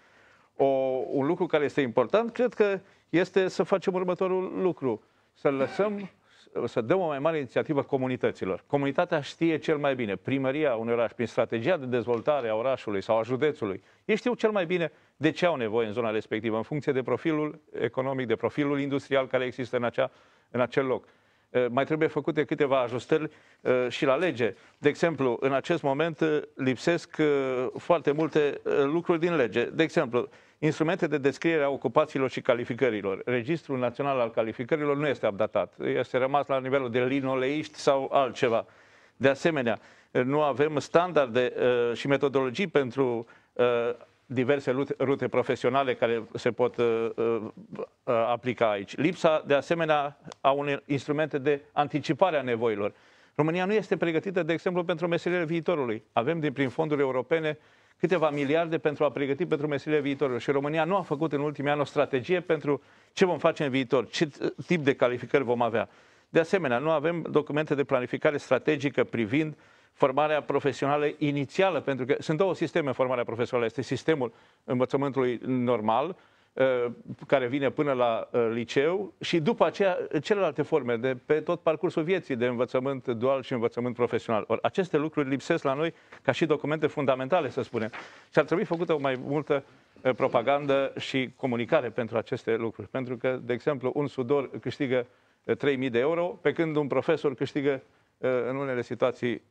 O, un lucru care este important, cred că, este să facem următorul lucru. Să lăsăm, să dăm o mai mare inițiativă comunităților. Comunitatea știe cel mai bine. Primăria unui oraș, prin strategia de dezvoltare a orașului sau a județului, ei știu cel mai bine de ce au nevoie în zona respectivă, în funcție de profilul economic, de profilul industrial care există în, acea, în acel loc. Mai trebuie făcute câteva ajustări și la lege. De exemplu, în acest moment lipsesc foarte multe lucruri din lege. De exemplu, instrumente de descriere a ocupațiilor și calificărilor. Registrul Național al Calificărilor nu este updatat. Este rămas la nivelul de linoleiști sau altceva. De asemenea, nu avem standarde și metodologii pentru diverse rute profesionale care se pot aplica aici. Lipsa, de asemenea, a unor instrumente de anticipare a nevoilor. România nu este pregătită, de exemplu, pentru meseriile viitorului. Avem, din prin fonduri europene, câteva miliarde pentru a pregăti pentru meserile viitorului. Și România nu a făcut în ultimii ani o strategie pentru ce vom face în viitor, ce tip de calificări vom avea. De asemenea, nu avem documente de planificare strategică privind formarea profesională inițială, pentru că sunt două sisteme în formarea profesională. Este sistemul învățământului normal, care vine până la liceu, și după aceea celelalte forme de pe tot parcursul vieții de învățământ dual și învățământ profesional. Or, aceste lucruri lipsesc la noi ca și documente fundamentale, să spunem. Și ar trebui făcută o mai multă propagandă și comunicare pentru aceste lucruri. Pentru că, de exemplu, un sudor câștigă trei mii de euro, pe când un profesor câștigă în unele situații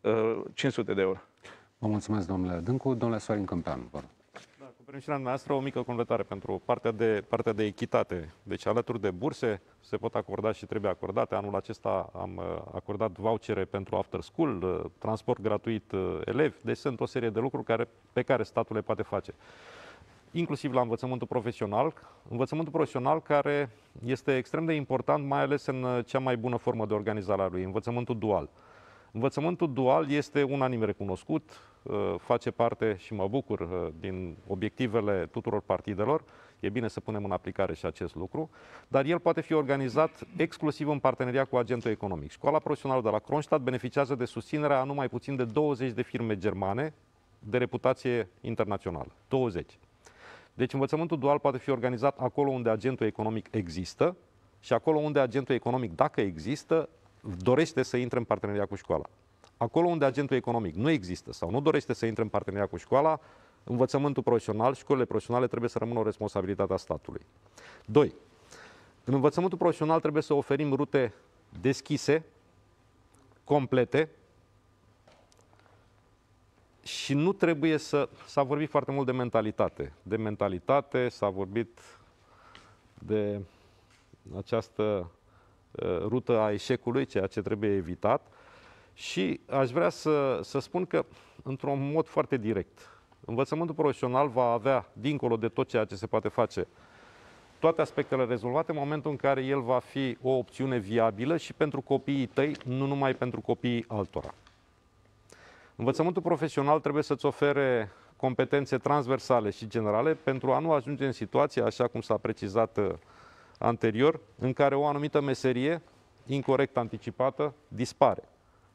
cinci sute de euro. Vă mulțumesc, domnule Dâncu. Domnule Sorin Câmpeanu, vă rog. Permisiunea noastră, o mică completare pentru partea de, partea de echitate. Deci, alături de burse, se pot acorda și trebuie acordate. Anul acesta am acordat vouchere pentru after school, transport gratuit elevi. Deci sunt o serie de lucruri care, pe care statul le poate face. Inclusiv la învățământul profesional. Învățământul profesional care este extrem de important, mai ales în cea mai bună formă de organizare a lui, învățământul dual. Învățământul dual este unanim recunoscut, face parte și mă bucur din obiectivele tuturor partidelor. E bine să punem în aplicare și acest lucru, dar el poate fi organizat exclusiv în parteneria cu agentul economic. Școala profesională de la Kronstadt beneficiază de susținerea a nu mai puțin de douăzeci de firme germane de reputație internațională. douăzeci. Deci învățământul dual poate fi organizat acolo unde agentul economic există și acolo unde agentul economic, dacă există, dorește să intre în parteneria cu școala. Acolo unde agentul economic nu există sau nu dorește să intre în parteneria cu școala, învățământul profesional, școlile profesionale trebuie să rămână o responsabilitate a statului. doi. În învățământul profesional trebuie să oferim rute deschise, complete și nu trebuie să... S-a vorbit foarte mult de mentalitate. De mentalitate s-a vorbit de această rută a eșecului, ceea ce trebuie evitat. Și aș vrea să, să spun că, într-un mod foarte direct, învățământul profesional va avea, dincolo de tot ceea ce se poate face, toate aspectele rezolvate în momentul în care el va fi o opțiune viabilă și pentru copiii tăi, nu numai pentru copiii altora. Învățământul profesional trebuie să-ți ofere competențe transversale și generale pentru a nu ajunge în situația, așa cum s-a precizat anterior, în care o anumită meserie, incorect anticipată, dispare.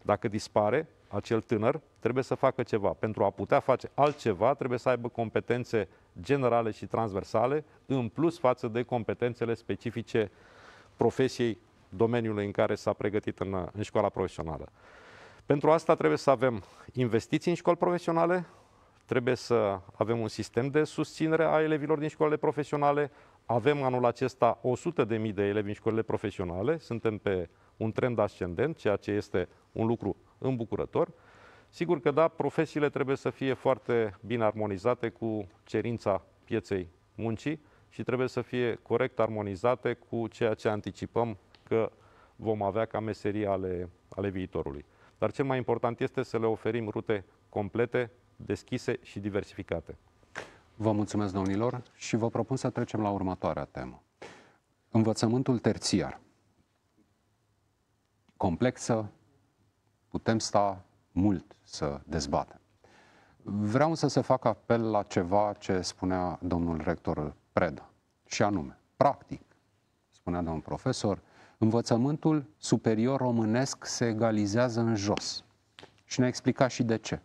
Dacă dispare, acel tânăr trebuie să facă ceva. Pentru a putea face altceva, trebuie să aibă competențe generale și transversale, în plus față de competențele specifice profesiei, domeniului în care s-a pregătit în, în școala profesională. Pentru asta trebuie să avem investiții în școli profesionale, trebuie să avem un sistem de susținere a elevilor din școlile profesionale. Avem anul acesta o sută de mii de elevi în școlile profesionale, suntem pe un trend ascendent, ceea ce este un lucru îmbucurător. Sigur că da, profesiile trebuie să fie foarte bine armonizate cu cerința pieței muncii și trebuie să fie corect armonizate cu ceea ce anticipăm că vom avea ca meserii ale, ale viitorului. Dar cel mai important este să le oferim rute complete, deschise și diversificate. Vă mulțumesc, domnilor, și vă propun să trecem la următoarea temă. Învățământul terțiar. Complexă, putem sta mult să dezbatem. Vreau însă să fac apel la ceva ce spunea domnul rector Preda, și anume, practic, spunea domnul profesor, învățământul superior românesc se egalizează în jos. Și ne-a explicat și de ce.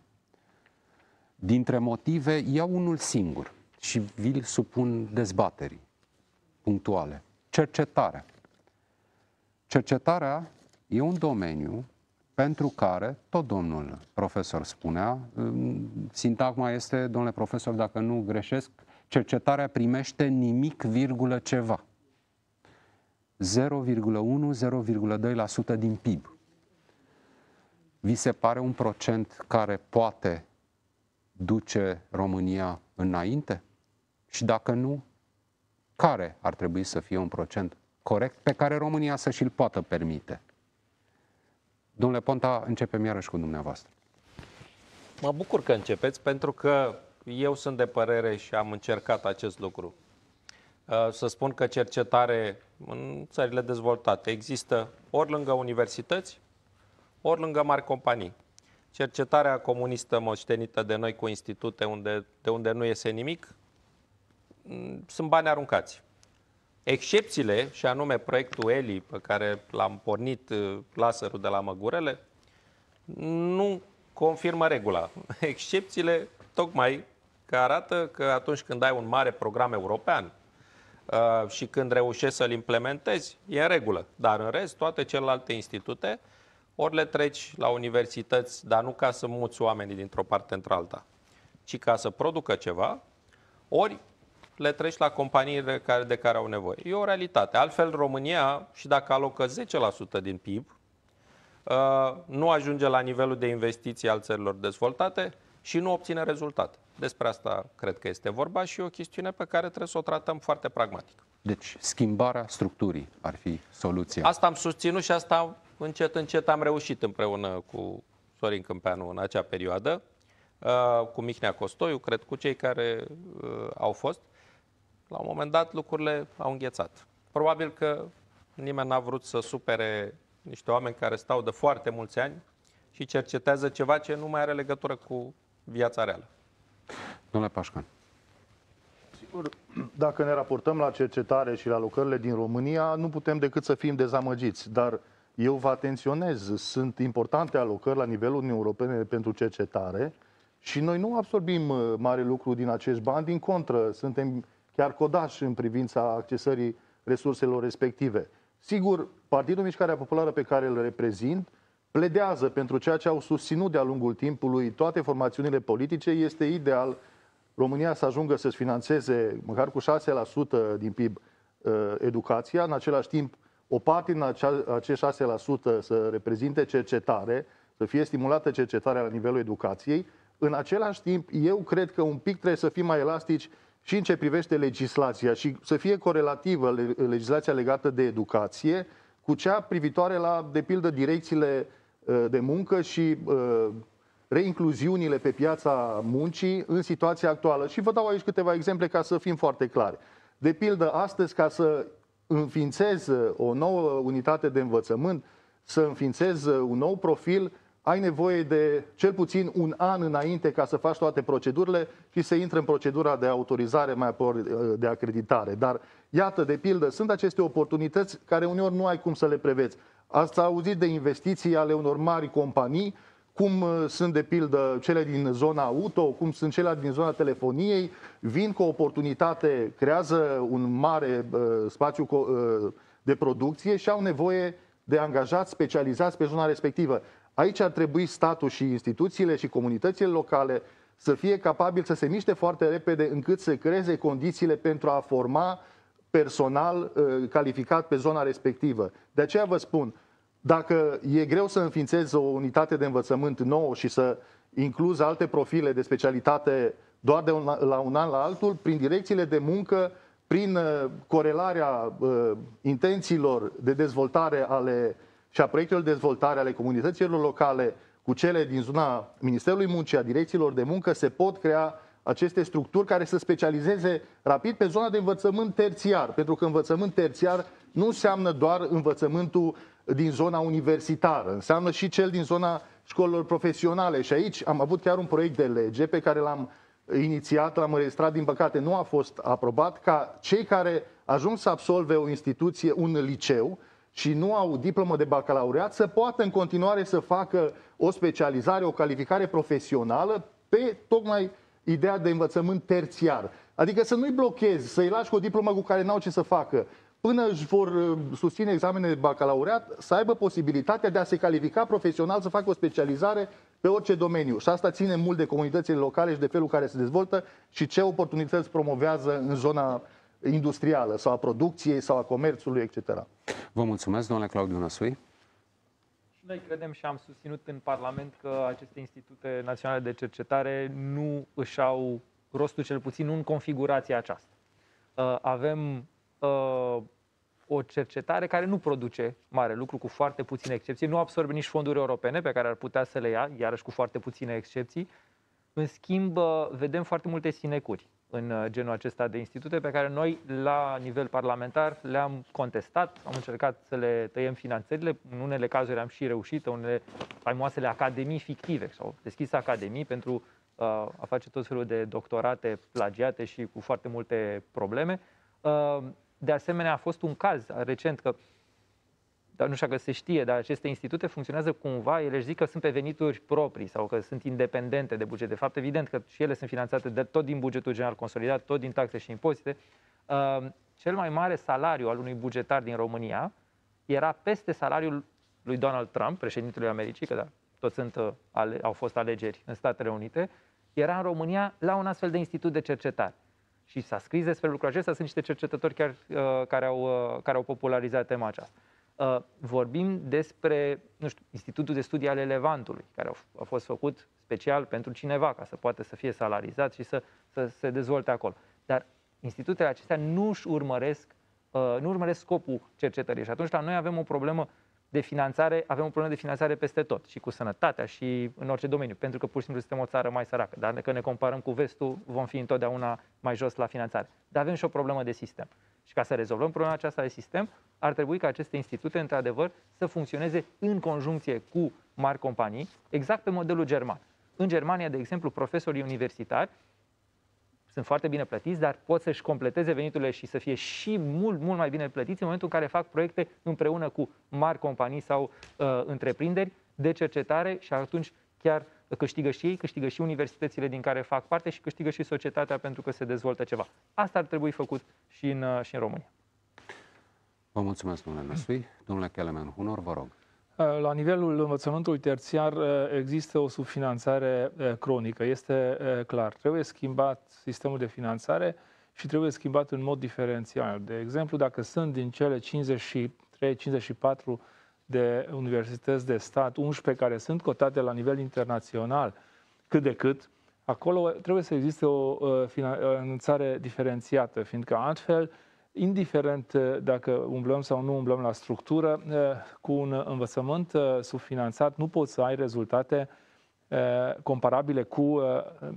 Dintre motive, iau unul singur și vi-l supun dezbaterii punctuale. Cercetarea. Cercetarea e un domeniu pentru care, tot domnul profesor spunea, sintagma este, domnule profesor, dacă nu greșesc, cercetarea primește nimic, virgulă, ceva. zero virgulă unu - zero virgulă doi la sută din P I B. Vi se pare un procent care poate duce România înainte? Și dacă nu, care ar trebui să fie un procent corect pe care România să și-l poată permite? Domnule Ponta, începem iarăși cu dumneavoastră. Mă bucur că începeți, pentru că eu sunt de părere și am încercat acest lucru. Să spun că cercetare în țările dezvoltate există ori lângă universități, ori lângă mari companii. Cercetarea comunistă moștenită de noi cu institute unde, de unde nu iese nimic, sunt bani aruncați. Excepțiile, și anume proiectul ELI, pe care l-am pornit, laserul de la Măgurele, nu confirmă regula. Excepțiile tocmai că arată că atunci când ai un mare program european și când reușești să-l implementezi, e în regulă. Dar în rest, toate celelalte institute, ori le treci la universități, dar nu ca să muți oamenii dintr-o parte într-alta, ci ca să producă ceva, ori le treci la companiile de care au nevoie. E o realitate. Altfel, România, și dacă alocă zece la sută din P I B, nu ajunge la nivelul de investiții al țărilor dezvoltate și nu obține rezultate. Despre asta cred că este vorba și e o chestiune pe care trebuie să o tratăm foarte pragmatic. Deci, schimbarea structurii ar fi soluția. Asta am susținut și asta încet, încet am reușit împreună cu Sorin Câmpeanu în acea perioadă, cu Mihnea Costoiu, cred, cu cei care au fost. La un moment dat lucrurile au înghețat. Probabil că nimeni n-a vrut să supere niște oameni care stau de foarte mulți ani și cercetează ceva ce nu mai are legătură cu viața reală. Domnule Pașcan. Sigur, dacă ne raportăm la cercetare și la lucrările din România, nu putem decât să fim dezamăgiți, dar eu vă atenționez, sunt importante alocări la nivelul Uniunii Europene pentru cercetare și noi nu absorbim mare lucru din acești bani, din contră, suntem chiar codași în privința accesării resurselor respective. Sigur, Partidul Mișcarea Populară pe care îl reprezint pledează pentru ceea ce au susținut de-a lungul timpului toate formațiunile politice. Este ideal România să ajungă să-și financeze măcar cu șase la sută din P I B educația, în același timp o parte din acești șase la sută să reprezinte cercetare, să fie stimulată cercetarea la nivelul educației. În același timp, eu cred că un pic trebuie să fim mai elastici și în ce privește legislația și să fie corelativă legislația legată de educație cu cea privitoare la, de pildă, direcțiile de muncă și reincluziunile pe piața muncii în situația actuală. Și vă dau aici câteva exemple ca să fim foarte clari. De pildă, astăzi, ca să înființez o nouă unitate de învățământ, să înființez un nou profil, ai nevoie de cel puțin un an înainte ca să faci toate procedurile și să intri în procedura de autorizare, mai apoi de acreditare. Dar iată, de pildă, sunt aceste oportunități care uneori nu ai cum să le prevezi. Ați auzit de investiții ale unor mari companii cum sunt de pildă cele din zona auto, cum sunt cele din zona telefoniei, vin cu o oportunitate, creează un mare uh, spațiu uh, de producție și au nevoie de angajați specializați pe zona respectivă. Aici ar trebui statul și instituțiile și comunitățile locale să fie capabili să se miște foarte repede încât să creeze condițiile pentru a forma personal uh, calificat pe zona respectivă. De aceea vă spun, dacă e greu să înființezi o unitate de învățământ nouă și să incluzi alte profile de specialitate doar de un, la un an la altul, prin direcțiile de muncă, prin uh, corelarea uh, intențiilor de dezvoltare ale, și a proiectelor de dezvoltare ale comunităților locale cu cele din zona Ministerului Muncii, a direcțiilor de muncă, se pot crea aceste structuri care să specializeze rapid pe zona de învățământ terțiar. Pentru că învățământ terțiar nu înseamnă doar învățământul din zona universitară, înseamnă și cel din zona școlilor profesionale. Și aici am avut chiar un proiect de lege pe care l-am inițiat, l-am înregistrat, din păcate nu a fost aprobat, ca cei care ajung să absolve o instituție, un liceu, și nu au diplomă de bacalaureat, să poată în continuare să facă o specializare, o calificare profesională pe tocmai ideea de învățământ terțiar. Adică să nu-i blochezi, să-i lași cu o diplomă cu care n-au ce să facă. Până își vor susține examenele de bacalaureat, să aibă posibilitatea de a se califica profesional, să facă o specializare pe orice domeniu. Și asta ține mult de comunitățile locale și de felul care se dezvoltă și ce oportunități promovează în zona industrială sau a producției sau a comerțului, et cetera. Vă mulțumesc, domnule Claudiu Năsui. Și noi credem și am susținut în Parlament că aceste institute naționale de cercetare nu își au rostul, cel puțin nu în configurația aceasta. Avem o cercetare care nu produce mare lucru, cu foarte puține excepții, nu absorbe nici fonduri europene pe care ar putea să le ia, iarăși cu foarte puține excepții. În schimb, vedem foarte multe sinecuri în genul acesta de institute pe care noi, la nivel parlamentar, le-am contestat, am încercat să le tăiem finanțările, în unele cazuri am și reușit, unele faimoasele academii fictive, s-au deschis academii pentru uh, a face tot felul de doctorate plagiate și cu foarte multe probleme. Uh, de asemenea, a fost un caz recent, că, dar nu știu că se știe, dar aceste institute funcționează cumva, ele își zic că sunt pe venituri proprii sau că sunt independente de buget. De fapt, evident că și ele sunt finanțate de, tot din bugetul general consolidat, tot din taxe și impozite. Uh, cel mai mare salariu al unui bugetar din România era peste salariul lui Donald Trump, președintele Americii, că da, toți sunt, uh, ale, au fost alegeri în Statele Unite, era în România la un astfel de institut de cercetare. Și s-a scris despre lucrul acesta, sunt niște cercetători chiar, uh, care, au, uh, care au popularizat tema aceasta. Uh, vorbim despre, nu știu, Institutul de Studii ale Levantului, care a, a fost făcut special pentru cineva, ca să poată să fie salarizat și să, să se dezvolte acolo. Dar institutele acestea nu își urmăresc, uh, nu urmăresc scopul cercetării. Și atunci la noi avem o problemă de finanțare, avem o problemă de finanțare peste tot, și cu sănătatea și în orice domeniu, pentru că pur și simplu suntem o țară mai săracă. Dar dacă ne comparăm cu vestul, vom fi întotdeauna mai jos la finanțare. Dar avem și o problemă de sistem. Și ca să rezolvăm problema aceasta de sistem, ar trebui ca aceste institute, într-adevăr, să funcționeze în conjuncție cu mari companii, exact pe modelul german. În Germania, de exemplu, profesorii universitari sunt foarte bine plătiți, dar pot să-și completeze veniturile și să fie și mult, mult mai bine plătiți în momentul în care fac proiecte împreună cu mari companii sau uh, întreprinderi de cercetare și atunci chiar câștigă și ei, câștigă și universitățile din care fac parte și câștigă și societatea pentru că se dezvoltă ceva. Asta ar trebui făcut și în, și în România. Vă mulțumesc, domnule Năsui. Domnule Kelemen Hunor, vă rog. La nivelul învățământului terțiar există o subfinanțare cronică, este clar. Trebuie schimbat sistemul de finanțare și trebuie schimbat în mod diferențial. De exemplu, dacă sunt din cele cincizeci și trei cincizeci și patru de universități de stat, unsprezece care sunt cotate la nivel internațional, cât de cât, acolo trebuie să existe o finanțare diferențiată, fiindcă altfel, indiferent dacă umblăm sau nu umblăm la structură, cu un învățământ subfinanțat nu poți să ai rezultate comparabile cu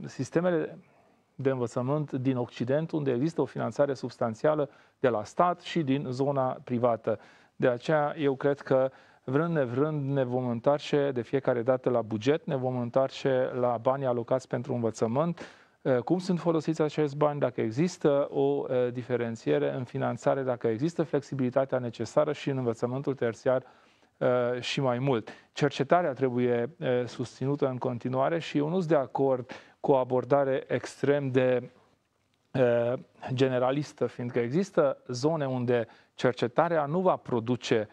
sistemele de învățământ din Occident, unde există o finanțare substanțială de la stat și din zona privată. De aceea eu cred că vrând nevrând ne vom întoarce de fiecare dată la buget, ne vom întoarce la banii alocați pentru învățământ, cum sunt folosiți acești bani, dacă există o diferențiere în finanțare, dacă există flexibilitatea necesară și în învățământul terțiar uh, și mai mult. Cercetarea trebuie uh, susținută în continuare și eu nu sunt de acord cu o abordare extrem de uh, generalistă, fiindcă există zone unde cercetarea nu va produce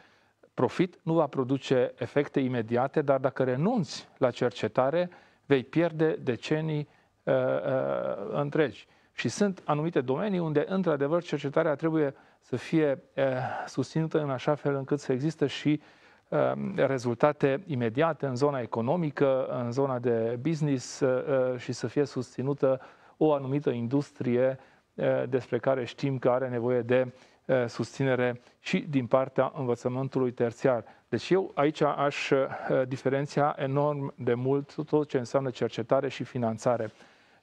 profit, nu va produce efecte imediate, dar dacă renunți la cercetare, vei pierde decenii uh, uh, întregi. Și sunt anumite domenii unde, într-adevăr, cercetarea trebuie să fie uh, susținută în așa fel încât să există și uh, rezultate imediate în zona economică, în zona de business uh, și să fie susținută o anumită industrie uh, despre care știm că are nevoie de uh, susținere și din partea învățământului terțiar. Deci eu aici aș uh, diferenția enorm de mult tot ce înseamnă cercetare și finanțare.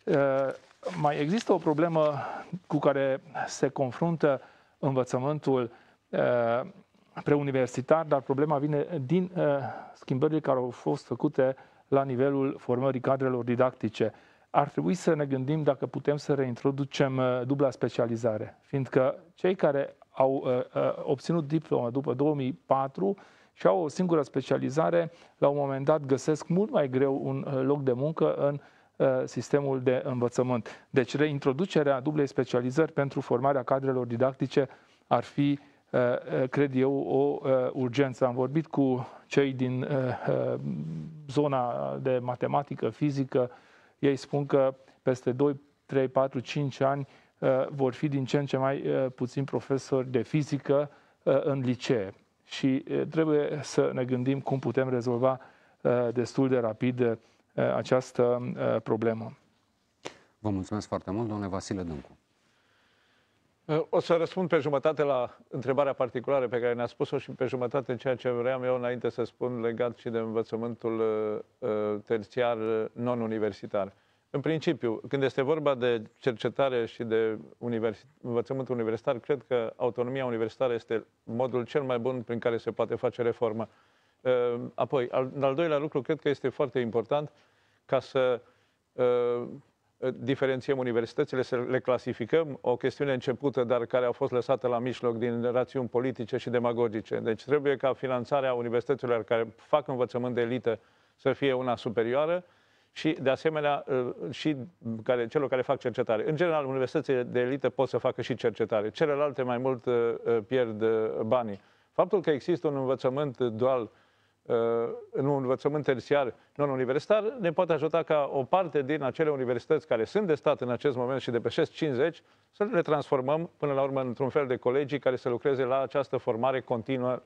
Uh, Mai există o problemă cu care se confruntă învățământul uh, preuniversitar, dar problema vine din uh, schimbările care au fost făcute la nivelul formării cadrelor didactice. Ar trebui să ne gândim dacă putem să reintroducem uh, dubla specializare, fiindcă cei care au uh, uh, obținut diploma după două mii patru și au o singură specializare, la un moment dat găsesc mult mai greu un uh, loc de muncă în sistemul de învățământ. Deci reintroducerea dublei specializări pentru formarea cadrelor didactice ar fi, cred eu, o urgență. Am vorbit cu cei din zona de matematică, fizică. Ei spun că peste doi, trei, patru, cinci ani vor fi din ce în ce mai puțini profesori de fizică în licee. Și trebuie să ne gândim cum putem rezolva destul de rapid această uh, problemă. Vă mulțumesc foarte mult, domnule Vasile Dâncu. O să răspund pe jumătate la întrebarea particulară pe care ne-a spus-o și pe jumătate în ceea ce vreau eu înainte să spun legat și de învățământul uh, terțiar non-universitar. În principiu, când este vorba de cercetare și de universi învățământul universitar, cred că autonomia universitară este modul cel mai bun prin care se poate face reformă. Apoi, al, al doilea lucru, cred că este foarte important ca să uh, diferențiem universitățile, să le clasificăm, o chestiune începută, dar care a fost lăsată la mijloc din rațiuni politice și demagogice. Deci trebuie ca finanțarea universităților care fac învățământ de elită să fie una superioară și, de asemenea, uh, și care, celor care fac cercetare. În general, universitățile de elită pot să facă și cercetare. Celelalte mai mult uh, pierd uh, banii. Faptul că există un învățământ dual, în un învățământ terțiar non-universitar, ne poate ajuta ca o parte din acele universități care sunt de stat în acest moment și depășesc cincizeci, să le transformăm până la urmă într-un fel de colegii care să lucreze la această formare continuă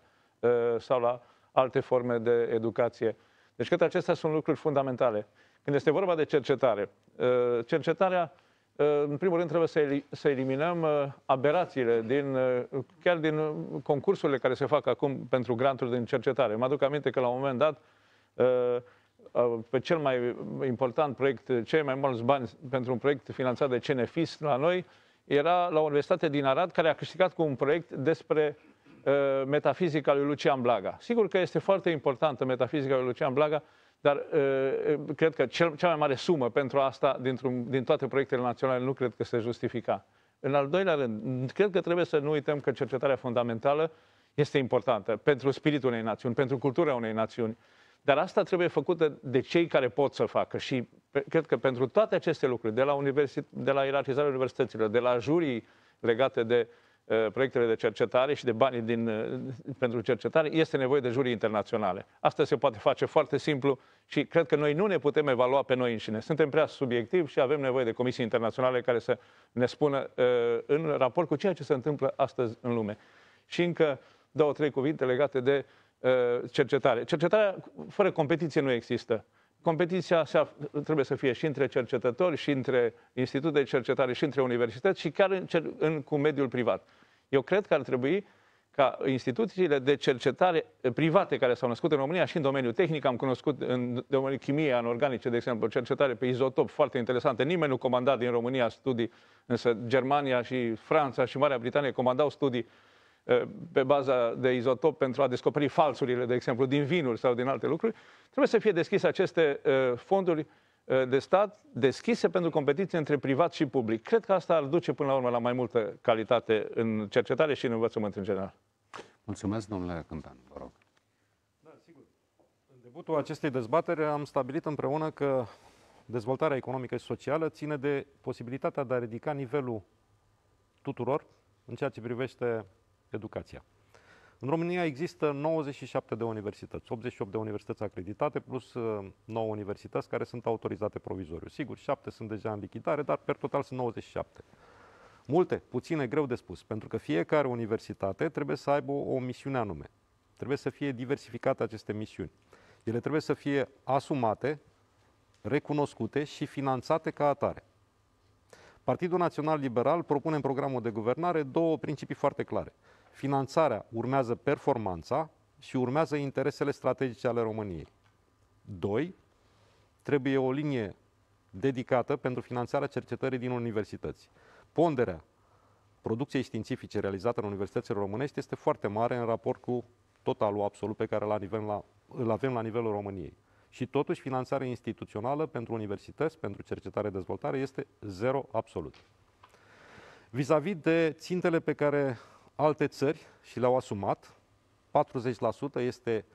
sau la alte forme de educație. Deci cred că acestea sunt lucruri fundamentale. Când este vorba de cercetare, cercetarea, în primul rând, trebuie să eliminăm aberațiile din, chiar din concursurile care se fac acum pentru granturi din cercetare. Mă aduc aminte că la un moment dat, pe cel mai important proiect, cei mai mulți bani pentru un proiect finanțat de C N F I S la noi, era la o universitate din Arad care a câștigat cu un proiect despre metafizica lui Lucian Blaga. Sigur că este foarte importantă metafizica lui Lucian Blaga, dar cred că cel, cea mai mare sumă pentru asta din toate proiectele naționale nu cred că se justifica. În al doilea rând, cred că trebuie să nu uităm că cercetarea fundamentală este importantă pentru spiritul unei națiuni, pentru cultura unei națiuni. Dar asta trebuie făcută de cei care pot să facă și cred că pentru toate aceste lucruri, de la, universit de la ierarhizarea universităților, de la jurii legate de proiectele de cercetare și de banii din, pentru cercetare, este nevoie de jurii internaționale. Asta se poate face foarte simplu și cred că noi nu ne putem evalua pe noi înșine. Suntem prea subiectivi și avem nevoie de comisii internaționale care să ne spună în raport cu ceea ce se întâmplă astăzi în lume. Și încă două, trei cuvinte legate de cercetare. Cercetarea fără competiție nu există. Competiția trebuie să fie și între cercetători, și între institute de cercetare, și între universități, și chiar în, în, cu mediul privat. Eu cred că ar trebui ca instituțiile de cercetare private care s-au născut în România și în domeniul tehnic, am cunoscut în domeniul chimie, anorganice, de exemplu, cercetare pe izotop foarte interesante. Nimeni nu comanda din România studii, însă Germania și Franța și Marea Britanie comandau studii pe baza de izotop pentru a descoperi falsurile, de exemplu, din vinuri sau din alte lucruri. Trebuie să fie deschise aceste fonduri de stat, deschise pentru competiție între privat și public. Cred că asta ar duce până la urmă la mai multă calitate în cercetare și în învățământ în general. Mulțumesc, domnule Câmpeanu, vă rog. începutul acestei dezbateri am stabilit împreună că dezvoltarea economică și socială ține de posibilitatea de a ridica nivelul tuturor în ceea ce privește educația. În România există nouăzeci și șapte de universități, optzeci și opt de universități acreditate, plus nouă universități care sunt autorizate provizoriu. Sigur, șapte sunt deja în lichidare, dar per total sunt nouăzeci și șapte. Multe, puține, greu de spus, pentru că fiecare universitate trebuie să aibă o, o misiune anume. Trebuie să fie diversificate aceste misiuni. Ele trebuie să fie asumate, recunoscute și finanțate ca atare. Partidul Național Liberal propune în programul de guvernare două principii foarte clare. Finanțarea urmează performanța și urmează interesele strategice ale României. Doi, trebuie o linie dedicată pentru finanțarea cercetării din universități. Ponderea producției științifice realizată în universitățile românești este foarte mare în raport cu totalul absolut pe care îl avem la nivelul României. Și totuși finanțarea instituțională pentru universități, pentru cercetare-dezvoltare este zero absolut. Vis-a-vis de țintele pe care alte țări și le-au asumat, patruzeci la sută este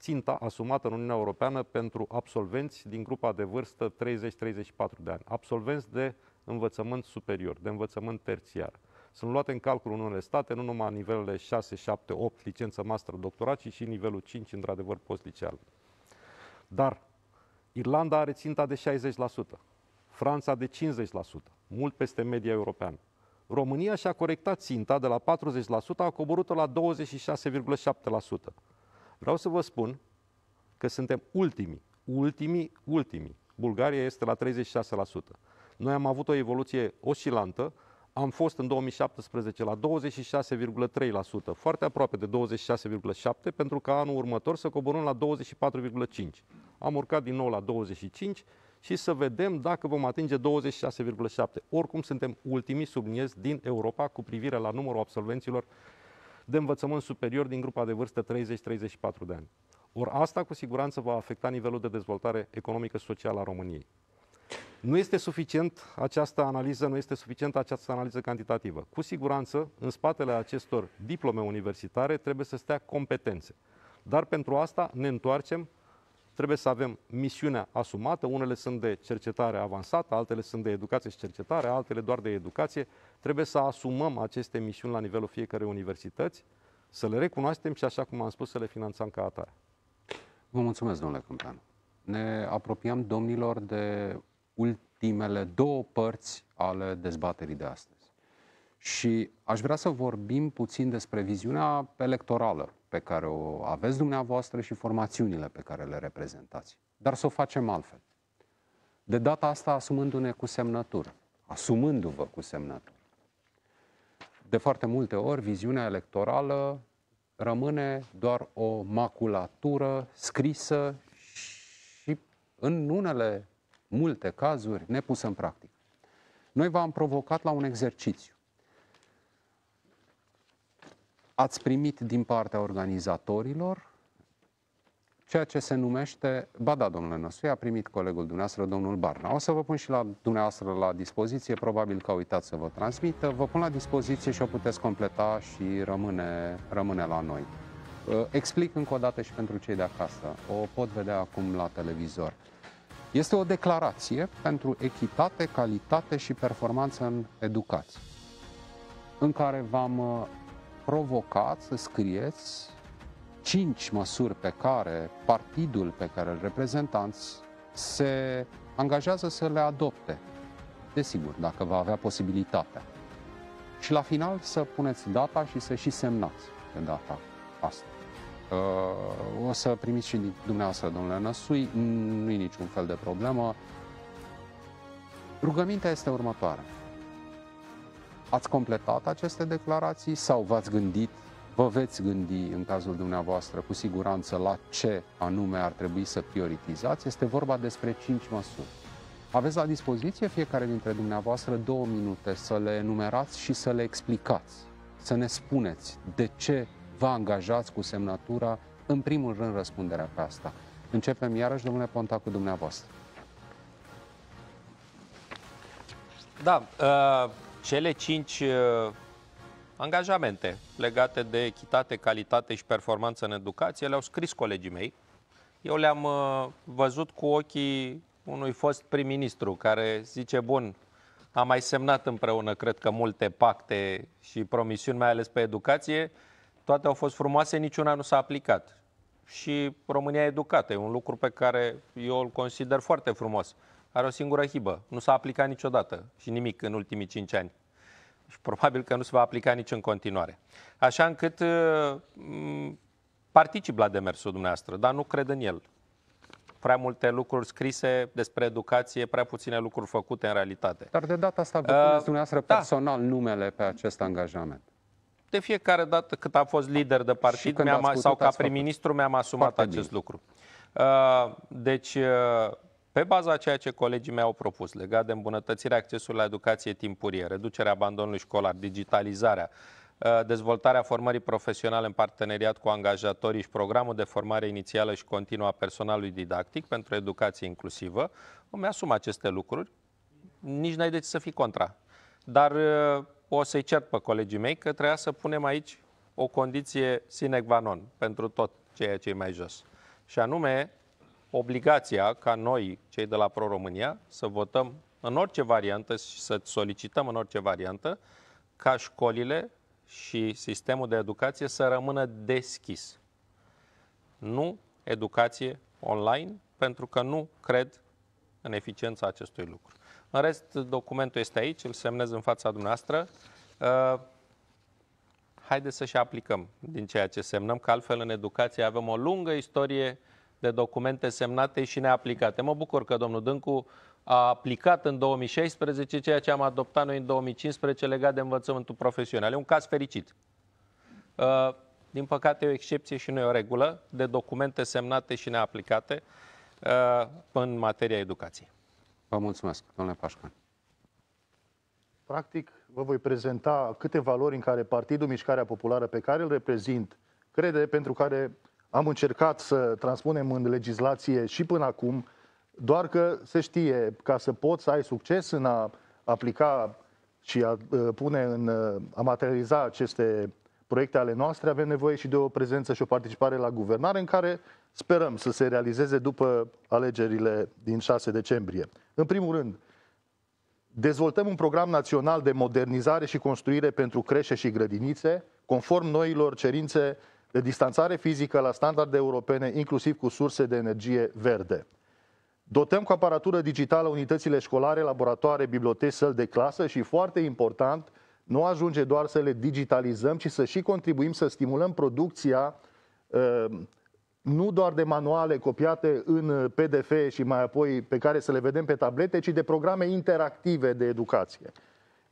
ținta asumată în Uniunea Europeană pentru absolvenți din grupa de vârstă treizeci treizeci și patru de ani, absolvenți de învățământ superior, de învățământ terțiar. Sunt luate în calcul în unele state, nu numai nivelele șase, șapte, opt, licență, master, doctorat, ci și nivelul cinci, într-adevăr, post-liceal. Dar Irlanda are ținta de șaizeci la sută, Franța de cincizeci la sută, mult peste media europeană. România și-a corectat ținta de la patruzeci la sută, a coborât-o la douăzeci și șase virgulă șapte la sută. Vreau să vă spun că suntem ultimii, ultimii, ultimii. Bulgaria este la treizeci și șase la sută. Noi am avut o evoluție oscilantă, am fost în două mii șaptesprezece la douăzeci și șase virgulă trei la sută, foarte aproape de douăzeci și șase virgulă șapte la sută, pentru că anul următor să coborăm la douăzeci și patru virgulă cinci la sută. Am urcat din nou la douăzeci și cinci la sută și să vedem dacă vom atinge douăzeci și șase virgulă șapte la sută. Oricum suntem ultimii, subliniez, din Europa cu privire la numărul absolvenților de învățământ superior din grupa de vârstă treizeci treizeci și patru de ani. Or, asta cu siguranță va afecta nivelul de dezvoltare economică și socială a României. Nu este suficient această analiză, nu este suficientă această analiză cantitativă. Cu siguranță, în spatele acestor diplome universitare trebuie să stea competențe. Dar pentru asta ne întoarcem, trebuie să avem misiunea asumată, unele sunt de cercetare avansată, altele sunt de educație și cercetare, altele doar de educație. Trebuie să asumăm aceste misiuni la nivelul fiecărei universități, să le recunoaștem și, așa cum am spus, să le finanțăm ca atare. Vă mulțumesc, domnule Câmpeanu. Ne apropiem, domnilor, de ultimele două părți ale dezbaterii de astăzi. Și aș vrea să vorbim puțin despre viziunea electorală pe care o aveți dumneavoastră și formațiunile pe care le reprezentați. Dar să o facem altfel. De data asta asumându-ne cu semnătură. Asumându-vă cu semnătură. De foarte multe ori, viziunea electorală rămâne doar o maculatură scrisă și în unele multe cazuri nepusă în practică. Noi v-am provocat la un exercițiu. Ați primit din partea organizatorilor ceea ce se numește... Ba da, domnule Năsui, a primit colegul dumneavoastră, domnul Barna. O să vă pun și la dumneavoastră la dispoziție, probabil că uitați să vă transmită. Vă pun la dispoziție și o puteți completa și rămâne, rămâne la noi. Explic încă o dată și pentru cei de acasă. O pot vedea acum la televizor. Este o declarație pentru echitate, calitate și performanță în educație, în care v-am provocat să scrieți cinci măsuri pe care partidul pe care îl reprezentați se angajează să le adopte, desigur, dacă va avea posibilitatea. Și la final să puneți data și să și semnați pe data asta. O să primiți și dumneavoastră, domnule Năsui, nu e niciun fel de problemă. Rugămintea este următoarea. Ați completat aceste declarații sau v-ați gândit, vă veți gândi în cazul dumneavoastră cu siguranță la ce anume ar trebui să prioritizați? Este vorba despre cinci măsuri. Aveți la dispoziție fiecare dintre dumneavoastră două minute să le enumerați și să le explicați, să ne spuneți de ce vă angajați cu semnătura, în primul rând, răspunderea pe asta. Începem iarăși, domnule Ponta, cu dumneavoastră. Da, uh, cele cinci uh, angajamente legate de echitate, calitate și performanță în educație le-au scris colegii mei Eu le-am văzut cu ochii unui fost prim-ministru care zice, bun, am mai semnat împreună, cred că, multe pacte și promisiuni, mai ales pe educație. Toate au fost frumoase, niciuna nu s-a aplicat. Și România Educată e un lucru pe care eu îl consider foarte frumos. Are o singură hibă. Nu s-a aplicat niciodată și nimic în ultimii cinci ani. Și probabil că nu se va aplica nici în continuare. Așa încât particip la demersul dumneavoastră, dar nu cred în el. Prea multe lucruri scrise despre educație, prea puține lucruri făcute în realitate. Dar de data asta vă puneți uh, dumneavoastră personal da. numele pe acest angajament. De fiecare dată cât am fost lider de partid mi-am, putut, sau ca prim-ministru mi-am asumat Foarte acest bine. lucru. Uh, deci... Uh, Pe baza a ceea ce colegii mei au propus, legat de îmbunătățirea accesului la educație timpurie, reducerea abandonului școlar, digitalizarea, dezvoltarea formării profesionale în parteneriat cu angajatorii și programul de formare inițială și continuă a personalului didactic pentru educație inclusivă, îmi asum aceste lucruri, nici n-ai de ce să fii contra. Dar o să-i cert pe colegii mei că trebuia să punem aici o condiție sine qua non pentru tot ceea ce e mai jos. Și anume... obligația ca noi, cei de la Pro România, să votăm în orice variantă și să solicităm în orice variantă ca școlile și sistemul de educație să rămână deschis. Nu educație online, pentru că nu cred în eficiența acestui lucru. În rest, documentul este aici, îl semnez în fața dumneavoastră. Uh, haideți să și aplicăm din ceea ce semnăm, că altfel în educație avem o lungă istorie de documente semnate și neaplicate. Mă bucur că domnul Dâncu a aplicat în două mii șaisprezece ceea ce am adoptat noi în două mii cincisprezece legat de învățământul profesional. E un caz fericit. Din păcate e o excepție și nu e o regulă de documente semnate și neaplicate în materia educației. Vă mulțumesc, domnule Pașcan. Practic, vă voi prezenta câteva valori în care Partidul Mișcarea Populară, pe care îl reprezint, crede, pentru care am încercat să transpunem în legislație și până acum, doar că se știe, ca să poți să ai succes în a aplica și a pune în a materializa aceste proiecte ale noastre, avem nevoie și de o prezență și o participare la guvernare, în care sperăm să se realizeze după alegerile din șase decembrie. În primul rând, dezvoltăm un program național de modernizare și construire pentru creșe și grădinițe, conform noilor cerințe de distanțare fizică la standarde europene, inclusiv cu surse de energie verde. Dotăm cu aparatură digitală unitățile școlare, laboratoare, biblioteci, săli de clasă și, foarte important, nu ajunge doar să le digitalizăm, ci să și contribuim să stimulăm producția nu doar de manuale copiate în P D F și mai apoi pe care să le vedem pe tablete, ci de programe interactive de educație.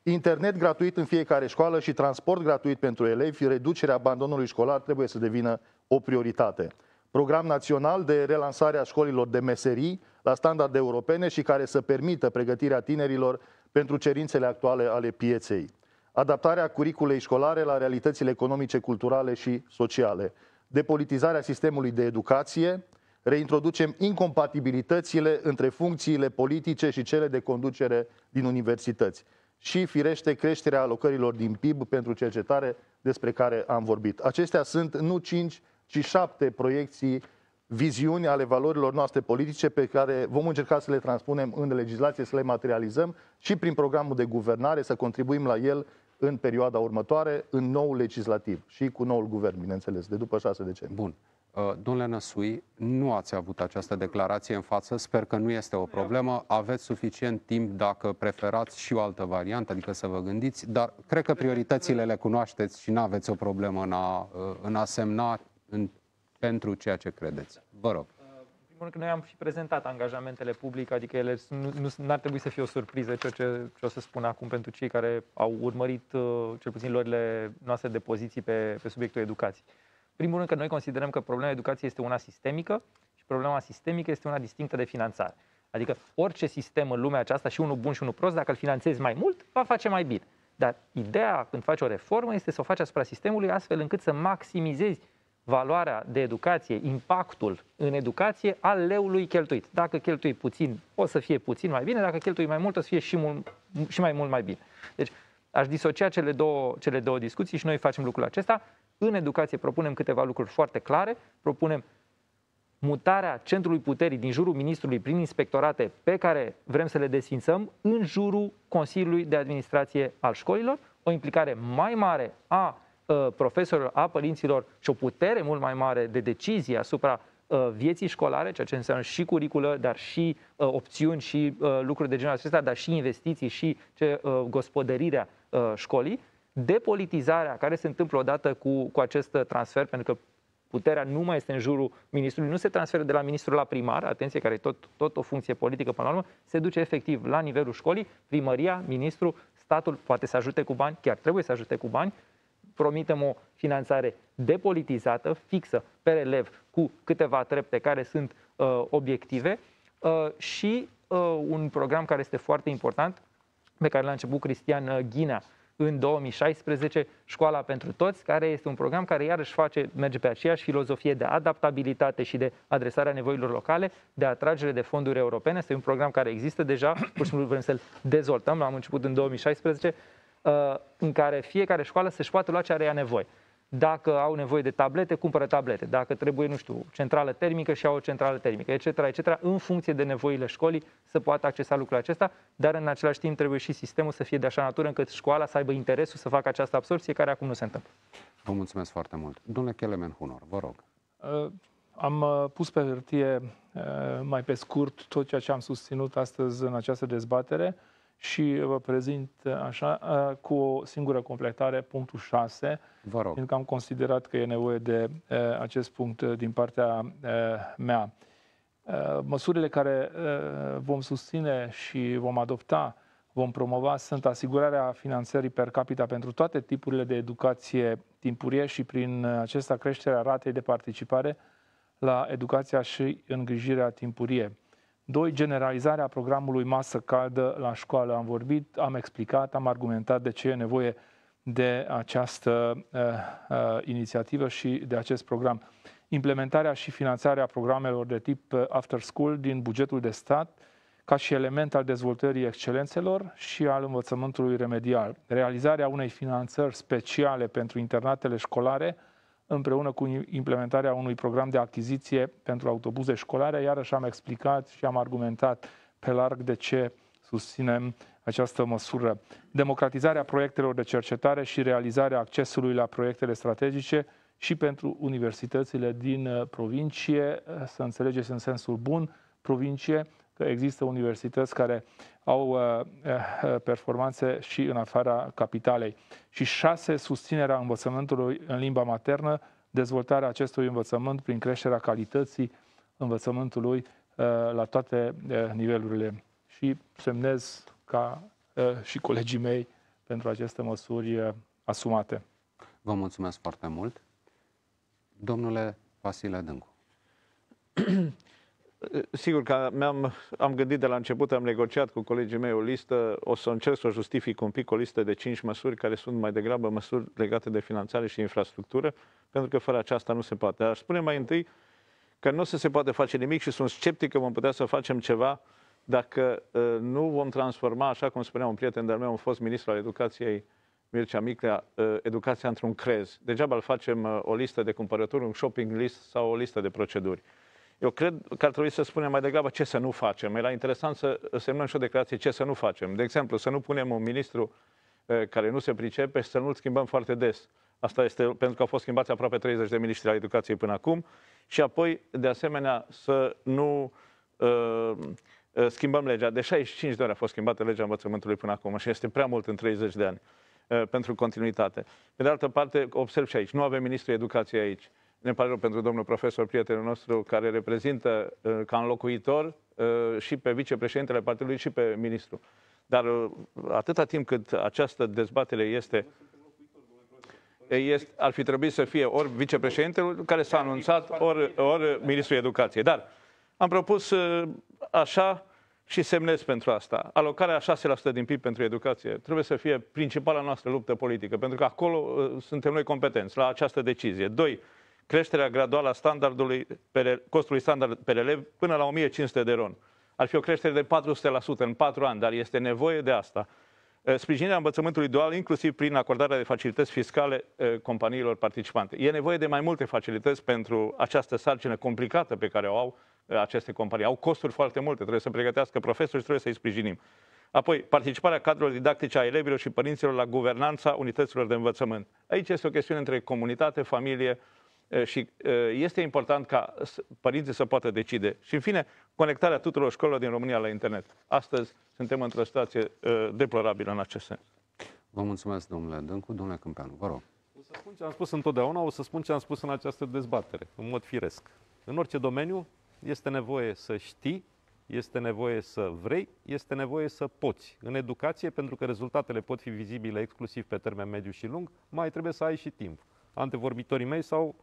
Internet gratuit în fiecare școală și transport gratuit pentru elevi, reducerea abandonului școlar trebuie să devină o prioritate. Program național de relansare a școlilor de meserii la standarde europene și care să permită pregătirea tinerilor pentru cerințele actuale ale pieței. Adaptarea curriculei școlare la realitățile economice, culturale și sociale. Depolitizarea sistemului de educație. Reintroducem incompatibilitățile între funcțiile politice și cele de conducere din universități. Și, firește, creșterea alocărilor din P I B pentru cercetare, despre care am vorbit. Acestea sunt nu cinci, ci șapte proiecții, viziuni ale valorilor noastre politice pe care vom încerca să le transpunem în legislație, să le materializăm și prin programul de guvernare să contribuim la el în perioada următoare, în noul legislativ și cu noul guvern, bineînțeles, de după șase decembrie. Bun. Domnule Năsui, nu ați avut această declarație în față, sper că nu este o problemă, aveți suficient timp dacă preferați și o altă variantă, adică să vă gândiți, dar cred că prioritățile le cunoașteți și nu aveți o problemă în a, în a semna în, pentru ceea ce credeți. Vă rog. În primul rând, noi am și prezentat angajamentele publice, adică ele nu, nu ar trebui să fie o surpriză ceea ce, ce o să spun acum pentru cei care au urmărit cel puțin lorile noastre de poziții pe, pe subiectul educației. Primul rând că noi considerăm că problema educației este una sistemică și problema sistemică este una distinctă de finanțare. Adică orice sistem în lumea aceasta, și unul bun și unul prost, dacă îl finanțezi mai mult, va face mai bine. Dar ideea când faci o reformă este să o faci asupra sistemului astfel încât să maximizezi valoarea de educație, impactul în educație al leului cheltuit. Dacă cheltui puțin, o să fie puțin mai bine, dacă cheltui mai mult, o să fie și, mult, și mai mult mai bine. Deci aș disocia cele două, cele două discuții și noi facem lucrul acesta. În educație propunem câteva lucruri foarte clare, propunem mutarea centrului puterii din jurul ministrului prin inspectorate pe care vrem să le desfințăm în jurul Consiliului de Administrație al școlilor, o implicare mai mare a uh, profesorilor, a părinților și o putere mult mai mare de decizie asupra uh, vieții școlare, ceea ce înseamnă și curiculă, dar și uh, opțiuni și uh, lucruri de genul acesta, dar și investiții și ce, uh, gospodărirea uh, școlii, depolitizarea care se întâmplă odată cu, cu acest transfer, pentru că puterea nu mai este în jurul ministrului, nu se transferă de la ministru la primar, atenție, care e tot, tot o funcție politică până la urmă, se duce efectiv la nivelul școlii, primăria, ministru, statul poate să ajute cu bani, chiar trebuie să ajute cu bani. Promitem o finanțare depolitizată, fixă, pe relev, cu câteva trepte care sunt uh, obiective uh, și uh, un program care este foarte important, pe care l-a început Cristian Ghinea în două mii șaisprezece, Școala pentru Toți, care este un program care iarăși face, merge pe aceeași filozofie de adaptabilitate și de adresarea nevoilor locale, de atragere de fonduri europene. Este un program care există deja, pur și simplu vrem să-l dezvoltăm, l-am început în două mii șaisprezece, în care fiecare școală să-și poată lua ce are ea nevoie. Dacă au nevoie de tablete, cumpără tablete. Dacă trebuie, nu știu, centrală termică și au o centrală termică, et cetera, et cetera, în funcție de nevoile școlii să poată accesa lucrul acesta, dar în același timp trebuie și sistemul să fie de așa natură încât școala să aibă interesul să facă această absorbție, care acum nu se întâmplă. Vă mulțumesc foarte mult. Domnule Kelemen Hunor, vă rog. Uh, am pus pe hârtie uh, mai pe scurt tot ceea ce am susținut astăzi în această dezbatere și vă prezint așa cu o singură completare, punctul șase, vă rog, pentru că am considerat că e nevoie de acest punct din partea mea. Măsurile care vom susține și vom adopta, vom promova, sunt asigurarea finanțării per capita pentru toate tipurile de educație timpurie și prin acesta creșterea ratei de participare la educația și îngrijirea timpurie. Doi, generalizarea programului masă-cadă la școală. Am vorbit, am explicat, am argumentat de ce e nevoie de această uh, uh, inițiativă și de acest program. Implementarea și finanțarea programelor de tip after school din bugetul de stat, ca și element al dezvoltării excelențelor și al învățământului remedial. Realizarea unei finanțări speciale pentru internatele școlare, împreună cu implementarea unui program de achiziție pentru autobuze școlare. Iarăși am explicat și am argumentat pe larg de ce susținem această măsură. Democratizarea proiectelor de cercetare și realizarea accesului la proiectele strategice și pentru universitățile din provincie, să înțelegeți în sensul bun, provincie, că există universități care au performanțe și în afara capitalei. Și șase, susținerea învățământului în limba maternă, dezvoltarea acestui învățământ prin creșterea calității învățământului la toate nivelurile. Și semnez ca și colegii mei pentru aceste măsuri asumate. Vă mulțumesc foarte mult. Domnule Vasile Dâncu. Sigur că am, am gândit de la început, am negociat cu colegii mei o listă, o să încerc să o justific un pic, o listă de cinci măsuri care sunt mai degrabă măsuri legate de finanțare și infrastructură, pentru că fără aceasta nu se poate. Dar aș spune mai întâi că nu se poate face nimic și sunt sceptic că vom putea să facem ceva dacă nu vom transforma, așa cum spunea un prieten de-al meu, un fost ministru al educației, Mircea Miclea, educația într-un crez. Degeaba îl facem o listă de cumpărături, un shopping list sau o listă de proceduri. Eu cred că ar trebui să spunem mai degrabă ce să nu facem. Era interesant să semnăm și o declarație ce să nu facem. De exemplu, să nu punem un ministru care nu se pricepe și să nu-l schimbăm foarte des. Asta este pentru că au fost schimbați aproape treizeci de miniștri ai educației până acum. Și apoi, de asemenea, să nu uh, schimbăm legea. De șaizeci și cinci de ori a fost schimbată legea învățământului până acum și este prea mult în treizeci de ani uh, pentru continuitate. Pe de altă parte, observ și aici, nu avem ministrul educației aici. Ne pare rău pentru domnul profesor, prietenul nostru, care reprezintă ca înlocuitor și pe vicepreședintele partidului și pe ministru. Dar atâta timp cât această dezbatere este, este ar fi trebuit să fie ori vicepreședintele care s-a anunțat, ori, ori ministrul educației. Dar am propus așa și semnez pentru asta. Alocarea șase la sută din P I B pentru educație trebuie să fie principala noastră luptă politică, pentru că acolo suntem noi competenți, la această decizie. Doi, creșterea graduală a standardului, costului standard pe elev până la o mie cinci sute de ron. Ar fi o creștere de patru sute la sută în patru ani, dar este nevoie de asta. sprijinirea învățământului dual, inclusiv prin acordarea de facilități fiscale companiilor participante. E nevoie de mai multe facilități pentru această sarcină complicată pe care o au aceste companii. Au costuri foarte multe, trebuie să pregătească profesori și trebuie să-i sprijinim. Apoi, participarea cadrelor didactice a elevilor și părinților la guvernanța unităților de învățământ. Aici este o chestiune între comunitate, familie și este important ca părinții să poată decide. Și, în fine, conectarea tuturor școlilor din România la internet. Astăzi suntem într-o situație deplorabilă în acest sens. Vă mulțumesc, domnule Dâncu. Domnule Câmpeanu, vă rog. O să spun ce am spus întotdeauna, o să spun ce am spus în această dezbatere, în mod firesc. În orice domeniu este nevoie să știi, este nevoie să vrei, este nevoie să poți. În educație, pentru că rezultatele pot fi vizibile exclusiv pe termen mediu și lung, mai trebuie să ai și timp. Antevorbitorii mei s-au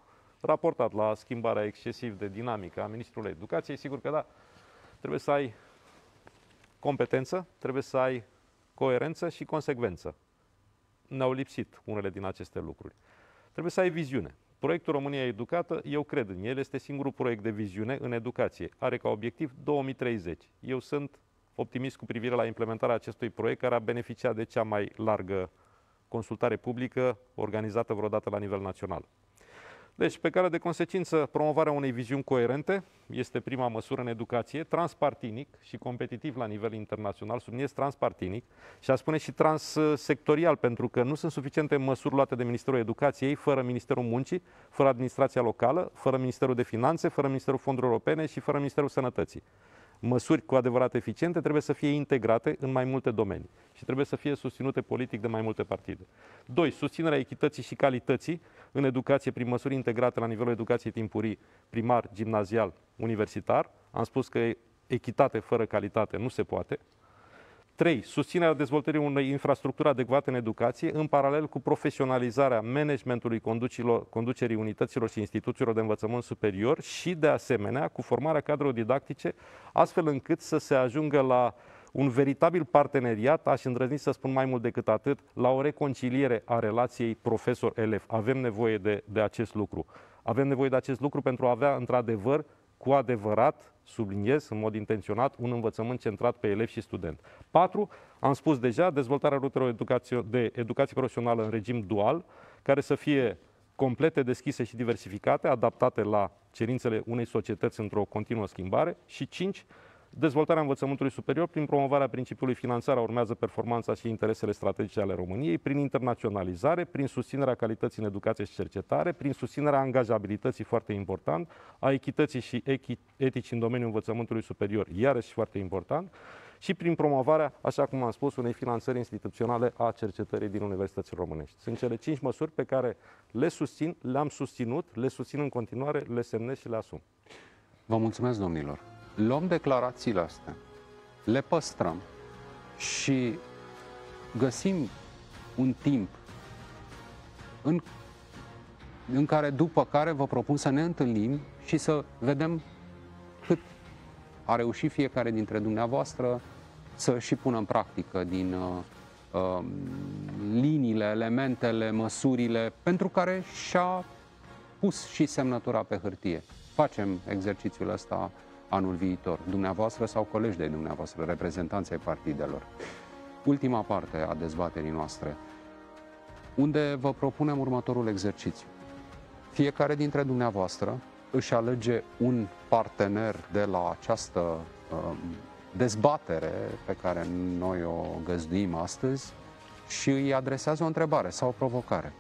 raportat la schimbarea excesiv de dinamică a Ministrului Educației. Sigur că da, trebuie să ai competență, trebuie să ai coerență și consecvență. Ne-au lipsit unele din aceste lucruri. Trebuie să ai viziune. Proiectul România Educată, eu cred în el, este singurul proiect de viziune în educație. Are ca obiectiv două mii treizeci. Eu sunt optimist cu privire la implementarea acestui proiect, care a beneficiat de cea mai largă consultare publică organizată vreodată la nivel național. Deci, pe care de consecință, promovarea unei viziuni coerente este prima măsură în educație, transpartinic și competitiv la nivel internațional, subliniez transpartinic și a spune și transsectorial, pentru că nu sunt suficiente măsuri luate de Ministerul Educației fără Ministerul Muncii, fără administrația locală, fără Ministerul de Finanțe, fără Ministerul Fondurilor Europene și fără Ministerul Sănătății. Măsuri cu adevărat eficiente trebuie să fie integrate în mai multe domenii și trebuie să fie susținute politic de mai multe partide. Doi, susținerea echității și calității în educație prin măsuri integrate la nivelul educației timpurii, primar, gimnazial, universitar. Am spus că echitate fără calitate nu se poate. Trei, susținerea dezvoltării unei infrastructuri adecvate în educație, în paralel cu profesionalizarea managementului conducerii unităților și instituțiilor de învățământ superior și, de asemenea, cu formarea cadrelor didactice, astfel încât să se ajungă la un veritabil parteneriat, aș îndrăzni să spun mai mult decât atât, la o reconciliere a relației profesor-elev. Avem nevoie de, de acest lucru. Avem nevoie de acest lucru pentru a avea, într-adevăr, cu adevărat, subliniez în mod intenționat, un învățământ centrat pe elev și student. patru. Am spus deja, dezvoltarea rutelor de educație profesională în regim dual, care să fie complete, deschise și diversificate, adaptate la cerințele unei societăți într-o continuă schimbare. Și cinci. Dezvoltarea învățământului superior prin promovarea principiului finanțarea urmează performanța și interesele strategice ale României, prin internaționalizare, prin susținerea calității în educație și cercetare, prin susținerea angajabilității, foarte important, a echității și etici în domeniul învățământului superior, iarăși foarte important, și prin promovarea, așa cum am spus, unei finanțări instituționale a cercetării din universitățile românești. Sunt cele cinci măsuri pe care le susțin, le-am susținut, le susțin în continuare, le semnez și le asum. Vă mulțumesc, domnilor! Luăm declarațiile astea, le păstrăm și găsim un timp în, în care, după care vă propun să ne întâlnim și să vedem cât a reușit fiecare dintre dumneavoastră să și pună în practică din uh, liniile, elementele, măsurile pentru care și-a pus și semnătura pe hârtie. Facem exercițiul ăsta anul viitor, dumneavoastră sau colegi de dumneavoastră, reprezentanții partidelor. Ultima parte a dezbaterii noastre, unde vă propunem următorul exercițiu. Fiecare dintre dumneavoastră își alege un partener de la această uh, dezbatere pe care noi o găzduim astăzi și îi adresează o întrebare sau o provocare.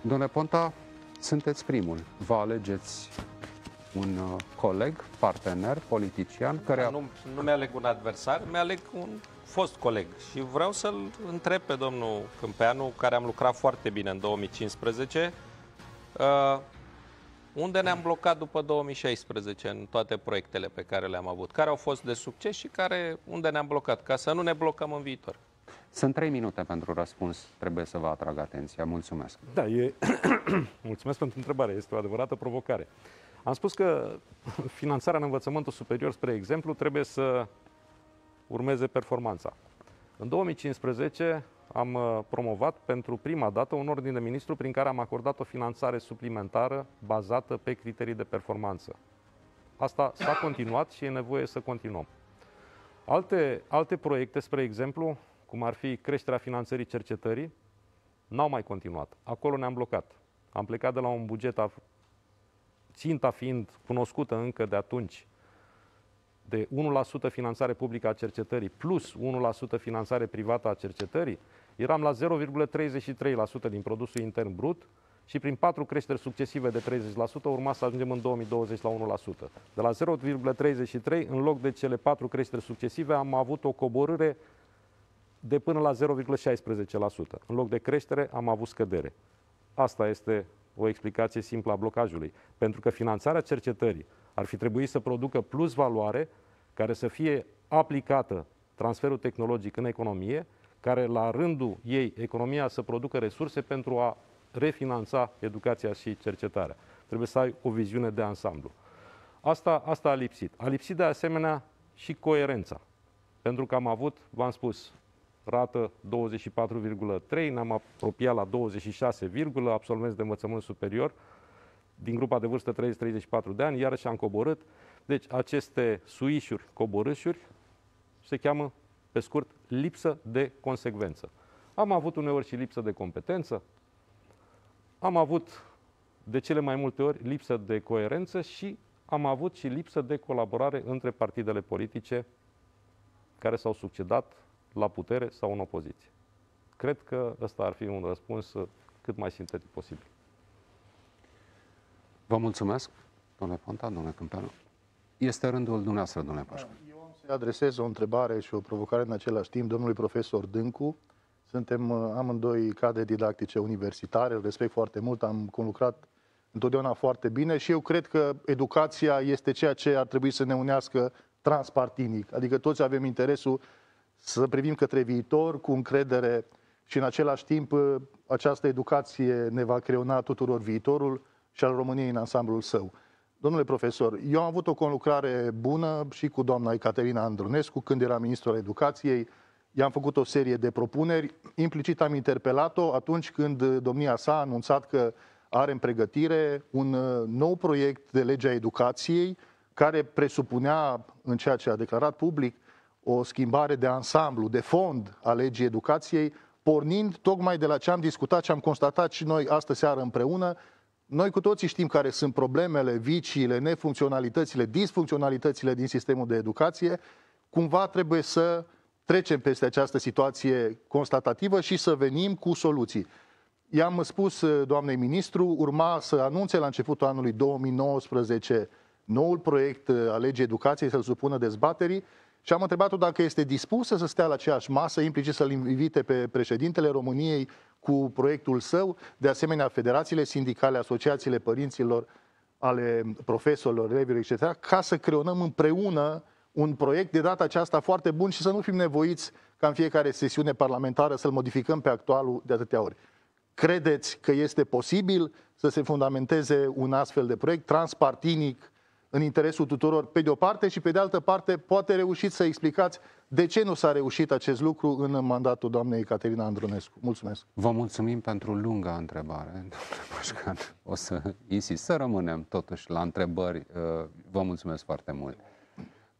Domnule Ponta, sunteți primul. Vă alegeți un uh, coleg, partener, politician care... Da, nu, nu mi-aleg un adversar, mi-aleg un fost coleg și vreau să-l întreb pe domnul Câmpeanu, care am lucrat foarte bine în două mii cincisprezece, uh, unde ne-am blocat după două mii șaisprezece în toate proiectele pe care le-am avut, care au fost de succes și care, unde ne-am blocat, ca să nu ne blocăm în viitor. Sunt trei minute pentru răspuns, trebuie să vă atrag atenția. Mulțumesc. Da, e... Mulțumesc pentru întrebare, este o adevărată provocare. Am spus că finanțarea în învățământul superior, spre exemplu, trebuie să urmeze performanța. În două mii cincisprezece am promovat pentru prima dată un ordin de ministru prin care am acordat o finanțare suplimentară bazată pe criterii de performanță. Asta s-a continuat și e nevoie să continuăm. Alte, alte proiecte, spre exemplu, cum ar fi creșterea finanțării cercetării, n-au mai continuat. Acolo ne-am blocat. Am plecat de la un buget, a, ținta fiind cunoscută încă de atunci, de unu la sută finanțare publică a cercetării plus unu la sută finanțare privată a cercetării, eram la zero virgulă treizeci și trei la sută din produsul intern brut și prin patru creșteri succesive de treizeci la sută urma să ajungem în două mii douăzeci la unu la sută. De la zero virgulă treizeci și trei, în loc de cele patru creșteri succesive, am avut o coborâre de până la zero virgulă șaisprezece la sută. În loc de creștere, am avut scădere. Asta este o explicație simplă a blocajului. Pentru că finanțarea cercetării ar fi trebuit să producă plus valoare care să fie aplicată transferul tehnologic în economie, care la rândul ei, economia, să producă resurse pentru a refinanța educația și cercetarea. Trebuie să ai o viziune de ansamblu. Asta, asta a lipsit. A lipsit de asemenea și coerența. Pentru că am avut, v-am spus, rată douăzeci și patru virgulă trei, ne-am apropiat la douăzeci și șase, absolvenți de învățământ superior, din grupa de vârstă treizeci la treizeci și patru de ani, iarăși am coborât. Deci aceste suișuri, coborâșuri, se cheamă, pe scurt, lipsă de consecvență. Am avut uneori și lipsă de competență, am avut de cele mai multe ori lipsă de coerență și am avut și lipsă de colaborare între partidele politice care s-au succedat la putere sau în opoziție. Cred că ăsta ar fi un răspuns cât mai sintetic posibil. Vă mulțumesc, domnule Ponta, domnule Câmpeanu. Este rândul dumneavoastră, domnule Pașcan. Eu am să adresez o întrebare și o provocare în același timp domnului profesor Dâncu. Suntem amândoi cadre didactice universitare, îl respect foarte mult, am conlucrat întotdeauna foarte bine și eu cred că educația este ceea ce ar trebui să ne unească transpartinic. Adică toți avem interesul să privim către viitor cu încredere și în același timp această educație ne va creuna tuturor viitorul și al României în ansamblul său. Domnule profesor, eu am avut o conlucrare bună și cu doamna Ecaterina Andronescu când era ministru al educației. I-am făcut o serie de propuneri, implicit am interpelat-o atunci când domnia sa a anunțat că are în pregătire un nou proiect de lege a educației care presupunea, în ceea ce a declarat public, o schimbare de ansamblu, de fond a legii educației, pornind tocmai de la ce am discutat, ce am constatat și noi astă seară împreună. Noi cu toții știm care sunt problemele, viciile, nefuncționalitățile, disfuncționalitățile din sistemul de educație. Cumva trebuie să trecem peste această situație constatativă și să venim cu soluții. I-am spus doamnei ministru, urma să anunțe la începutul anului două mii nouăsprezece noul proiect al legii educației, să-l supună dezbaterii și am întrebat-o dacă este dispusă să stea la aceeași masă, implicit să-l invite pe președintele României cu proiectul său, de asemenea federațiile sindicale, asociațiile părinților, ale profesorilor, elevilor, et cetera, ca să creionăm împreună un proiect de data aceasta foarte bun și să nu fim nevoiți ca în fiecare sesiune parlamentară să-l modificăm pe actualul de atâtea ori. Credeți că este posibil să se fundamenteze un astfel de proiect transpartinic în interesul tuturor, pe de o parte, și pe de altă parte, poate reușiți să explicați de ce nu s-a reușit acest lucru în mandatul doamnei Ecaterina Andronescu. Mulțumesc! Vă mulțumim pentru lunga întrebare, domnule Pașcan. O să insist să rămânem totuși la întrebări. Vă mulțumesc foarte mult!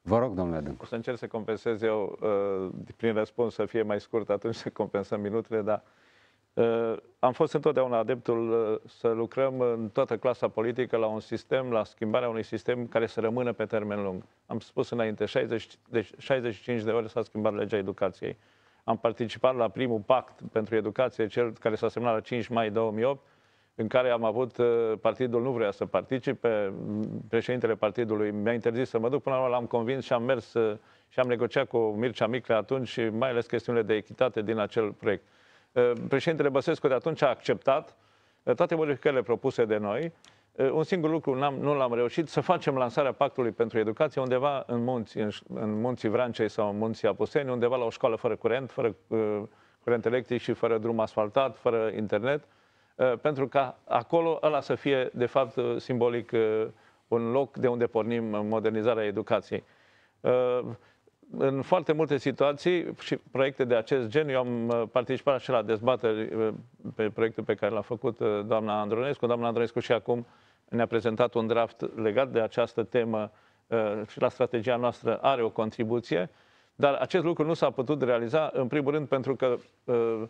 Vă rog, domnule Dâncu. O să încerc să compensez eu, prin răspuns să fie mai scurt, atunci să compensăm minutele, dar am fost întotdeauna adeptul să lucrăm în toată clasa politică la un sistem, la schimbarea unui sistem care să rămână pe termen lung. Am spus înainte, șaizeci, de șaizeci și cinci de ore s-a schimbat legea educației. Am participat la primul pact pentru educație, cel care s-a semnat la cinci mai două mii opt, în care am avut, partidul nu vrea să participe, președintele partidului mi-a interzis să mă duc, până la urmă l-am convins și am mers și am negociat cu Mircea Miclea atunci și mai ales chestiunile de echitate din acel proiect. Președintele Băsescu de atunci a acceptat toate modificările propuse de noi. Un singur lucru nu l-am reușit, să facem lansarea pactului pentru educație undeva în munți, în, în munții Vrancei sau în munții Apuseni, undeva la o școală fără curent, fără uh, curent electric și fără drum asfaltat, fără internet, uh, pentru ca acolo ăla să fie, de fapt, simbolic uh, un loc de unde pornim modernizarea educației. Uh, În foarte multe situații și proiecte de acest gen, eu am participat și la dezbateri pe proiectul pe care l-a făcut doamna Andronescu. Doamna Andronescu și acum ne-a prezentat un draft legat de această temă și la strategia noastră are o contribuție. Dar acest lucru nu s-a putut realiza, în primul rând, pentru că uh,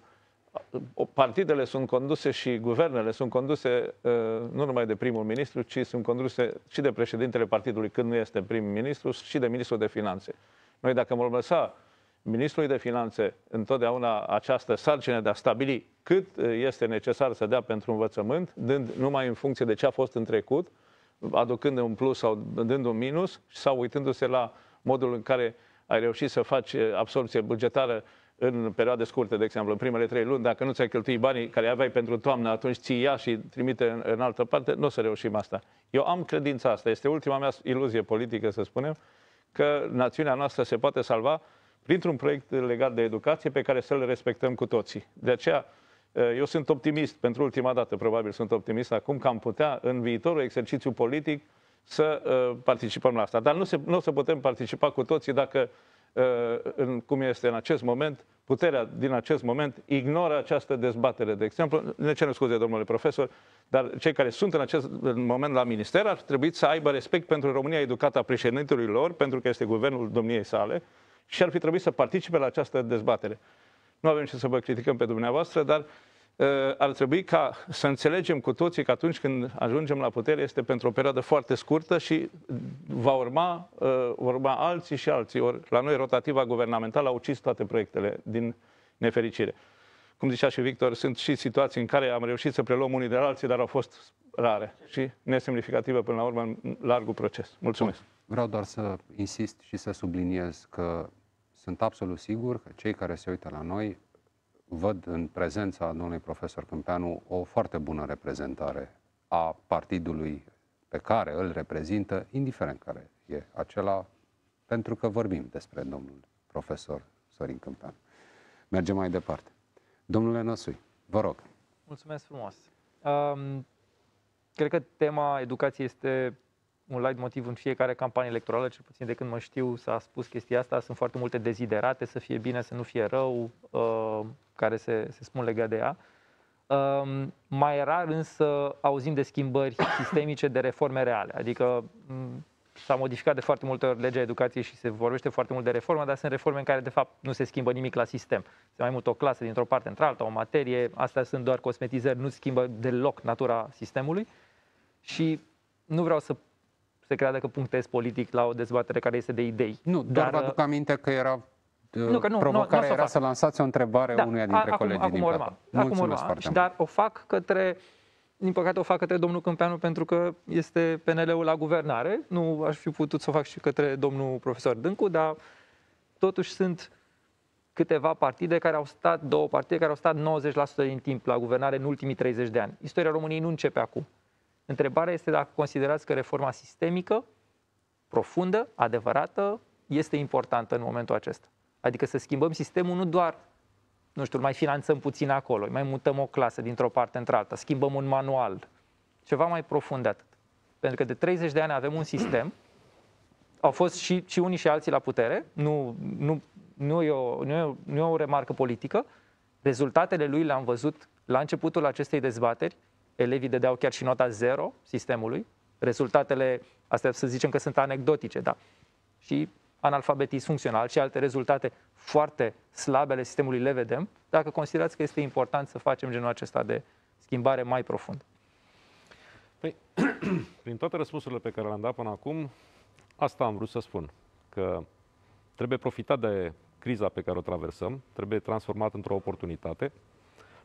partidele sunt conduse și guvernele sunt conduse uh, nu numai de primul ministru, ci sunt conduse și de președintele partidului când nu este prim-ministru și de ministrul de finanțe. Noi, dacă vom lăsa ministrului de finanțe întotdeauna această sarcină de a stabili cât este necesar să dea pentru învățământ, dând numai în funcție de ce a fost în trecut, aducând un plus sau dând un minus, sau uitându-se la modul în care ai reușit să faci absorbție bugetară în perioade scurte, de exemplu, în primele trei luni, dacă nu ți-ai cheltuit banii care aveai pentru toamnă, atunci ții ia și trimite în, în altă parte, nu o să reușim asta. Eu am credința asta, este ultima mea iluzie politică, să spunem, că națiunea noastră se poate salva printr-un proiect legat de educație pe care să-l respectăm cu toții. De aceea, eu sunt optimist, pentru ultima dată, probabil sunt optimist acum, că am putea, în viitorul exercițiu politic, să uh, participăm la asta. Dar nu, se, nu o să putem participa cu toții dacă, uh, în, cum este în acest moment, puterea din acest moment ignoră această dezbatere. De exemplu, ne cerem scuze, domnule profesor, dar cei care sunt în acest moment la minister ar trebui să aibă respect pentru România Educată a președintelui lor, pentru că este guvernul domniei sale, și ar fi trebuit să participe la această dezbatere. Nu avem ce să vă criticăm pe dumneavoastră, dar uh, ar trebui ca să înțelegem cu toții că atunci când ajungem la putere este pentru o perioadă foarte scurtă și va urma, uh, urma alții și alții. Or, la noi rotativa guvernamentală a ucis toate proiectele, din nefericire. Cum zicea și Victor, sunt și situații în care am reușit să preluăm unii de la alții, dar au fost rare și nesemnificative până la urmă în largul proces. Mulțumesc! Vreau doar să insist și să subliniez că sunt absolut sigur că cei care se uită la noi văd în prezența domnului profesor Câmpeanu o foarte bună reprezentare a partidului pe care îl reprezintă, indiferent care e acela, pentru că vorbim despre domnul profesor Sorin Câmpeanu. Mergem mai departe. Domnule Năsui, vă rog. Mulțumesc frumos. Um, cred că tema educației este un leitmotiv în fiecare campanie electorală, cel puțin de când mă știu s-a spus chestia asta. Sunt foarte multe deziderate, să fie bine, să nu fie rău, uh, care se, se spun legat de ea. Uh, mai rar însă auzim de schimbări sistemice, de reforme reale. Adică s-a modificat de foarte multe ori legea educației și se vorbește foarte mult de reformă, dar sunt reforme în care de fapt nu se schimbă nimic la sistem. Se mai mult o clasă dintr-o parte într-alta, o materie, astea sunt doar cosmetizări, nu schimbă deloc natura sistemului. Și nu vreau să se creadă că punctez politic la o dezbatere care este de idei. Nu, doar vă aduc aminte că era nu, că nu, provocarea nu, nu era să lansați o întrebare da, unuia dintre acum, colegii acum din urma. Mulțumesc acum urma. Foarte Dar mult. o fac către, din păcate o fac către domnul Câmpeanu pentru că este P N L-ul la guvernare. Nu aș fi putut să o fac și către domnul profesor Dâncu, dar totuși sunt câteva partide care au stat, două partide care au stat nouăzeci la sută din timp la guvernare în ultimii treizeci de ani. Istoria României nu începe acum. Întrebarea este dacă considerați că reforma sistemică, profundă, adevărată, este importantă în momentul acesta. Adică să schimbăm sistemul nu doar, nu știu, mai finanțăm puțin acolo, mai mutăm o clasă dintr-o parte într-alta, schimbăm un manual, ceva mai profund de atât. Pentru că de treizeci de ani avem un sistem, au fost și, și unii și alții la putere, nu, nu, nu, e o, nu, e o, nu e o remarcă politică, rezultatele lui le-am văzut la începutul acestei dezbateri. Elevii dădeau chiar și nota zero sistemului. Rezultatele, astea să zicem că sunt anecdotice, da. Și analfabetism funcțional și alte rezultate foarte slabe ale sistemului le vedem. Dacă considerați că este important să facem genul acesta de schimbare mai profund. Păi, prin toate răspunsurile pe care le-am dat până acum, asta am vrut să spun. Că trebuie profitat de criza pe care o traversăm, trebuie transformat într-o oportunitate.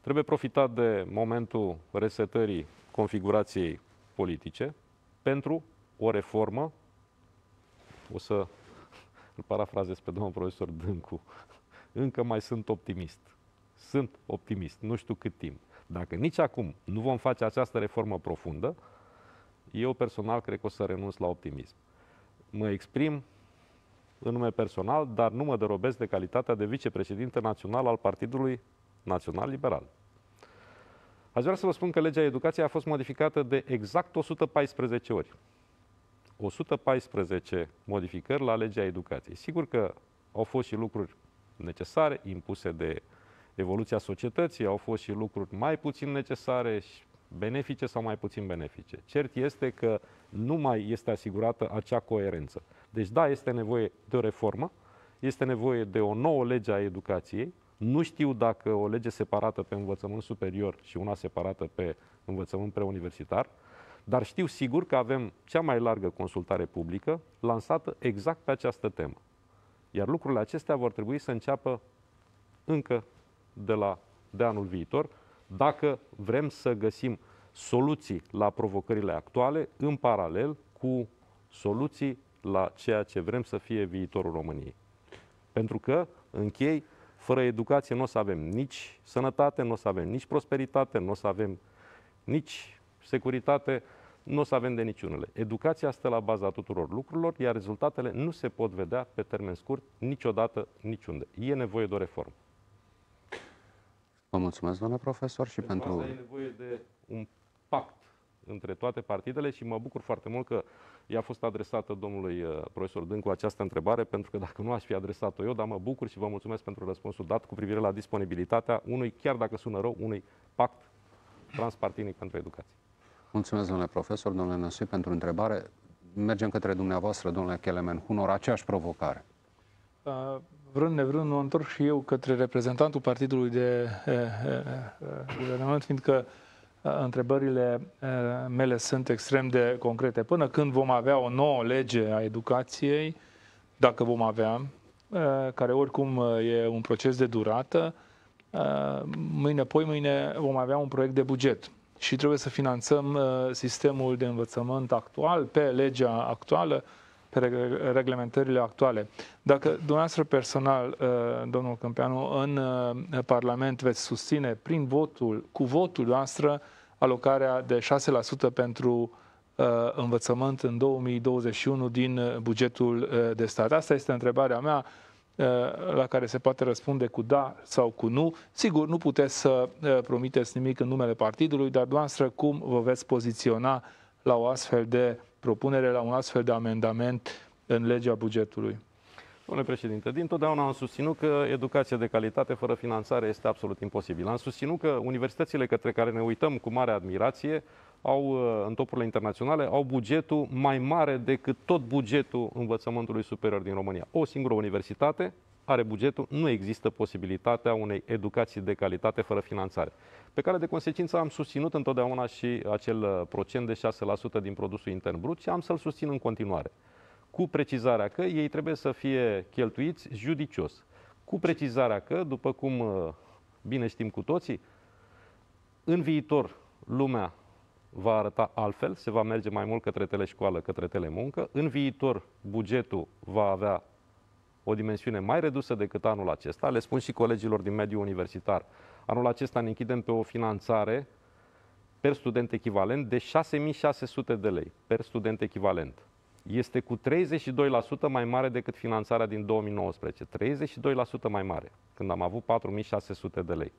Trebuie profitat de momentul resetării configurației politice pentru o reformă, o să îl parafrazez pe domnul profesor Dâncu, încă mai sunt optimist. Sunt optimist, nu știu cât timp. Dacă nici acum nu vom face această reformă profundă, eu personal cred că o să renunț la optimism. Mă exprim în nume personal, dar nu mă derobesc de calitatea de vicepreședinte național al Partidului Național Liberal. Aș vrea să vă spun că legea educației a fost modificată de exact o sută paisprezece ori. o sută paisprezece modificări la legea educației. Sigur că au fost și lucruri necesare, impuse de evoluția societății, au fost și lucruri mai puțin necesare, benefice sau mai puțin benefice. Cert este că nu mai este asigurată acea coerență. Deci da, este nevoie de o reformă, este nevoie de o nouă lege a educației. Nu știu dacă o lege separată pe învățământ superior și una separată pe învățământ preuniversitar, dar știu sigur că avem cea mai largă consultare publică lansată exact pe această temă. Iar lucrurile acestea vor trebui să înceapă încă de, la, de anul viitor, dacă vrem să găsim soluții la provocările actuale, în paralel cu soluții la ceea ce vrem să fie viitorul României. Pentru că, închei, fără educație nu o să avem nici sănătate, nu o să avem nici prosperitate, nu o să avem nici securitate, nu o să avem de niciunele. Educația stă la baza tuturor lucrurilor, iar rezultatele nu se pot vedea pe termen scurt, niciodată, niciunde. E nevoie de o reformă. Vă mulțumesc, doamna profesor, și pentru... pentru... asta e nevoie de un pact între toate partidele și mă bucur foarte mult că i-a fost adresată domnului profesor Dâncu această întrebare, pentru că dacă nu aș fi adresat-o eu, dar mă bucur și vă mulțumesc pentru răspunsul dat cu privire la disponibilitatea unui, chiar dacă sună rău, unui pact transpartinic pentru educație. Mulțumesc, domnule profesor, domnule Năsui, pentru întrebare. Mergem către dumneavoastră, domnule Kelemen Hunor, aceeași provocare. Vrând nevrând, mă întorc și eu către reprezentantul partidului de guvernament, fiindcă întrebările mele sunt extrem de concrete. Până când vom avea o nouă lege a educației, dacă vom avea, care oricum e un proces de durată, mâine, poi mâine vom avea un proiect de buget și trebuie să finanțăm sistemul de învățământ actual pe legea actuală, pe reglementările actuale. Dacă dumneavoastră personal, domnul Câmpeanu, în Parlament veți susține prin votul, cu votul noastră, alocarea de șase la sută pentru învățământ în două mii douăzeci și unu din bugetul de stat. Asta este întrebarea mea, la care se poate răspunde cu da sau cu nu. Sigur, nu puteți să promiteți nimic în numele partidului, dar dumneavoastră cum vă veți poziționa la o astfel de propunere, la un astfel de amendament în legea bugetului? Domnule președinte, dintotdeauna am susținut că educația de calitate fără finanțare este absolut imposibilă. Am susținut că universitățile către care ne uităm cu mare admirație au, în topurile internaționale, au bugetul mai mare decât tot bugetul învățământului superior din România. O singură universitate are bugetul, nu există posibilitatea unei educații de calitate fără finanțare, pe care de consecință am susținut întotdeauna și acel procent de șase la sută din produsul intern brut și am să-l susțin în continuare, cu precizarea că ei trebuie să fie cheltuiți judicios, cu precizarea că, după cum bine știm cu toții, în viitor lumea va arăta altfel, se va merge mai mult către teleșcoală, către telemuncă, în viitor bugetul va avea o dimensiune mai redusă decât anul acesta. Le spun și colegilor din mediul universitar, anul acesta ne închidem pe o finanțare per student echivalent de șase mii șase sute de lei per student echivalent. Este cu treizeci și doi la sută mai mare decât finanțarea din două mii nouăsprezece. treizeci și doi la sută mai mare, când am avut patru mii șase sute de lei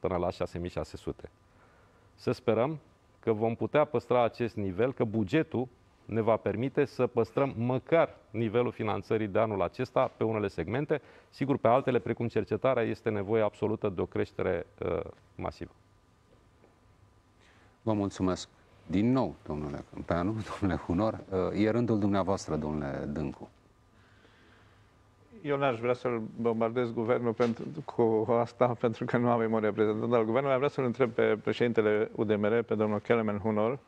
până la șase mii șase sute. Să sperăm că vom putea păstra acest nivel, că bugetul ne va permite să păstrăm măcar nivelul finanțării de anul acesta pe unele segmente. Sigur, pe altele, precum cercetarea, este nevoie absolută de o creștere uh, masivă. Vă mulțumesc din nou, domnule Câmpeanu, domnule Hunor. Uh, e rândul dumneavoastră, domnule Dâncu. Eu n-aș vrea să-l bombardez guvernul pentru, cu asta, pentru că nu avem o reprezentantă al guvernului. Vreau să-l întreb pe președintele U D M R, pe domnul Kelemen Hunor,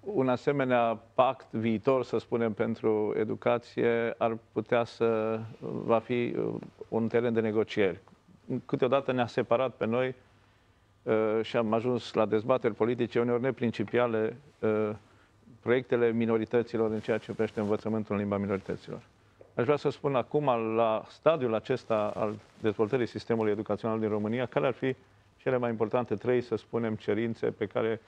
un asemenea pact viitor, să spunem, pentru educație ar putea să va fi un teren de negocieri. Câteodată ne-a separat pe noi și am ajuns la dezbateri politice, uneori neprincipiale, proiectele minorităților în ceea ce privește învățământul în limba minorităților. Aș vrea să spun acum, la stadiul acesta al dezvoltării sistemului educațional din România, care ar fi cele mai importante trei, să spunem, cerințe pe care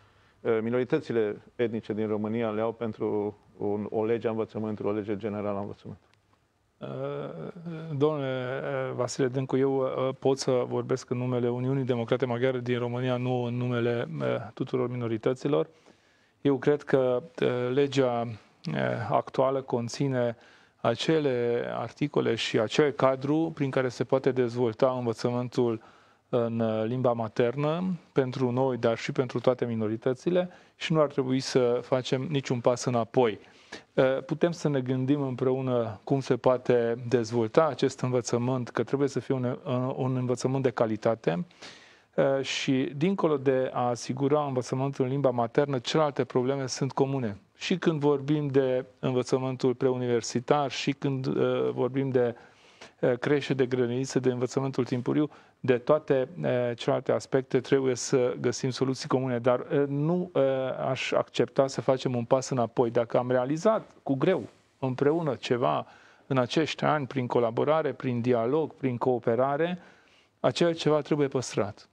minoritățile etnice din România le au pentru un, o lege a învățământului, o lege generală a învățământului? Domnule Vasile Dâncu, eu pot să vorbesc în numele Uniunii Democrate Maghiare din România, nu în numele tuturor minorităților. Eu cred că legea actuală conține acele articole și acel cadru prin care se poate dezvolta învățământul în limba maternă pentru noi, dar și pentru toate minoritățile, și nu ar trebui să facem niciun pas înapoi. putem să ne gândim împreună cum se poate dezvolta acest învățământ, că trebuie să fie un, un învățământ de calitate și, dincolo de a asigura învățământul în limba maternă, celelalte probleme sunt comune. Și când vorbim de învățământul preuniversitar, și când vorbim de crește, de grădiniță, de învățământul timpuriu, de toate celelalte aspecte trebuie să găsim soluții comune, dar nu aș accepta să facem un pas înapoi. Dacă am realizat cu greu împreună ceva în acești ani, prin colaborare, prin dialog, prin cooperare, acel ceva trebuie păstrat.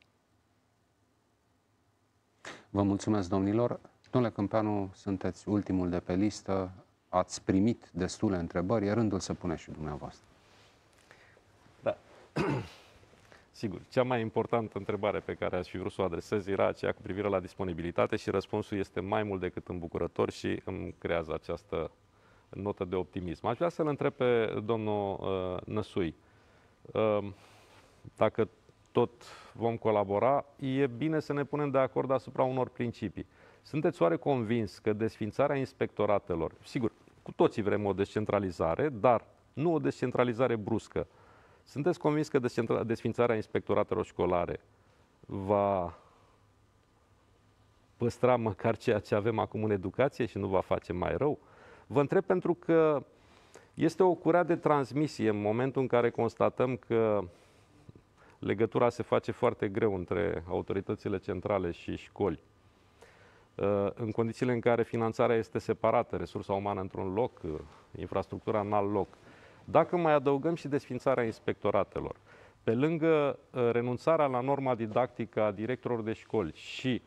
Vă mulțumesc, domnilor. Domnule Câmpeanu, sunteți ultimul de pe listă, ați primit destule întrebări, e rândul să puneți și dumneavoastră. Da. Sigur, cea mai importantă întrebare pe care aș fi vrut să o adresez era aceea cu privire la disponibilitate și răspunsul este mai mult decât îmbucurător și îmi creează această notă de optimism. Aș vrea să-l întreb pe domnul uh, Năsui. Uh, dacă tot vom colabora, e bine să ne punem de acord asupra unor principii. Sunteți oare convins că desfințarea inspectoratelor, sigur, cu toții vrem o descentralizare, dar nu o descentralizare bruscă. Sunteți convins că desfințarea inspectoratelor școlare va păstra măcar ceea ce avem acum în educație și nu va face mai rău? Vă întreb pentru că este o curea de transmisie în momentul în care constatăm că legătura se face foarte greu între autoritățile centrale și școli. În condițiile în care finanțarea este separată, resursa umană într-un loc, infrastructura în alt loc. Dacă mai adăugăm și desfințarea inspectoratelor, pe lângă renunțarea la norma didactică a directorilor de școli și,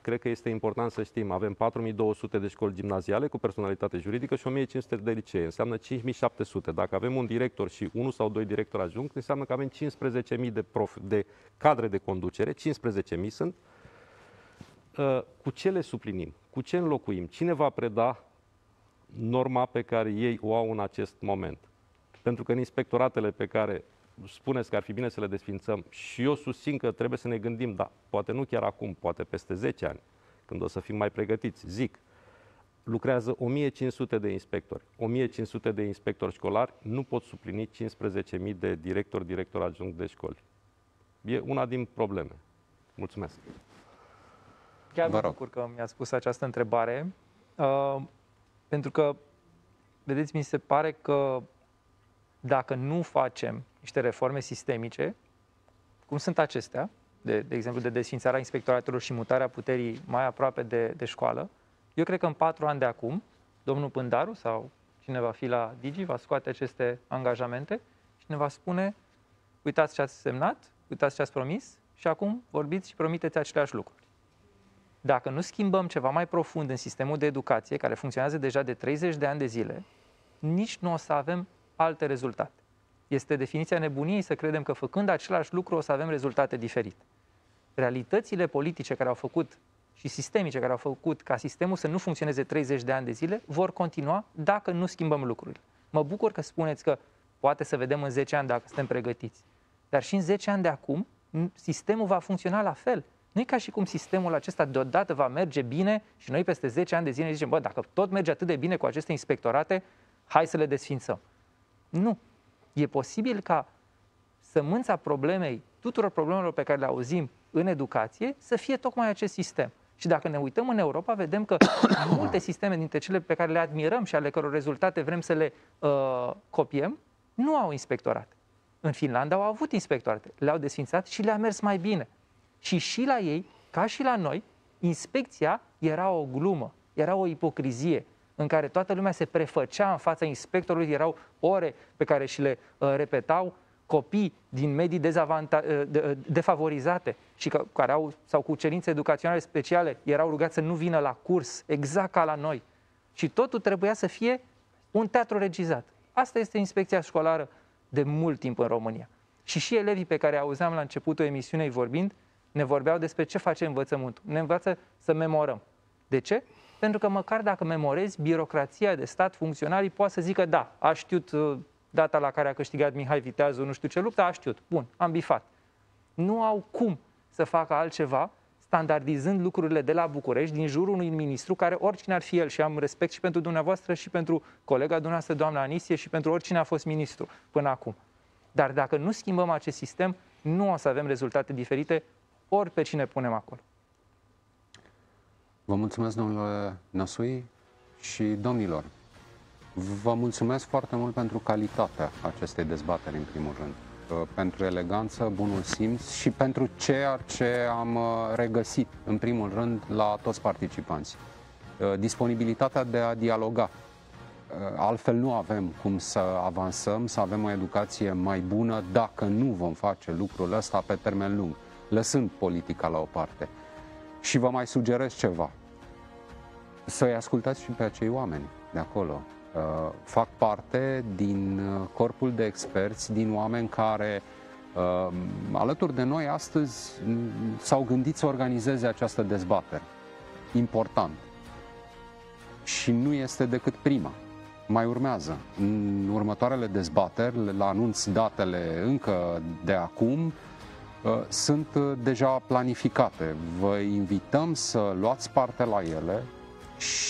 cred că este important să știm, avem patru mii două sute de școli gimnaziale cu personalitate juridică și o mie cinci sute de licee, înseamnă cinci mii șapte sute. Dacă avem un director și unul sau doi directori adjunct, înseamnă că avem cincisprezece mii de, de cadre de conducere, cincisprezece mii sunt. Cu ce le suplinim? Cu ce înlocuim? Cine va preda norma pe care ei o au în acest moment? Pentru că în inspectoratele pe care spuneți că ar fi bine să le desfințăm, și eu susțin că trebuie să ne gândim, dar poate nu chiar acum, poate peste zece ani, când o să fim mai pregătiți, zic, lucrează o mie cinci sute de inspectori. o mie cinci sute de inspectori școlari nu pot suplini cincisprezece mii de directori, director adjunct de școli. E una din probleme. Mulțumesc! Chiar mă bucur că mi-a spus această întrebare, uh, pentru că, vedeți, mi se pare că dacă nu facem niște reforme sistemice, cum sunt acestea, de, de exemplu de desfințarea inspectoratelor și mutarea puterii mai aproape de, de școală, eu cred că în patru ani de acum, domnul Pândaru sau cine va fi la Digi va scoate aceste angajamente și ne va spune, uitați ce ați semnat, uitați ce ați promis și acum vorbiți și promiteți aceleași lucruri. Dacă nu schimbăm ceva mai profund în sistemul de educație, care funcționează deja de treizeci de ani de zile, nici nu o să avem alte rezultate. Este definiția nebuniei să credem că făcând același lucru o să avem rezultate diferite. Realitățile politice care au făcut și sistemice care au făcut ca sistemul să nu funcționeze treizeci de ani de zile vor continua dacă nu schimbăm lucrurile. Mă bucur că spuneți că poate să vedem în zece ani dacă suntem pregătiți. Dar și în zece ani de acum sistemul va funcționa la fel. Nu e ca și cum sistemul acesta deodată va merge bine și noi peste zece ani de zile zicem, bă, dacă tot merge atât de bine cu aceste inspectorate, hai să le desfințăm. Nu. E posibil ca sămânța problemei, tuturor problemelor pe care le auzim în educație, să fie tocmai acest sistem. Și dacă ne uităm în Europa, vedem că multe sisteme dintre cele pe care le admirăm și ale căror rezultate vrem să le uh, copiem, nu au inspectorate. În Finlanda au avut inspectorate, le-au desfințat și le-a mers mai bine. Și și la ei, ca și la noi, inspecția era o glumă, era o ipocrizie în care toată lumea se prefăcea în fața inspectorului, erau ore pe care și le uh, repetau copii din medii uh, de, defavorizate și că, care au, sau cu cerințe educaționale speciale, erau rugați să nu vină la curs, exact ca la noi. Și totul trebuia să fie un teatru regizat. Asta este inspecția școlară de mult timp în România. Și și elevii pe care auzeam la începutul emisiunii vorbind, ne vorbeau despre ce face învățământul. Ne învață să memorăm. De ce? Pentru că măcar dacă memorezi, birocrația de stat, funcționarii poate să zică da, a știut data la care a câștigat Mihai Viteazul, nu știu ce luptă, a știut. Bun, am bifat. Nu au cum să facă altceva standardizând lucrurile de la București, din jurul unui ministru care, oricine ar fi el, și am respect și pentru dumneavoastră și pentru colega dumneavoastră, doamna Anisie, și pentru oricine a fost ministru până acum. Dar dacă nu schimbăm acest sistem, nu o să avem rezultate diferite ori pe cine punem acolo. Vă mulțumesc, domnule Năsui și domnilor. Vă mulțumesc foarte mult pentru calitatea acestei dezbateri, în primul rând, pentru eleganță, bunul simț și pentru ceea ce am regăsit, în primul rând, la toți participanții. Disponibilitatea de a dialoga. Altfel nu avem cum să avansăm, să avem o educație mai bună dacă nu vom face lucrul ăsta pe termen lung, lăsând politica la o parte. Și vă mai sugerez ceva. Să-i ascultați și pe acei oameni de acolo. Uh, fac parte din corpul de experți, din oameni care uh, alături de noi astăzi s-au gândit să organizeze această dezbatere. Important. Și nu este decât prima. Mai urmează. În următoarele dezbateri, la anunț datele încă de acum, uh, sunt deja planificate. Vă invităm să luați parte la ele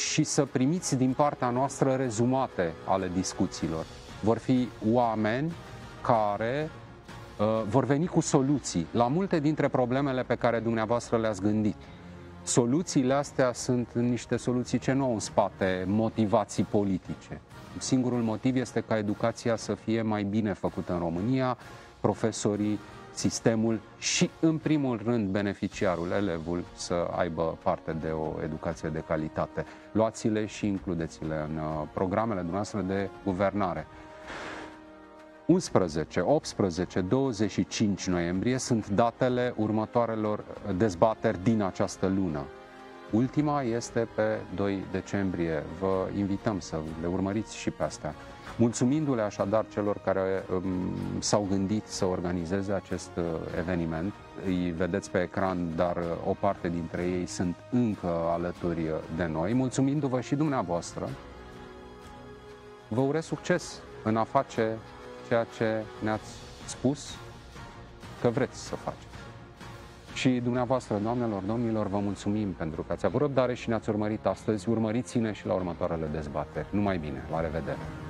și să primiți din partea noastră rezumate ale discuțiilor. Vor fi oameni care uh, vor veni cu soluții la multe dintre problemele pe care dumneavoastră le-ați gândit. Soluțiile astea sunt niște soluții ce nu au în spate motivații politice. Singurul motiv este ca educația să fie mai bine făcută în România, profesorii, sistemul și, în primul rând, beneficiarul, elevul, să aibă parte de o educație de calitate. Luați-le și includeți-le în programele noastre de guvernare. unsprezece, optsprezece, douăzeci și cinci noiembrie sunt datele următoarelor dezbateri din această lună. Ultima este pe doi decembrie. Vă invităm să le urmăriți și pe astea. Mulțumindu-le așadar celor care um, s-au gândit să organizeze acest uh, eveniment. Îi vedeți pe ecran, dar uh, o parte dintre ei sunt încă alături de noi. Mulțumindu-vă și dumneavoastră, vă urez succes în a face ceea ce ne-ați spus că vreți să faceți. Și dumneavoastră, doamnelor, domnilor, vă mulțumim pentru că ați avut răbdare și ne-ați urmărit astăzi. Urmăriți-ne și la următoarele dezbateri. Numai bine, la revedere!